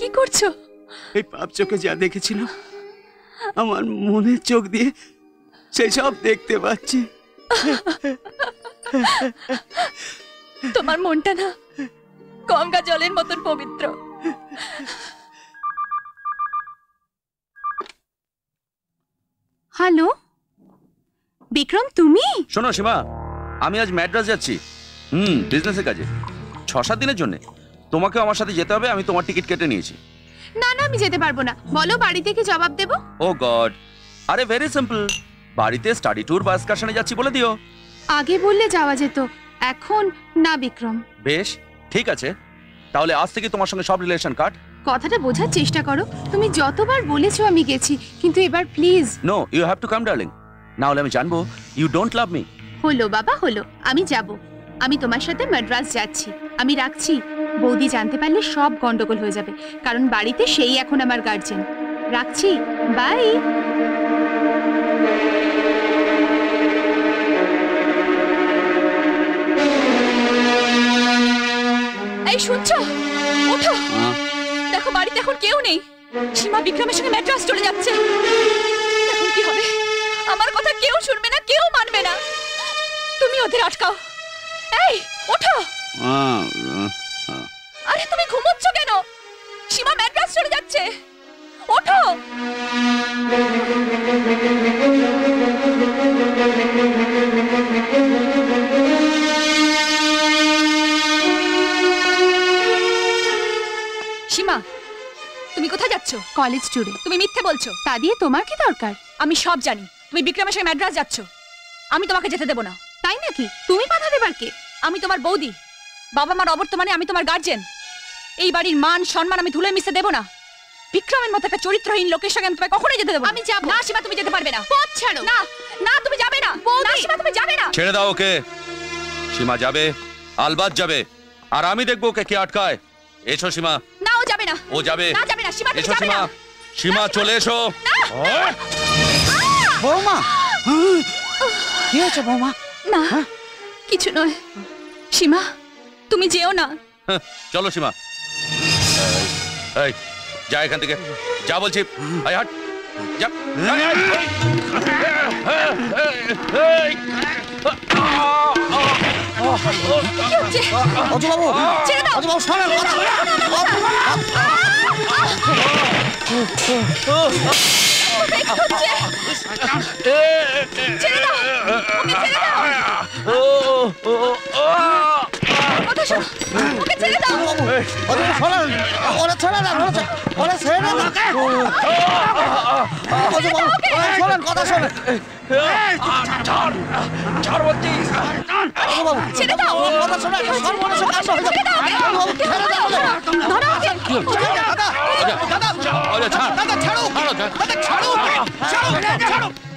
কি করছো? এই পাপ চোখে যা দেখেছিল আমার মনের চোখ দিয়ে সেই সব দেখতে পাচ্ছি। তোমার মনটা না গঙ্গা জলের মতন পবিত্র। হ্যালো বিক্রম, তুমি? শোনো সীমা, আমি আজ ম্যাড্রাস যাচ্ছি বিজনেসের কাজে ৬-৭ দিনের জন্য। তোমাকে আমার সাথে যেতে হবে। আমি তোমার টিকিট কেটে নিয়েছি। না না, আমি যেতে পারবো না। বলো, বাড়িতে কি জবাব দেব? ও গড, আরে ভেরি সিম্পল। বাড়িতে স্টাডি ট্যুর বা এক্সকারশনে যাচ্ছি বলে দিও। আগে বললে যাওয়া যেত, এখন না বিক্রম। বেশ, ঠিক আছে, তাহলে আজ থেকে তোমার সঙ্গে সব রিলেশন কাট। কথাটা বোঝার চেষ্টা করো। তুমি যতবার বলেছো আমি গেছি, কিন্তু এবার please. No, you have to come darling, না হলে আমি জানবো ইউ ডোন্ট লাভ মি। হলো বাবা, হলো, আমি যাব। আমি তোমার সাথে মাদ্রাজ যাচ্ছি। আমি রাখছি। বৌদি জানতে পারলে সব গন্ডগোল হয়ে যাবে, কারণ বাড়িতে সেই এখন আমার গার্জেন। রাখছি, বাই। এই শুনছো, ওঠো, দেখো বাড়িতে এখন কেউ নেই। সীমা বিক্রমের সঙ্গে ম্যাড্রাস চলে যাচ্ছে। এখন কি হবে? আমার কথা কেউ শুনবে না, কেউ মানবে না। তুমি ওদের আটকাও। এই ওঠো। अरे तुम्हें घुमोच्छ क्यों? सीमा मैड्रास चले जाच्छे। उठो। सीमा, तुम कोथा जाच्छो? कॉलेज चूड़े। तुम मिथ्ये बोलछो। ता दिए तुम्हार की दरकार? आमी सब जानी। तुम विक्रमेर संगे मैड्रास जाच्छो। आमी तुम्हाके जेते देब ना। ताई नाकि? तुमी बाधा देबार के? आमी तुम्हार बौदी। बाबा मार अबर्तमाने आमी तुम्हार गार्जियन। এই বাড়ির মান সম্মান আমি ধুলে মিশে দেব না। বিক্রমের মতো একটা চরিত্রহীন লোকের সঙ্গে আমি তোমায় কখনোই যেতে দেব না। আমি যাব না। সীমা তুমি যেতে পারবে না। পথ ছাড়ো। না না তুমি যাবে না। না সীমা তুমি যাবে না। ছেড়ে দাও ওকে। সীমা যাবে, আলবাত যাবে, আর আমি দেখব ওকে কে আটকায়। এসো সীমা। না ও যাবে না। ও যাবে। না যাবে না সীমা তুমি যাবে না। সীমা চলে এসো। বৌমা। কি হচ্ছে বৌমা? না কিছু নয়। সীমা তুমি যেও না। চলো সীমা। ওকে ছেড়ে দাও। ওরে সরান। ওরে ছেড়ে দাও। ওরে ছেড়ে দাও। ওরে সরান। কথা শোন। এই ছাড়। ছাড় বলছি। ছেড়ে দাও। কথা শোন। সরমনে সব আসো। ছেড়ে দাও। ছেড়ে দাও। ধরো ওকে। দাদা। দাদা ছাড়ো। ওরে ছাড়। দাদা ছাড়ো। দাদা ছাড়ো। ছাড়ো। ছাড়ো।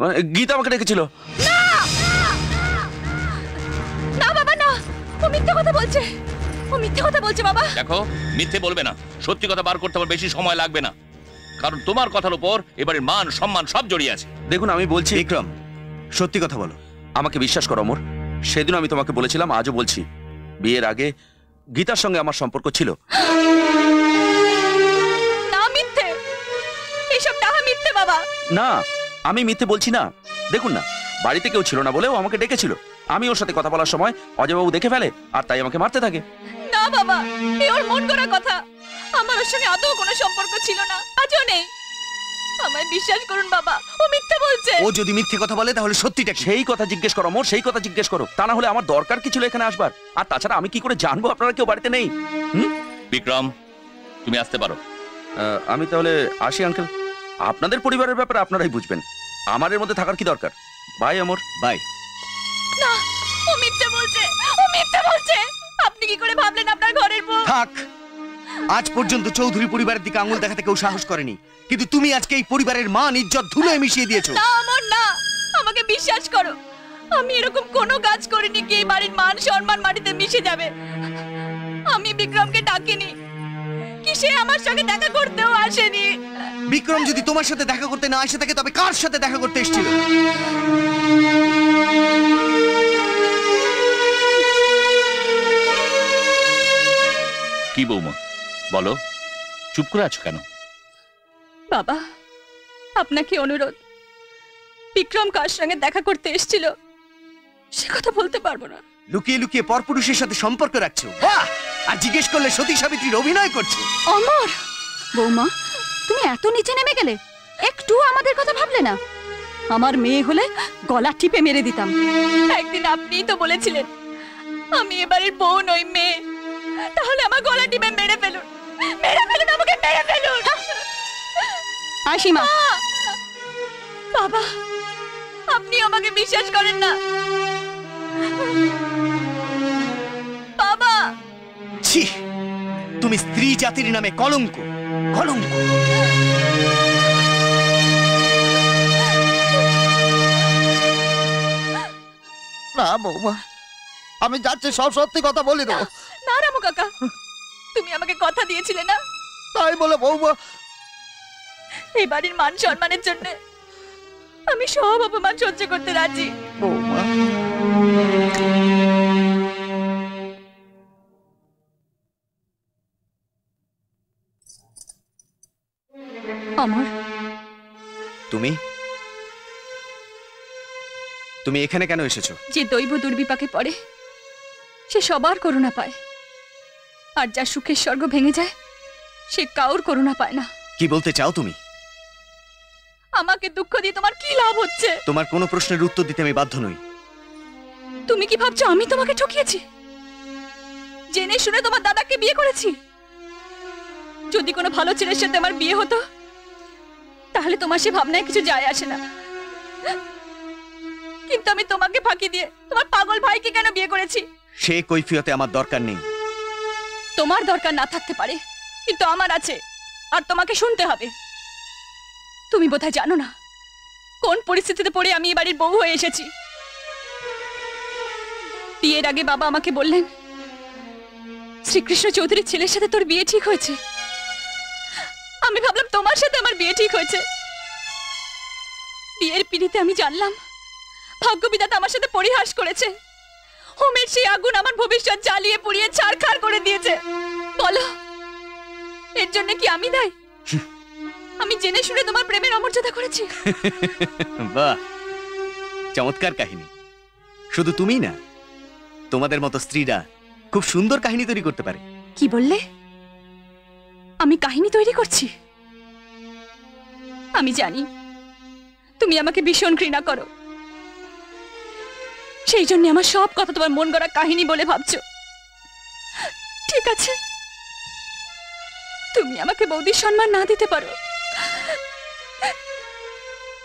মানে গীতা আমাকে ডেকেছিল। না না বাবা না তুমি মিথ্যা কথা বলছো। ও মিথ্যে কথা বলছে বাবা। দেখো মিথ্যে বলবে না, সত্যি কথা বার করতে আমার বেশি সময় লাগবে না, কারণ তোমার কথার উপর এবারে মান সম্মান সব জড়িয়ে আছে। দেখুন আমি বলছি বিক্রম সত্যি কথা বলো, আমাকে বিশ্বাস করো। অমর সেদিন আমি তোমাকে বলেছিলাম, আজও বলছি, বিয়ের আগে গীতার সঙ্গে আমার সম্পর্ক ছিল। না মিথ্যে, এসব ডাহা মিথ্যে বাবা। না আমি মিথ্যে বলছি না। দেখুন না বাড়িতে কেউ ছিল না বলে ও আমাকে ডেকেছিল। আমি ওর সাথে কথা বলার সময় অজয়বাবু দেখে ফেলে আর তাই আমাকে মারতে থাকে। না বাবা এ ওর মন গড়া কথা, আমার ওর সঙ্গে আদৌ কোনো সম্পর্ক ছিল না, আজও নেই। আমায় বিশ্বাস করুন বাবা ও মিথ্যে বলছে। ও যদি মিথ্যে কথা বলে তাহলে সত্যিটা সেই কথা জিজ্ঞেস করো। মোর সেই কথা জিজ্ঞেস করো, তা না হলে আমার দরকার কি ছিল এখানে আসবার? আর তাছাড়া আমি কি করে জানবো আপনারা কেউ বাড়িতে নেই? বিক্রম তুমি আসতে পারো। আমি তাহলে আসি আঙ্কেল। আপনাদের পরিবারের ব্যাপারে আপনারাই বুঝবেন, আমার এর মধ্যে থাকার কি দরকার? Bye Amar bye. না ও মিথ্যে বলছে, ও মিথ্যে বলছে। আপনি কি করে ভাবলেন আপনার ঘরের বউ? থাক, আজ পর্যন্ত চৌধুরী পরিবারের দিকে আঙুল দেখাতে কেউ সাহস করেনি, কিন্তু তুমি আজকে এই পরিবারের মান ইজ্জত ধুলোয় মিশিয়ে দিয়েছো। না অমর না, আমাকে বিশ্বাস করো, আমি এরকম কোনো কাজ করিনি কি এই বাড়ির মান সম্মান মাটিতে মিশে যাবে। আমি বিক্রমকে ডাকিনি, কি সে আমার সঙ্গে দেখা করতেও আসেনি। বিক্রম যদি তোমার সাথে দেখা করতে না আসে থাকে তবে কার সাথে দেখা করতে এসেছিল? কি বৌমা বলো, চুপ করে আছো কেন? বাবা আপনাকে অনুরোধ, বিক্রম কার সঙ্গে দেখা করতে এসেছিল সে কথা বলতে পারবো না। লুকিয়ে লুকিয়ে পরপুরুষের সাথে সম্পর্ক রাখছো, বাহ! আর জিজ্ঞেস করলে সতী সাবিত্রীর অভিনয় করছো। অমর বৌমা তুমি এত নিচে নেমে গেলে, একটু আমাদের কথা ভাবলে না। আমার মেয়ে হলে গলা টিপে মেরে দিতাম। একদিন আপনিই তো বলেছিলেন আমি এবারে বউ নই মেয়ে, তাহলে আমার গলা টিপে মেরে ফেলুন, মেরে ফেলুন, আমাকে মেরে ফেলুন। আশিমা বাবা আপনি আমাকে বিশ্বাস করেন না। বাবা ছি, তুমি স্ত্রী জাতির নামে কলঙ্ক, কলঙ্ক। না বৌমা আমি যাচ্ছি, সব সত্যি কথা বলে দেবো। না রামু কাকা তুমি আমাকে কথা দিয়েছিলে না? তাই বলে বৌমা এই বাড়ির মান সম্মানের জন্য আমি সব অপমান সহ্য করতে রাজি। বৌমা আমার তুমি তুমি এখানে কেন এসেছো? যে দৈব দুর্বিপাকে পড়ে সে সবার করুণা পায়, আর যা সুখের স্বর্গ ভেঙে যায় সে কাউর করুণা পায় না। কি বলতে চাও তুমি? আমাকে দুঃখ দিয়ে তোমার কি লাভ হচ্ছে? তোমার কোনো প্রশ্নের উত্তর দিতে আমি বাধ্য নই। তুমি কি ভাবছো আমি তোমাকে ঠকিয়েছি? জেনে শুনে তোমার দাদাকে বিয়ে করেছি। যদি কোনো ভালো ছেলের সাথে আমার বিয়ে হতো তাহলে তোমার সে ভাবনায় কিছু যায় আসে না, কিন্তু আমি তোমাকে ফাঁকি দিয়ে তোমার পাগল ভাইকে কেন বিয়ে করেছি সে কৈফিয়তে আমার দরকার নেই। তোমার দরকার না থাকতে পারে, কিন্তু আমার আছে, আর তোমাকে শুনতে হবে। তুমি বোধহয় জানো না কোন পরিস্থিতিতে পড়ে আমি এই বাড়ির বউ হয়ে এসেছি। বিয়ের আগে বাবা আমাকে বললেন, শ্রীকৃষ্ণ চৌধুরীর ছেলের সাথে তোর বিয়ে ঠিক হয়েছে। আমি ভাবলাম তোমার সাথে আমার বিয়ে ঠিক হয়েছে। বিয়ের পিড়িতে আমি জানলাম ভাগ্যবিধাতা আমার সাথে পরিহাস করেছে। হোমের সেই আগুন আমার ভবিষ্যৎ জ্বালিয়ে পুড়িয়ে ছারখার করে দিয়েছে। বলো এর জন্য কি আমি দায়ী? আমি জেনে শুনে তোমার প্রেমের অমর্যাদা করেছি। বাহ, চমৎকার কাহিনী। শুধু তুমি না, তোমাদের মতো স্ত্রীরা খুব সুন্দর কাহিনী তৈরি করতে পারে। কি বললে? আমি কাহিনী তৈরি করছি? আমি জানি তুমি আমাকে ভীষণ ঘৃণা করো, সেই জন্য আমার সব কথা তোমার মন গড়া কাহিনী বলে ভাবছো। ঠিক আছে, তুমি আমাকে বৌদির সম্মান না দিতে পারো,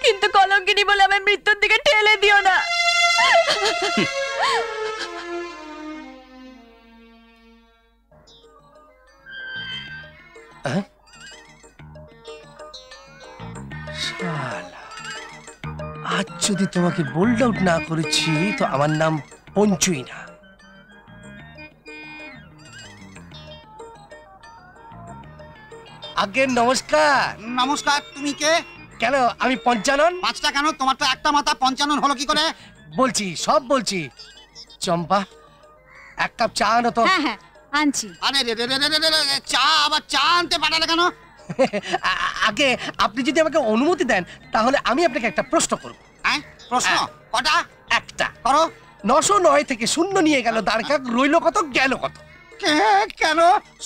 কিন্তু কলঙ্কিনী বলে আমার মৃত্যুর দিকে ঠেলে দিও না। আজ যদি তোমাকে বোল্ড আউট না করেছি তো আমার নাম পঞ্চুই না। আগে নমস্কার। নমস্কার। তুমি কে? কেন আমি পঞ্চানন। পাঁচটা কেন, তোমার তো একটা মাথা, পঞ্চানন হলো কি করে? বলছি, সব বলছি। চম্পা, এক কাপ চা আনো তো। হ্যাঁ হ্যাঁ আনছি। আরে রে রে রে রে, চা আবার চা আনতে পাঠালে কেন? আগে আপনি যদি আমাকে অনুমতি দেন তাহলে আমি আপনাকে একটা প্রশ্ন করব। হ্যাঁ প্রশ্ন? কটা? একটা করো। 909 থেকে শূন্য নিয়ে গেল দাঁড়কাক, রইল কত? গেল কত? কেন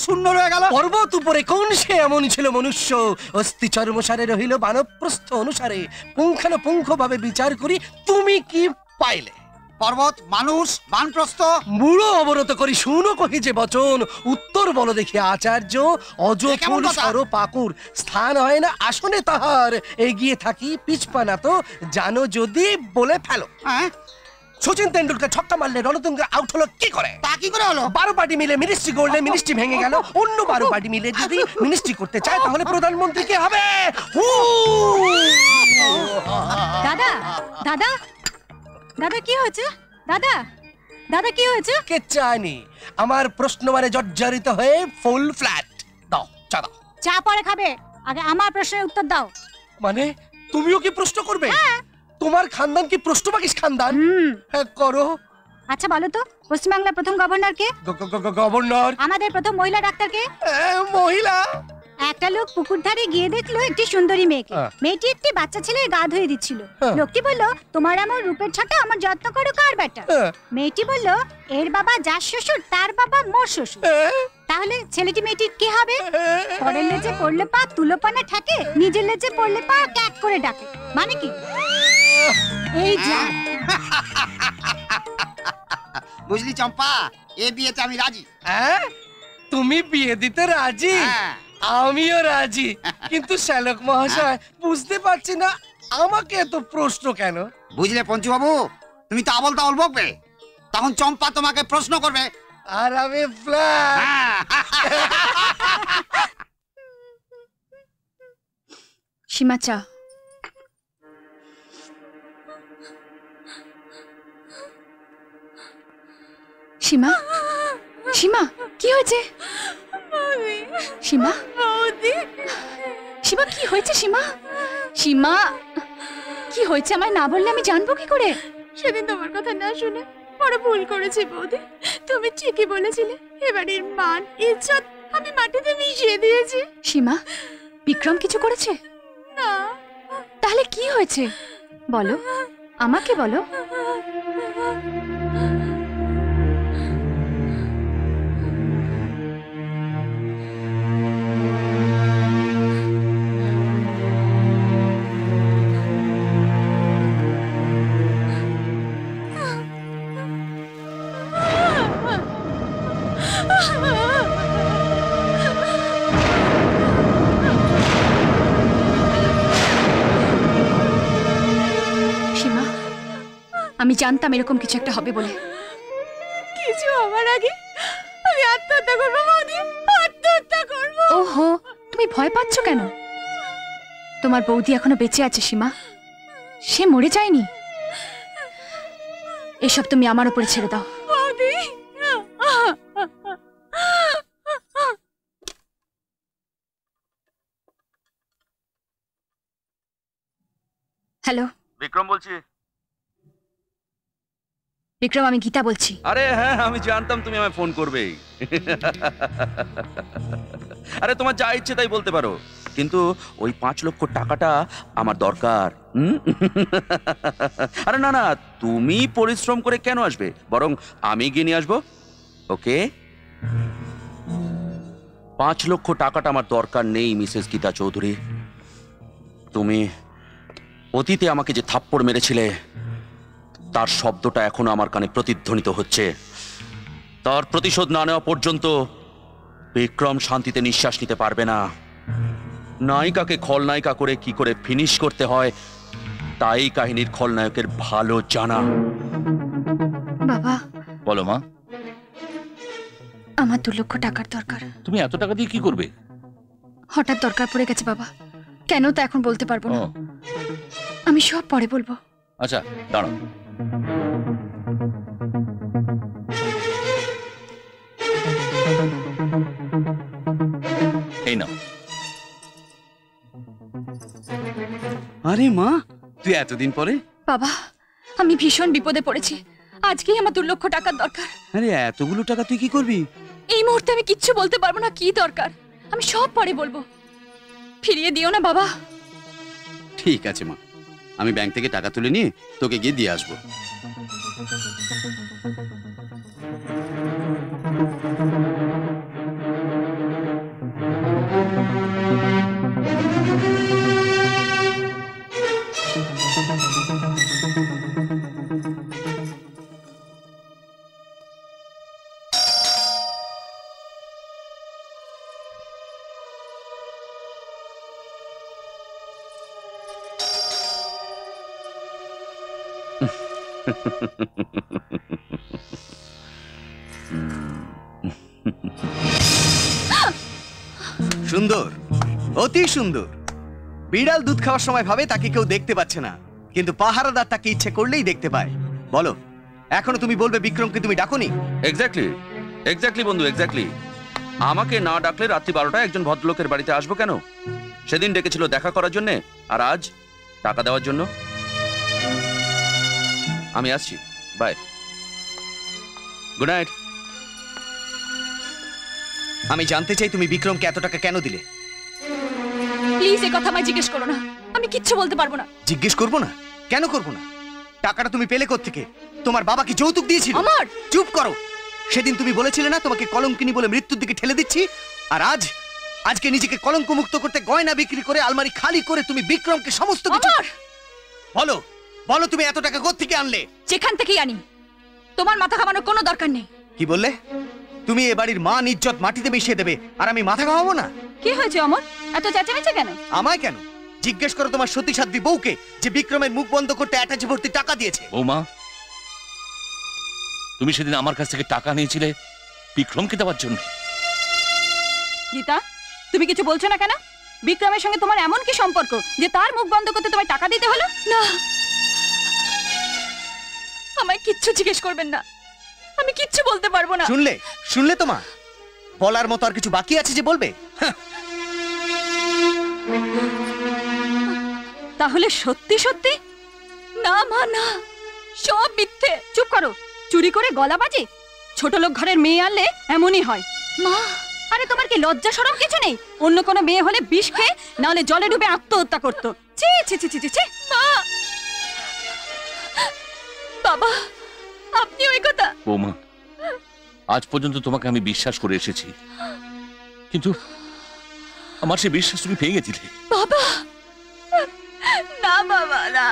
শূন্য রয়ে গেল? পর্বত উপরে কোন সে এমন ছিল মনুষ্য, অস্থি চর্মসারে রহিল বানপ্রস্থ অনুসারে, পুঙ্খানুপুঙ্খ ভাবে বিচার করি তুমি কি পাইলে? পর্বত, মানুষ, বানপ্রস্থ। মূল অবরত করি শুনো কহি যে বচন, উত্তর বল দেখি আচার্য। অজফুল সর পাকুর স্থান হয় না আসনে তাহার, এগিয়ে থাকি পিছপানা তো জানো যদি বলে ফেলো। হ্যাঁ, সচিন তেন্ডুলকার ছক্কা মারলে রণতঙ্গের আউট হলো কি করে? তা কি করে হলো? 12 পার্টি মিলে মিনিস্ট্রি গড়লে মিনিস্ট্রি ভেঙে গেল। অন্য 12 পার্টি মিলে যদি মিনিস্ট্রি করতে চায় তাহলে প্রধানমন্ত্রী কে হবে? দাদা দাদা দাদা কি হয়েছে? দাদা দাদা কি হয়েছে? কে জানি আমার প্রশ্ন মানে জর্জরিত হয়ে ফুল ফ্ল্যাট। দাও চা, দাও চা, পরে খাবে, আগে আমার প্রশ্নের উত্তর দাও। মানে তুমিও কি প্রশ্ন করবে? হ্যাঁ। তোমার খানদান কি প্রশ্নবাগীশ খানদান? হ্যাঁ করো। আচ্ছা বলো তো, পশ্চিমবাংলার প্রথম গভর্নর কে? গভর্নর? আমাদের প্রথম মহিলা ডাক্তার কে? মহিলা? একটা লোক পুকুর ধারে গিয়ে দেখলো একটি সুন্দরী মেয়েকে। মেয়েটি একটি বাচ্চা ছেলে গা ধুয়ে দিচ্ছিল। লোকটি বলল, তোমার আমার রূপের ছাটা, আমার যত্ন করো কার বেটা? মেয়েটি বলল, এর বাবা যার শ্বশুর তার বাবা মোর শ্বশুর। তাহলে ছেলেটি মেয়েটির কি হবে? পরের লেজে পড়লে পা তুলোপানা ঠেকে, নিজের লেজে পড়লে পা ক্যাক করে ডাকে। মানে কি? এই যা বুঝলি চম্পা, এ বিয়েতে আমি রাজি। হ্যাঁ তুমি বিয়ে দিতে রাজি? আমিও রাজি, কিন্তু শ্যালক মহাশয় বুঝতে পারছি না আমাকে এত প্রশ্ন কেন? বুঝলে পঞ্চু বাবু, তুমি তো আবল তাবল বকবে, তখন চম্পা তোমাকে প্রশ্ন করবে আর আমি ফ্ল্যাট। সীমা চা। সীমা সীমা কি হয়েছে? बोलो आमाके बोलो जानता मेरे को किसी एक टा हॉबी बोले किसी हमारा की आत्महत्या करवा मोदी आत्महत्या करवा ओहो तुम्ही भय पाच्चो क्या नो तुम्हार बोधी अखनो बेचे आचे सीमा शे मोड़े जाए नहीं ये शब्द तुम यामारो पड़े छेड़ दाओ मोदी हेलो विक्रम बोल ची विक्रम आमी गीता बोलची। अरे हाँ आमी जानतम तुम्हें मैं फोन कर बे। अरे तुम्हारे जाइए चिताई बोलते पारो। किंतु वही 5 लोग को टाकटा आमर दौरकार। अरे ना ना तुम्ही परिश्रम करे क्या नो आज बे? बरोंग आमी गिनी आज बो? ओके? 5 लोग को टाकटा आमर दौरकार नहीं मिसेस गीता चौधरी। तुम्ही ओतीते आमा के जिथाप्पुर मेरे छिले तार शब्दटा एखोनो आमार काने प्रतिध्वनित होच्छे तार प्रतिशोध ना नेওয়া पर्यन्त विक्रम शांतिते निश्वास निते पारबे ना नायिकाके खलनायिका करे कि करे फिनिश करते हय ताई काहिनीर खलनायकेर भालो जाना बाबा बोलो मा आमार 2 লক্ষ টাকার দরকার তুমি এত টাকা দিয়ে কি করবে হঠাৎ দরকার পড়ে গেছে বাবা কেন তা এখন বলতে পারবো না আমি সব পরে বলবো আচ্ছা দাঁড়াও अरे मा तू एत दिन परे बाबा आमी भीषण विपदे पड़ेছি আজকেই আমার 2 লক্ষ টাকা দরকার আরে এতগুলো টাকা তুই কি করবি এই মুহূর্তে আমি কিচ্ছু বলতে পারবো না কি দরকার আমি সব পরে বলবো ফিরিয়ে দিও না বাবা ঠিক আছে মা আমি ব্যাংক থেকে টাকা তুলে নিয়ে তোকে গিয়ে দিয়ে আসবো सुंदर অতি সুন্দর বিড়াল दूध খাওয়ার সময় ভাবে তাকে কেউ দেখতে পাচ্ছে না কিন্তু পাহারাদার তাকে ইচ্ছে করলেই দেখতে পায় বলো এখনো তুমি বলবে বিক্রমকে তুমি ডাকোনি এক্স্যাক্টলি এক্স্যাক্টলি বন্ধু এক্স্যাক্টলি আমাকে না ডাকলে রাত্রি 12টায় একজন ভদ্রলোকের বাড়িতে আসবো কেন সেদিন ডেকেছিল দেখা করার জন্য আর আজ টাকা দেওয়ার জন্য আমি আসছি বাই গুড নাইট আমি জানতে চাই তুমি বিক্রমকে এত টাকা কেন দিলে প্লিজ এই কথা আমায় জিজ্ঞেস করো না আমি কিচ্ছু বলতে পারবো না জিজ্ঞেস করব না কেন করব না টাকাটা তুমি পেলে কোথা থেকে তোমার বাবা কি যৌতুক দিয়েছিল আমার চুপ করো সেদিন তুমি বলেছিলে না তোমাকে কলঙ্কিনী বলে মৃত্যুর দিকে ঠেলে দিচ্ছি আর আজ আজকে নিজেকে কলঙ্ক মুক্ত করতে গয়না বিক্রি করে আলমারি খালি করে তুমি বিক্রমকে সমস্ত কিছু বলো বলো তুমি এত টাকা কোথা থেকে আনলে যেখান থেকেই আনি তোমার মাথা খাওয়ানোর কোনো দরকার নেই কি বললে তুমি এই বাড়ির মান ইজ্জত মাটিতে মিশিয়ে দেবে আর আমি মাথা খাওয়াবো না কি হয়েছে অমর এত চেঁচামেচি কেন আমায় কেন জিজ্ঞেস করো তোমার সতীসাধ্বী বউকে যে বিক্রমের মুখ বন্ধ করতে অ্যাটাচ ভর্তি টাকা দিয়েছে বৌমা তুমি সেদিন আমার কাছ থেকে টাকা নিয়েছিলে বিক্রমকে দেওয়ার জন্য গীতা তুমি কিছু বলছো না কেন বিক্রমের সঙ্গে তোমার এমন কি সম্পর্ক যে তার মুখ বন্ধ করতে তোমায় টাকা দিতে হলো না আমায় কিচ্ছু জিজ্ঞেস করবেন না আমি কিচ্ছু বলতে পারবো না শুনলে শুনলে তো মা বলার মতো আর কিছু বাকি আছে যে বলবে? তাহলে সত্যি সত্যি? না মা না, সব মিথ্যে। চুপ করো। চুরি করে গলা বাজে? ছোট লোক ঘরের মেয়ে আনলে এমনই হয় মা। আরে তোমার কি লজ্জা শরম কিছু নেই? অন্য কোনো মেয়ে হলে বিষ খেয়ে না হলে জলে ডুবে আত্মহত্যা করত। ছি ছি ছি ছি ছি। মা, বাবা, আপনি ওই কথা। বৌমা, আজ পর্যন্ত তোমাকে আমি বিশ্বাস করে এসেছি, কিন্তু আমার সেই বিশ্বাস তুমি ভেঙে দিলে। বাবা না, বাবা না।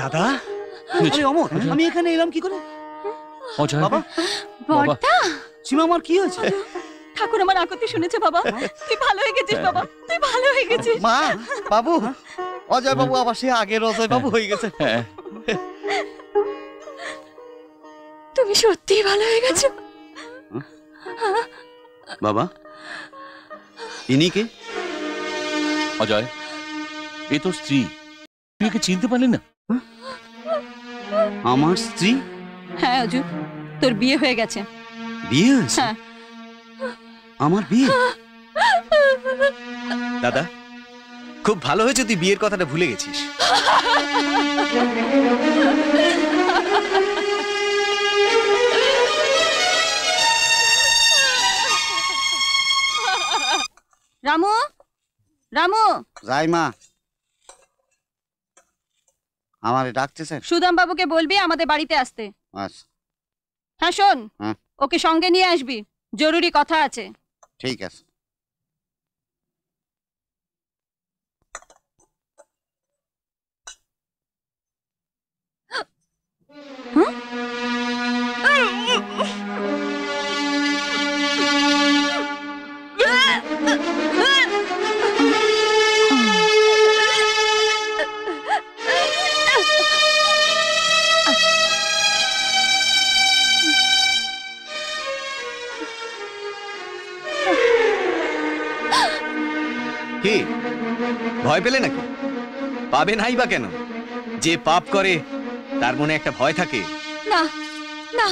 দাদা, অমর, আমি এখানে এলাম কি করে? বাবা, বর্দা, সীমা, আমার কি হয়েছে? ঠাকুর আমার আকুতি শুনেছে বাবা, তুই ভালো হয়ে গেছিস বাবা, তুই ভালো হয়ে গেছিস। মা, বাবু, অজয় বাবু আবার সে আগের অজয় বাবু হয়ে গেছে। তুমি সত্যি ভালো হয়ে গেছো বাবা। ইনি কে? অজয়, এ তোর স্ত্রী। তুই একে চিনতে পারলি না? আমার স্ত্রী? হ্যাঁ অজু, তোর বিয়ে হয়ে গেছে। বিয়ে? হ্যাঁ, আমার বিয়ে। দাদা, খুব ভালো হয়েছে তুই বিয়ের কথাটা ভুলে গেছিস। রামু, রামু। যাই মা, আমারে ডাকতে স্যার। সুদাম বাবুকে বলবি আমাদের বাড়িতে আসতে। আচ্ছা। হ্যাঁ শোন, ওকে সঙ্গে নিয়ে আসবি, জরুরি কথা আছে। ঠিক আছে। কি ভয় পেলে নাকি? পাবে নাই বা কেন? যে পাপ করে তার মনে একটা ভয় থাকে। না না,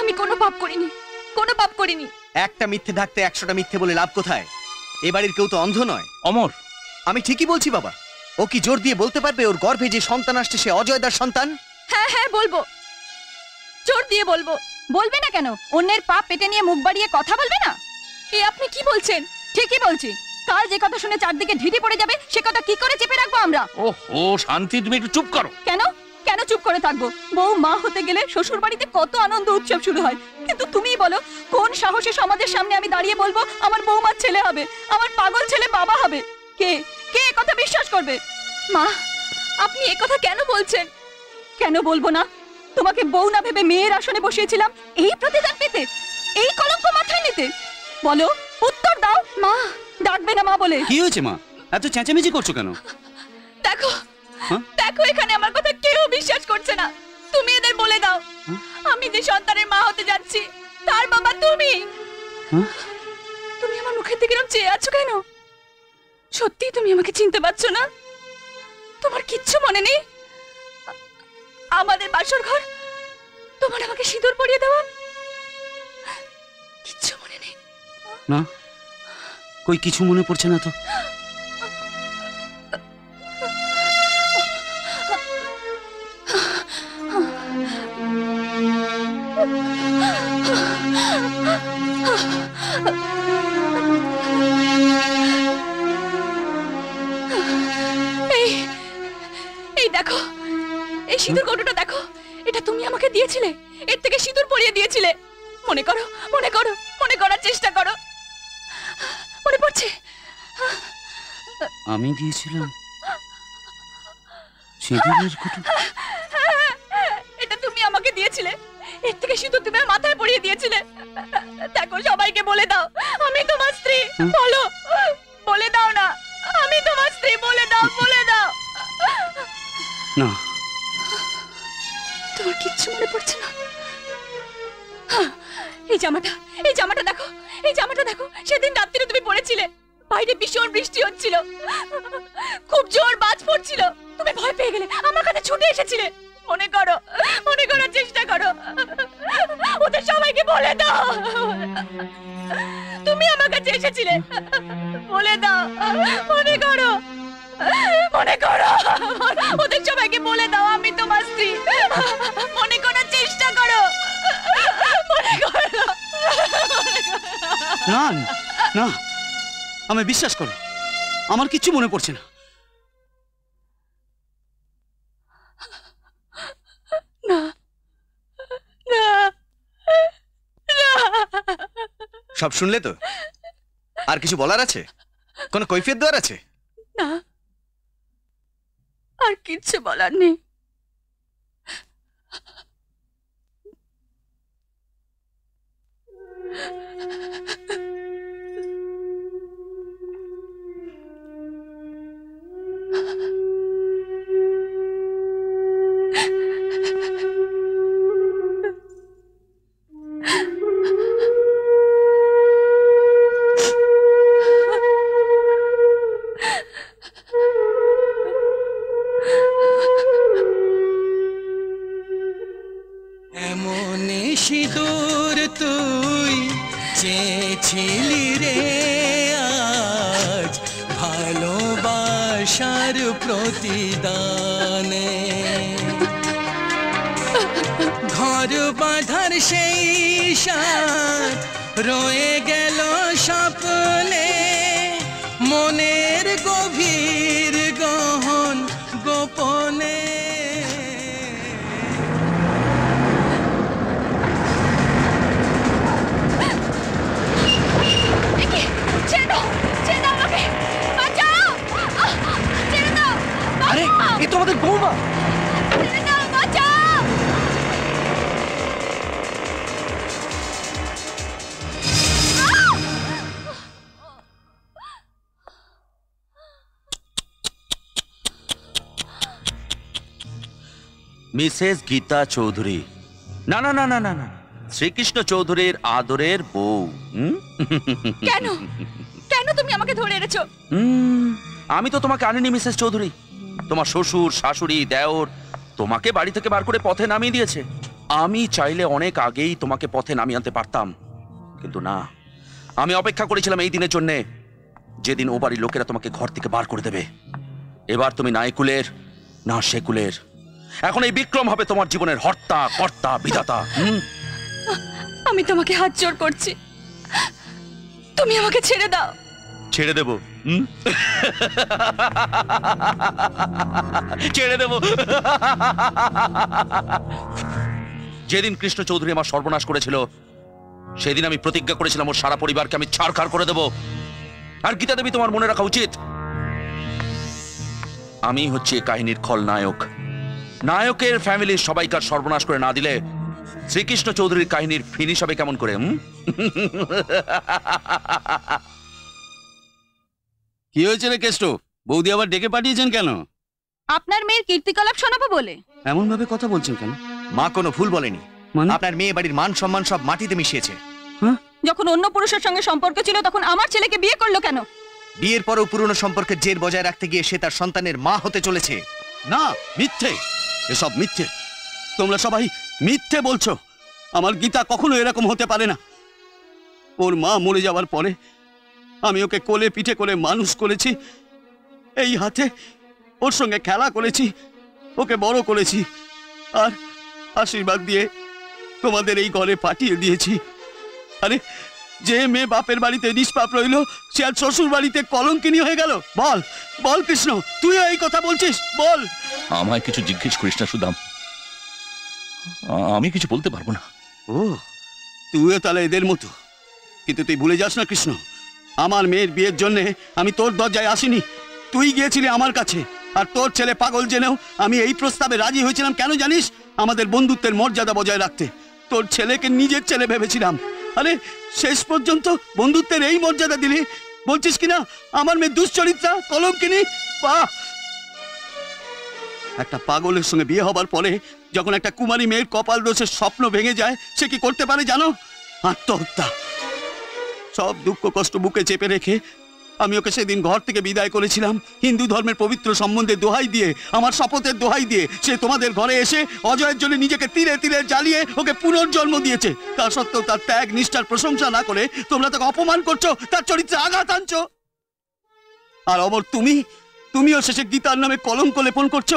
আমি কোনো পাপ করিনি, কোনো পাপ করিনি। একটা মিথ্যে ঢাকতে ১০০টা মিথ্যে বলে লাভ কোথায়? এ বাড়ির কেউ তো অন্ধ নয় অমর। আমি ঠিকই বলছি বাবা। ও কি জোর দিয়ে বলতে পারবে ওর গর্ভে যে সন্তান আসছে সে অজয়দার সন্তান? হ্যাঁ হ্যাঁ বলবো, জোর দিয়ে বলবো। বলবে না কেন? অন্যের পাপ পেটে নিয়ে মুখ বাড়িয়ে কথা বলবে না। এ আপনি কি বলছেন? ঠিকই বলছি। কাল যে কথা শুনে চারদিকে ঢিটি পড়ে যাবে সে কথা কি করে চেপে রাখবো আমরা? ওহো শান্তি, তুমি একটু চুপ করো। কেন কেন চুপ করে থাকবো? বউ মা হতে গেলে শ্বশুর বাড়িতে কত আনন্দ উৎসব শুরু হয়, কিন্তু তুমিই বলো কোন সাহসে সমাজের সামনে আমি দাঁড়িয়ে বলবো আমার বউমার ছেলে হবে, আমার পাগল ছেলে বাবা হবে? কে কে এ কথা বিশ্বাস করবে? মা, আপনি এ কথা কেন বলছেন? কেন বলবো না? তোমাকে বউ না ভেবে মেয়ের আসনে বসিয়েছিলাম এই প্রতিদান পেতে, এই কলঙ্ক মাথায় নিতে। বলো, উত্তর দাও। মা ডাকবে না মা বলে? কি হয়েছে মা, এত চেঁচামেচি করছো কেন? দেখো দেখো, এখানে আমার কথা কেউ বিশ্বাস করছে না। তুমি এদের বলে দাও আমি যে সন্তানের মা হতে যাচ্ছি তার বাবা তুমি। তুমি আমার মুখের দিকে এরকম চেয়ে আছো কেন? সত্যি তুমি আমাকে চিনতে পারছো না? তোমার কিচ্ছু মনে নেই? আমাদের বাসর ঘর তোমার আমাকে সিঁদুর পরিয়ে দেওয়া কিচ্ছু মনে নেই না? কই কিছু মনে পড়ছে না তো। সিঁদুর কৌটোটা দেখো, এটা তুমি আমাকে দিয়েছিলে, এর থেকে সিঁদুর পরিয়ে দিয়েছিলে। মনে করো, মনে করো, মনে করার চেষ্টা করো। মনে পড়ছে? আমি দিয়েছিলাম সিঁদুরের কৌটো, এটা তুমি আমাকে দিয়েছিলে, এর থেকে সিঁদুর তুমি মাথায় পরিয়ে দিয়েছিলে। দেখো সবাইকে বলে দাও আমি তোমার স্ত্রী, বলো, বলে দাও না আমি তোমার স্ত্রী, বলে দাও, বলে দাও। না তোমার কিচ্ছু মনে পড়ছে না? এই জামাটা, এই জামাটা দেখো, এই জামাটা দেখো, সেদিন রাত্রিরে তুমি পরেছিলে, বাইরে ভীষণ বৃষ্টি হচ্ছিল, খুব জোর বাজ পড়ছিল, তুমি ভয় পেয়ে গেলে, আমার কাছে ছুটে এসেছিলে। মনে করো, মনে করার চেষ্টা করো, ওদের সবাইকে বলে দাও তুমি আমার কাছে এসেছিলে, বলে দাও, মনে করো, মনে করো, ওদের সবাইকে বলে দাও আমি তোমার স্ত্রী, মনে করার চেষ্টা করো, মনে করো। না না, আমি বিশ্বাস করো, আমার কিছু মনে পড়ছে না। সব শুনলে তো? আর কিছু বলার আছে? কোনো কৈফিয়ত দেওয়ার আছে? না, আর কিচ্ছু বলার নেই। মিসেস গীতা চৌধুরী, না না না না না না, শ্রীকৃষ্ণ চৌধুরীর আদরের বউ। কেন, কেন তুমি আমাকে ধরে এনেছো? আমি তো তোমাকে আনিনি মিসেস চৌধুরী, তোমার শ্বশুর, শাশুড়ি, দেওর তোমাকে বাড়ি থেকে বার করে পথে নামিয়ে দিয়েছে। আমি চাইলে অনেক আগেই তোমাকে পথে নামিয়ে আনতে পারতাম, কিন্তু না, আমি অপেক্ষা করেছিলাম এই দিনের জন্যে, যেদিন ও বাড়ির লোকেরা তোমাকে ঘর থেকে বার করে দেবে। এবার তুমি না একুলের না সেকুলের, এখন এই বিক্রম হবে তোমার জীবনের হর্তা কর্তা বিধাতা। আমি তোমাকে হাত জোর করছি, তুমি আমাকে ছেড়ে দাও। ছেড়ে দেব, ছেড়ে দেব। যেদিন কৃষ্ণ চৌধুরী আমার সর্বনাশ করেছিল, সেদিন আমি প্রতিজ্ঞা করেছিলাম ওর সারা পরিবারকে আমি ছাড়খাড় করে দেব। আর গীতা দেবী, তোমার মনে রাখা উচিত আমি হচ্ছি এই কাহিনীর খলনায়ক। নায়কের ফ্যামিলির সবাইকার সর্বনাশ করে না দিলে শ্রীকৃষ্ণ চৌধুরীর কাহিনীর ফিনিশ হবে কেমন করে? কি হয়েছে রে কেষ্ট? বৌদি আবার ডেকে পাঠিয়েছেন কেন? আপনার মেয়ের কীর্তিকলাপ শোনাবো বলে। এমন ভাবে কথা বলছেন কেন? মা কোনো ভুল বলেনি, আপনার মেয়ে বাড়ির মান সম্মান সব মাটিতে মিশিয়েছে। যখন অন্য পুরুষের সঙ্গে সম্পর্ক ছিল তখন আমার ছেলেকে বিয়ে করলো কেন? বিয়ের পরও পুরনো সম্পর্কে জের বজায় রাখতে গিয়ে সে তার সন্তানের মা হতে চলেছে। না, মিথ্যে, এসব মিথ্যে। তোমরা সবাই মিথ্যে বলছো। আমার গীতা কখনো এরকম হতে পারে না। ওর মা মরে যাওয়ার পরে আমি ওকে কোলে পিঠে করে মানুষ করেছি, এই হাতে ওর সঙ্গে খেলা করেছি, ওকে বড় করেছি, আর আশীর্বাদ দিয়ে তোমাদের এই ঘরে পাঠিয়ে দিয়েছি। আরে যে মেয়ে বাপের বাড়িতে নিষ্পাপ রইল সে আর শ্বশুর বাড়িতে কলঙ্কিনী হয়ে গেল। বল বল কৃষ্ণ, তুই এই কথা বলছিস? বল। আমায় কিছু জিজ্ঞেস করিস না সুদাম, আমি কিছু বলতে পারবো না। ও তুইও তাহলে এদের মতো, কিন্তু তুই ভুলে যাস না কৃষ্ণ, আমার মেয়ের বিয়ের জন্যে আমি তোর দরজায় আসিনি, তুই গিয়েছিলি আমার কাছে। আর তোর ছেলে পাগল জেনেও আমি এই প্রস্তাবে রাজি হয়েছিলাম। কেন জানিস? আমাদের বন্ধুত্বের মর্যাদা বজায় রাখতে। তোর ছেলেকে নিজের ছেলে ভেবেছিলাম, আরে শেষ পর্যন্ত বন্ধুত্বের এই মর্যাদা দিলি। বলছিস কিনা আমার মেয়ে দুশ্চরিত্রা, কলঙ্কিনী? বাহ! একটা পাগলের সঙ্গে বিয়ে হবার পরে যখন একটা কুমারী মেয়ের কপাল দোষের স্বপ্ন ভেঙে যায়, সে কি করতে পারে জানো? আত্মহত্যা। সব দুঃখ কষ্ট বুকে চেপে রেখে আমি ওকে সেদিন ঘর থেকে বিদায় করেছিলাম, হিন্দু ধর্মের পবিত্র সম্বন্ধে দোহাই দিয়ে, আমার শপথের দোহাই দিয়ে। সে তোমাদের ঘরে এসে অজয়ের জন্য নিজেকে তীরে তীরে জ্বালিয়ে ওকে পুনর্জন্ম দিয়েছে। তা সত্ত্বেও তার ত্যাগ নিষ্ঠার প্রশংসা না করে তোমরা তাকে অপমান করছো, তার চরিত্রে আঘাত আনছো। আর অমর তুমিও শেষে গীতার নামে কলঙ্ক লেপন করছো।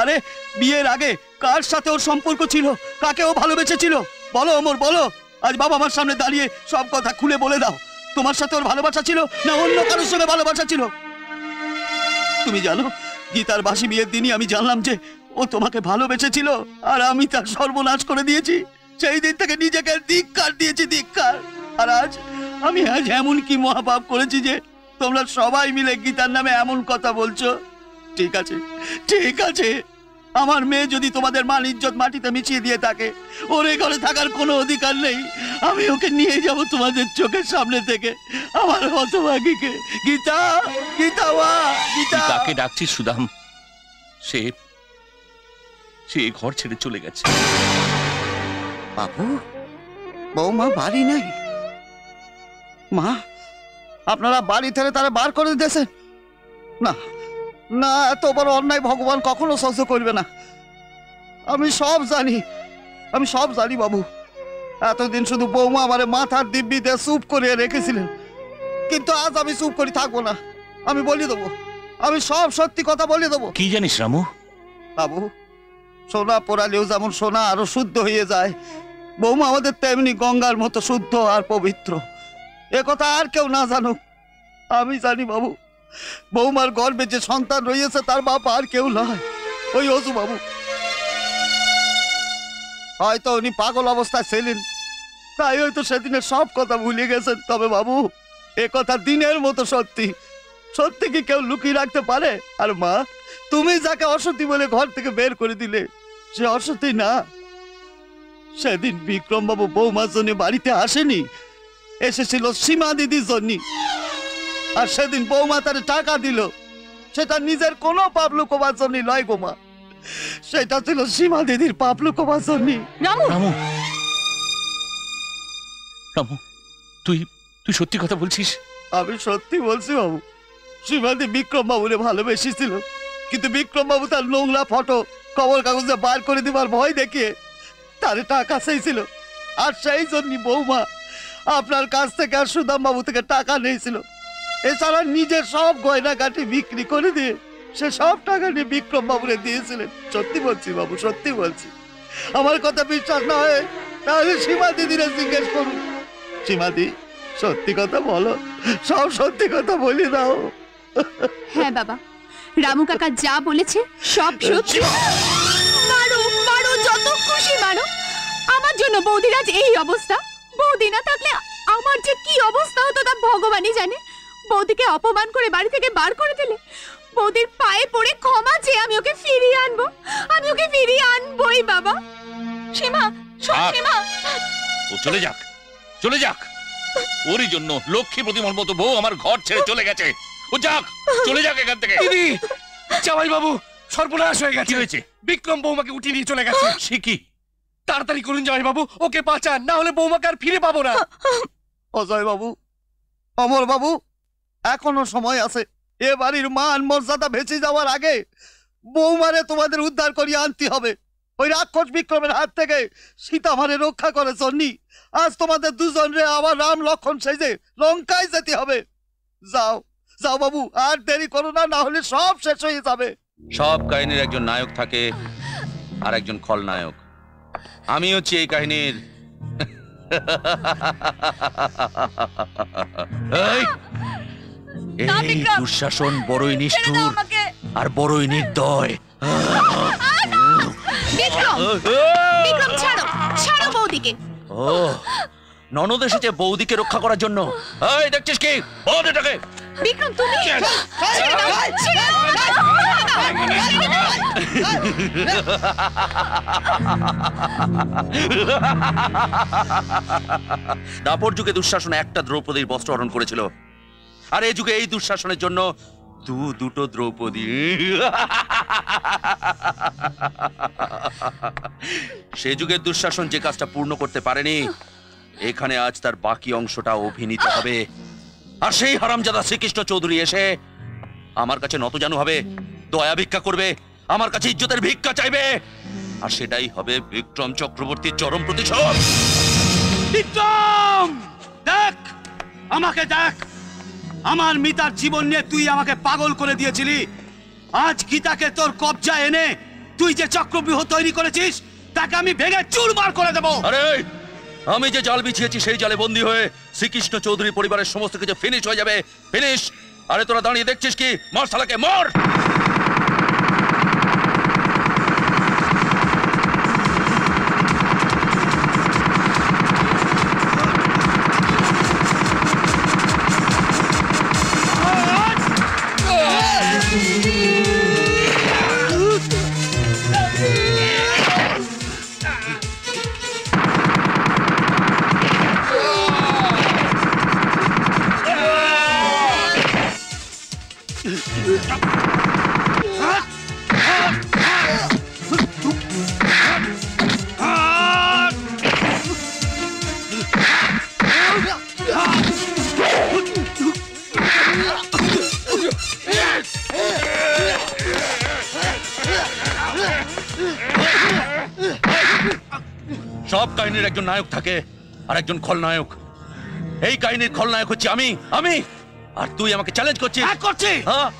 আরে বিয়ের আগে কার সাথে ওর সম্পর্ক ছিল, কাকে ও ভালোবেসেছিল? বলো অমর, বলো। আজ বাবা আমার সামনে দাঁড়িয়ে সব কথা খুলে বলে দাও। তোমার সাথে ওর ভালোবাসা ছিল না অন্য কারোর সঙ্গে ভালোবাসা ছিল? তুমি জানো, গীতার বাসি বিয়ের দিনই আমি জানলাম যে ও তোমাকে ভালোবেসেছিল, আর আমি তার সর্বনাশ করে দিয়েছি। সেই দিন থেকে নিজেকে ধিক্কার দিয়েছি, ধিক্কার। আর আজ এমন কি মহাপাপ করেছি যে তোমরা সবাই মিলে গীতার নামে এমন কথা বলছো? ঠিক আছে, ঠিক আছে, আমার মেয়ে যদি তোমাদের মান ইজ্জত মাটিতে মিশিয়ে দিয়ে থাকে, ওর এই ঘরে থাকার কোনো অধিকার নেই। আমি ওকে নিয়ে যাব তোমাদের চোখের সামনে থেকে, আমার হতভাগীকে। গীতা, গীতা, ওয়া গীতা। তাকে ডাকছিস সুদাম? সে ঘর ছেড়ে চলে গেছে। বাবু, বৌমা বাড়ি নাই। মা, আপনারা বাড়ি থেকে তারা বার করে দিয়েছেন। না না, এত বড় অন্যায় ভগবান কখনো সহ্য করবে না। আমি সব জানি বাবু। এতদিন শুধু বৌমা আমার মাথার দিব্যি দিয়ে চুপ করে রেখেছিলেন, কিন্তু আজ আমি চুপ করে থাকবো না। আমি বলে দেবো, আমি সব সত্যি কথা বলে দেবো। কি জানিস রামু? বাবু, সোনা পোড়ালেও যেমন সোনা আরো শুদ্ধ হয়ে যায়, বৌমা আমাদের তেমনি গঙ্গার মতো শুদ্ধ আর পবিত্র। এ কথা আর কেউ না জানুক, আমি জানি বাবু। বৌমার গর্ভে যে সন্তান রয়েছে তার বাপ আর কেউ নয়, ওই অজু বাবু। হয়তো উনি পাগল অবস্থায় ছিলেন, তাই হয়তো সেদিনের সব কথা ভুলে গেছেন। তবে বাবু, এ কথা দিনের মতো সত্যি। সত্যি কি কেউ লুকিয়ে রাখতে পারে? আর মা, তুমি যাকে অসতী বলে ঘর থেকে বের করে দিলে, সে অসতী না। সেদিন বিক্রম বাবু বৌমার জন্য বাড়িতে আসেনি, এসেছিল সীমা দিদির জন্য। আর সেদিন বৌমা তার টাকা দিল, সেটা নিজের কোনো পাপ লুকোবার জন্য নয় গো মা, সেটা ছিল সীমা দিদির পাপ লুকোবার জন্য। রামু, তুই সত্যি কথা বলছিস? আমি সত্যি বলছি বাবু। সীমাদি বিক্রম বাবুরে ভালোবেসেছিল, কিন্তু বিক্রম বাবু তার নোংরা ফটো খবর কাগজে বার করে দেবার ভয় দেখিয়ে তার টাকা চাইছিল, আর সেই জন্য বৌমা আপনার কাছ থেকে আর সুদাম বাবু থেকে টাকা নিয়েছিল। এছাড়া নিজের সব গয়নাঘাটি বিক্রি করে দিয়ে সে সব টাকা নিয়ে বিক্রম বাবুরে দিয়েছিলেন। সত্যি বলছি বাবু, সত্যি বলছি। আমার কথা বিশ্বাস না হয় তাহলে সীমা দিদিরা জিজ্ঞেস করুন। সীমাদি, সত্যি কথা বলো, সব সত্যি কথা বলি দাও। হ্যাঁ বাবা, রামু কাকা যা বলেছে সব সত্যি। মারো মারো, যত খুশি মারো। আমার জন্য বৌদির আজ এই অবস্থা। বৌদি না থাকলে আমার যে কি অবস্থা হতো তা ভগবানই জানে। বৌদিকে অপমান করে বাড়ি থেকে বার করে দিলে, বৌদির পায়ে পড়ে ক্ষমা চেয়ে আমি ওকে ফিরিয়ে আনবো। আমি ওকে ফিরিয়ে আনবোই বাবা। সীমা, সীমা, ও চলে যাক, চলে যাক। ওরই জন্য লক্ষ্মী প্রতিমার মতো বউ আমার ঘর ছেড়ে চলে গেছে। ও যাক, চলে যাক এখান থেকে। দিদি, জামাই বাবু সর্বনাশ হয়ে গেছে। কি হয়েছে? বিক্রম বৌমাকে উঠিয়ে নিয়ে চলে গেছে। সে কি? তাড়াতাড়ি করুন জামাই বাবু, ওকে বাঁচান, না হলে বৌমাকে আর ফিরে পাবো না। অজয় বাবু, অমর বাবু, এখনো সময় আছে। এ বাড়ির মান মর্যাদা ভেসে যাওয়ার আগে বৌমারে তোমাদের উদ্ধার করিয়ে আনতে হবে। ওই রাক্ষস বিক্রমের হাত থেকে সীতা আমাদের রক্ষা করে জন্নি। আজ তোমাদের দুজনরে আবার রাম লক্ষণ সেজে লঙ্কায় যেতে হবে। যাও যাও বাবু, আর দেরি করো না, না হলে সব শেষ হয়ে যাবে। সব কাহিনীর একজন নায়ক থাকে আর একজন খলনায়ক। আমি হচ্ছি এই কাহিনীর। এই দুঃশাসন বড়ই নিষ্ঠুর আর বড়ই নির্দয়। ননদ এসেছে বৌদিকে রক্ষা করার জন্য। এই দেখছিস কি বল এটাকে? বিক্রম তুমি দাপর যুগে দুঃশাসন একটা দ্রৌপদীর বস্ত্র হরণ করেছিল, আর এই যুগে এই দুঃশাসনের জন্য দুটো দ্রৌপদী। সে যুগের দুঃশাসন যে কাজটা পূর্ণ করতে পারেনি, এখানে আজ তার বাকি অংশটা অভিনীত হবে। আর সেই হারামজাদা শ্রীকৃষ্ণ চৌধুরী এসে আমার কাছে নতজানু হবে, দয়া ভিক্ষা করবে, আমার কাছে ইজ্জতের ভিক্ষা চাইবে, আর সেটাই হবে বিক্রম চক্রবর্তীর চরম প্রতিশোধ। বিক্রম দেখ, আমাকে দেখ, আমার মিতার জীবন নিয়ে তুই আমাকে পাগল করে দিয়েছিলি। আজ গীতাকে তোর কবজা এনে তুই যে চক্রব্যূহ তৈরি করেছিস তাকে আমি ভেঙে চুরমার করে দেব। আরে আমি যে জাল বিছিয়েছি সেই জালে বন্দী হয়ে শ্রীকৃষ্ণ চৌধুরী পরিবারের সমস্ত কিছু ফিনিশ হয়ে যাবে। ফিনিশ? আরে তোরা দাঁড়িয়ে দেখছিস কি? মার শালাকে মার। সব কাহিনীর একজন নায়ক থাকে আর একজন খলনায়ক। এই কাহিনীর খলনায়ক হচ্ছে আমি। আর তুই আমাকে চ্যালেঞ্জ করছিস? হ্যাঁ করছি। হ্যাঁ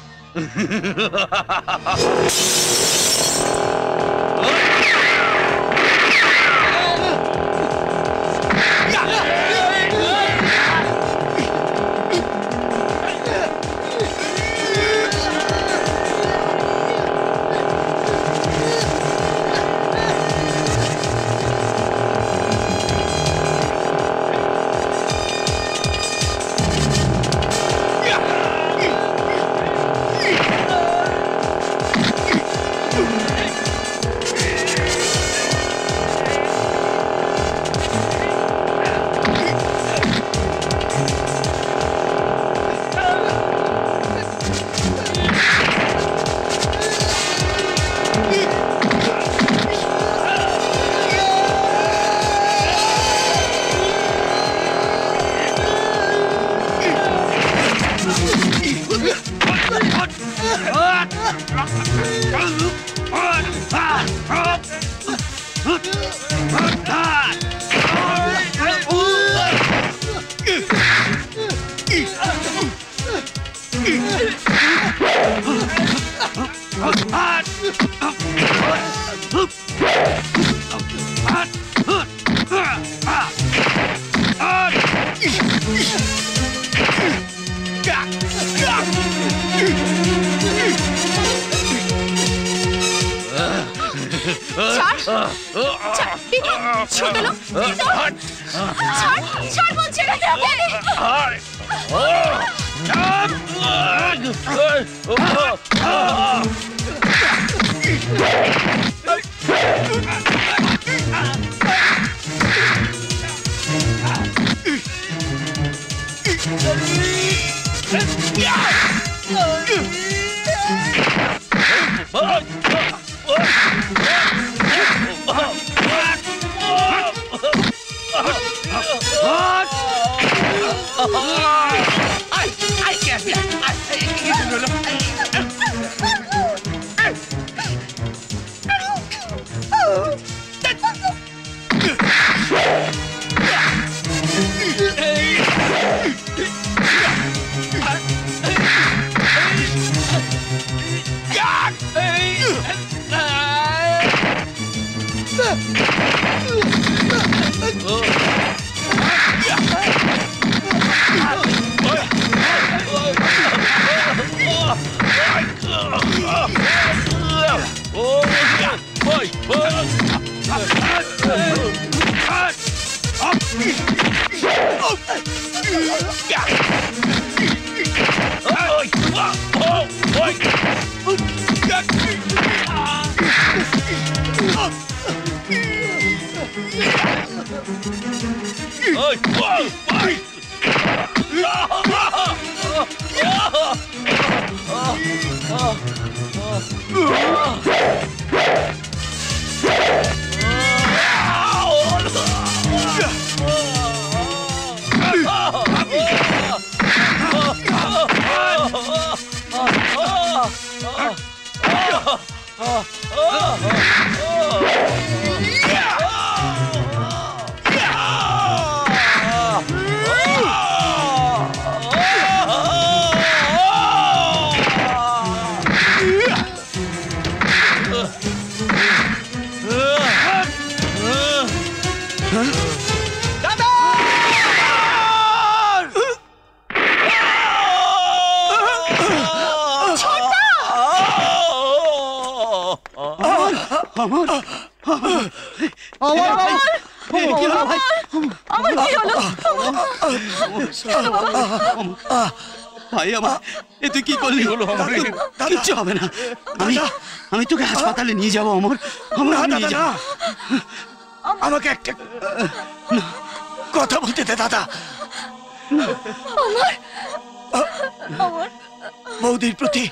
বৌদির প্রতি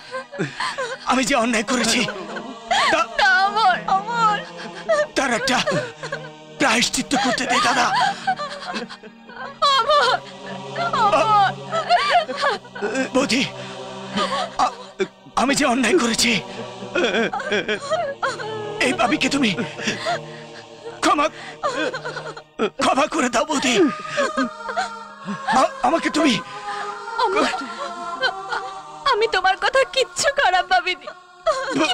আমি যে অন্যায় করেছি তার একটা প্রায়শ্চিত্ত করতে দে দাদা। বৌদি আমি যে অন্যায় করেছি এই ভাবিকে তুমি ক্ষমা করে দাও। বৌদি আমাকে তুমি, আমি তোমার কথা কিচ্ছু খারাপ ভাবিনি,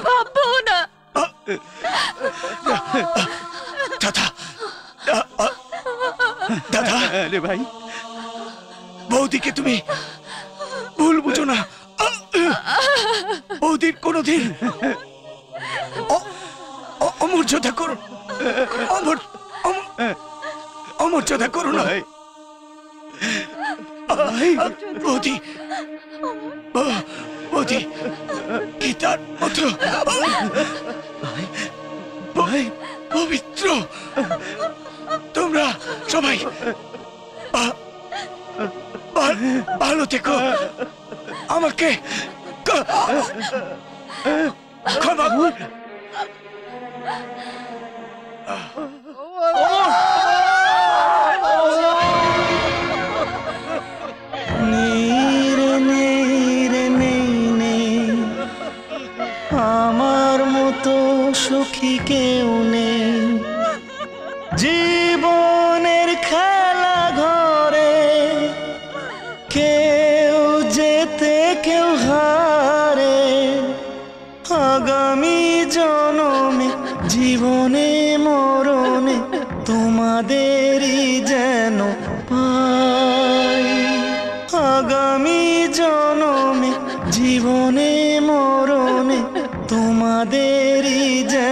ভাববো না দাদা। দাদা আরে ভাই, বৌদিকে তুমি ভুল বুঝো না। বৌদির কোনোদিন অমর্যাদা করো, অমর্যাদা করো না বৌদি। বৌদি গীতার মতো পবিত্র, তোমরা সবাই ভালো থেকো, আমাকে ক্ষমা। আমার মতো সুখী কেউ নেই, জীবনের খেলা ঘরে কেউ যেতে কেউ হারে, আগামী জনমে জীবনে মরণে তোমাদেরই যেন পাই, আগামী জনমে জীবনে মরণে তোমাদেরই যেন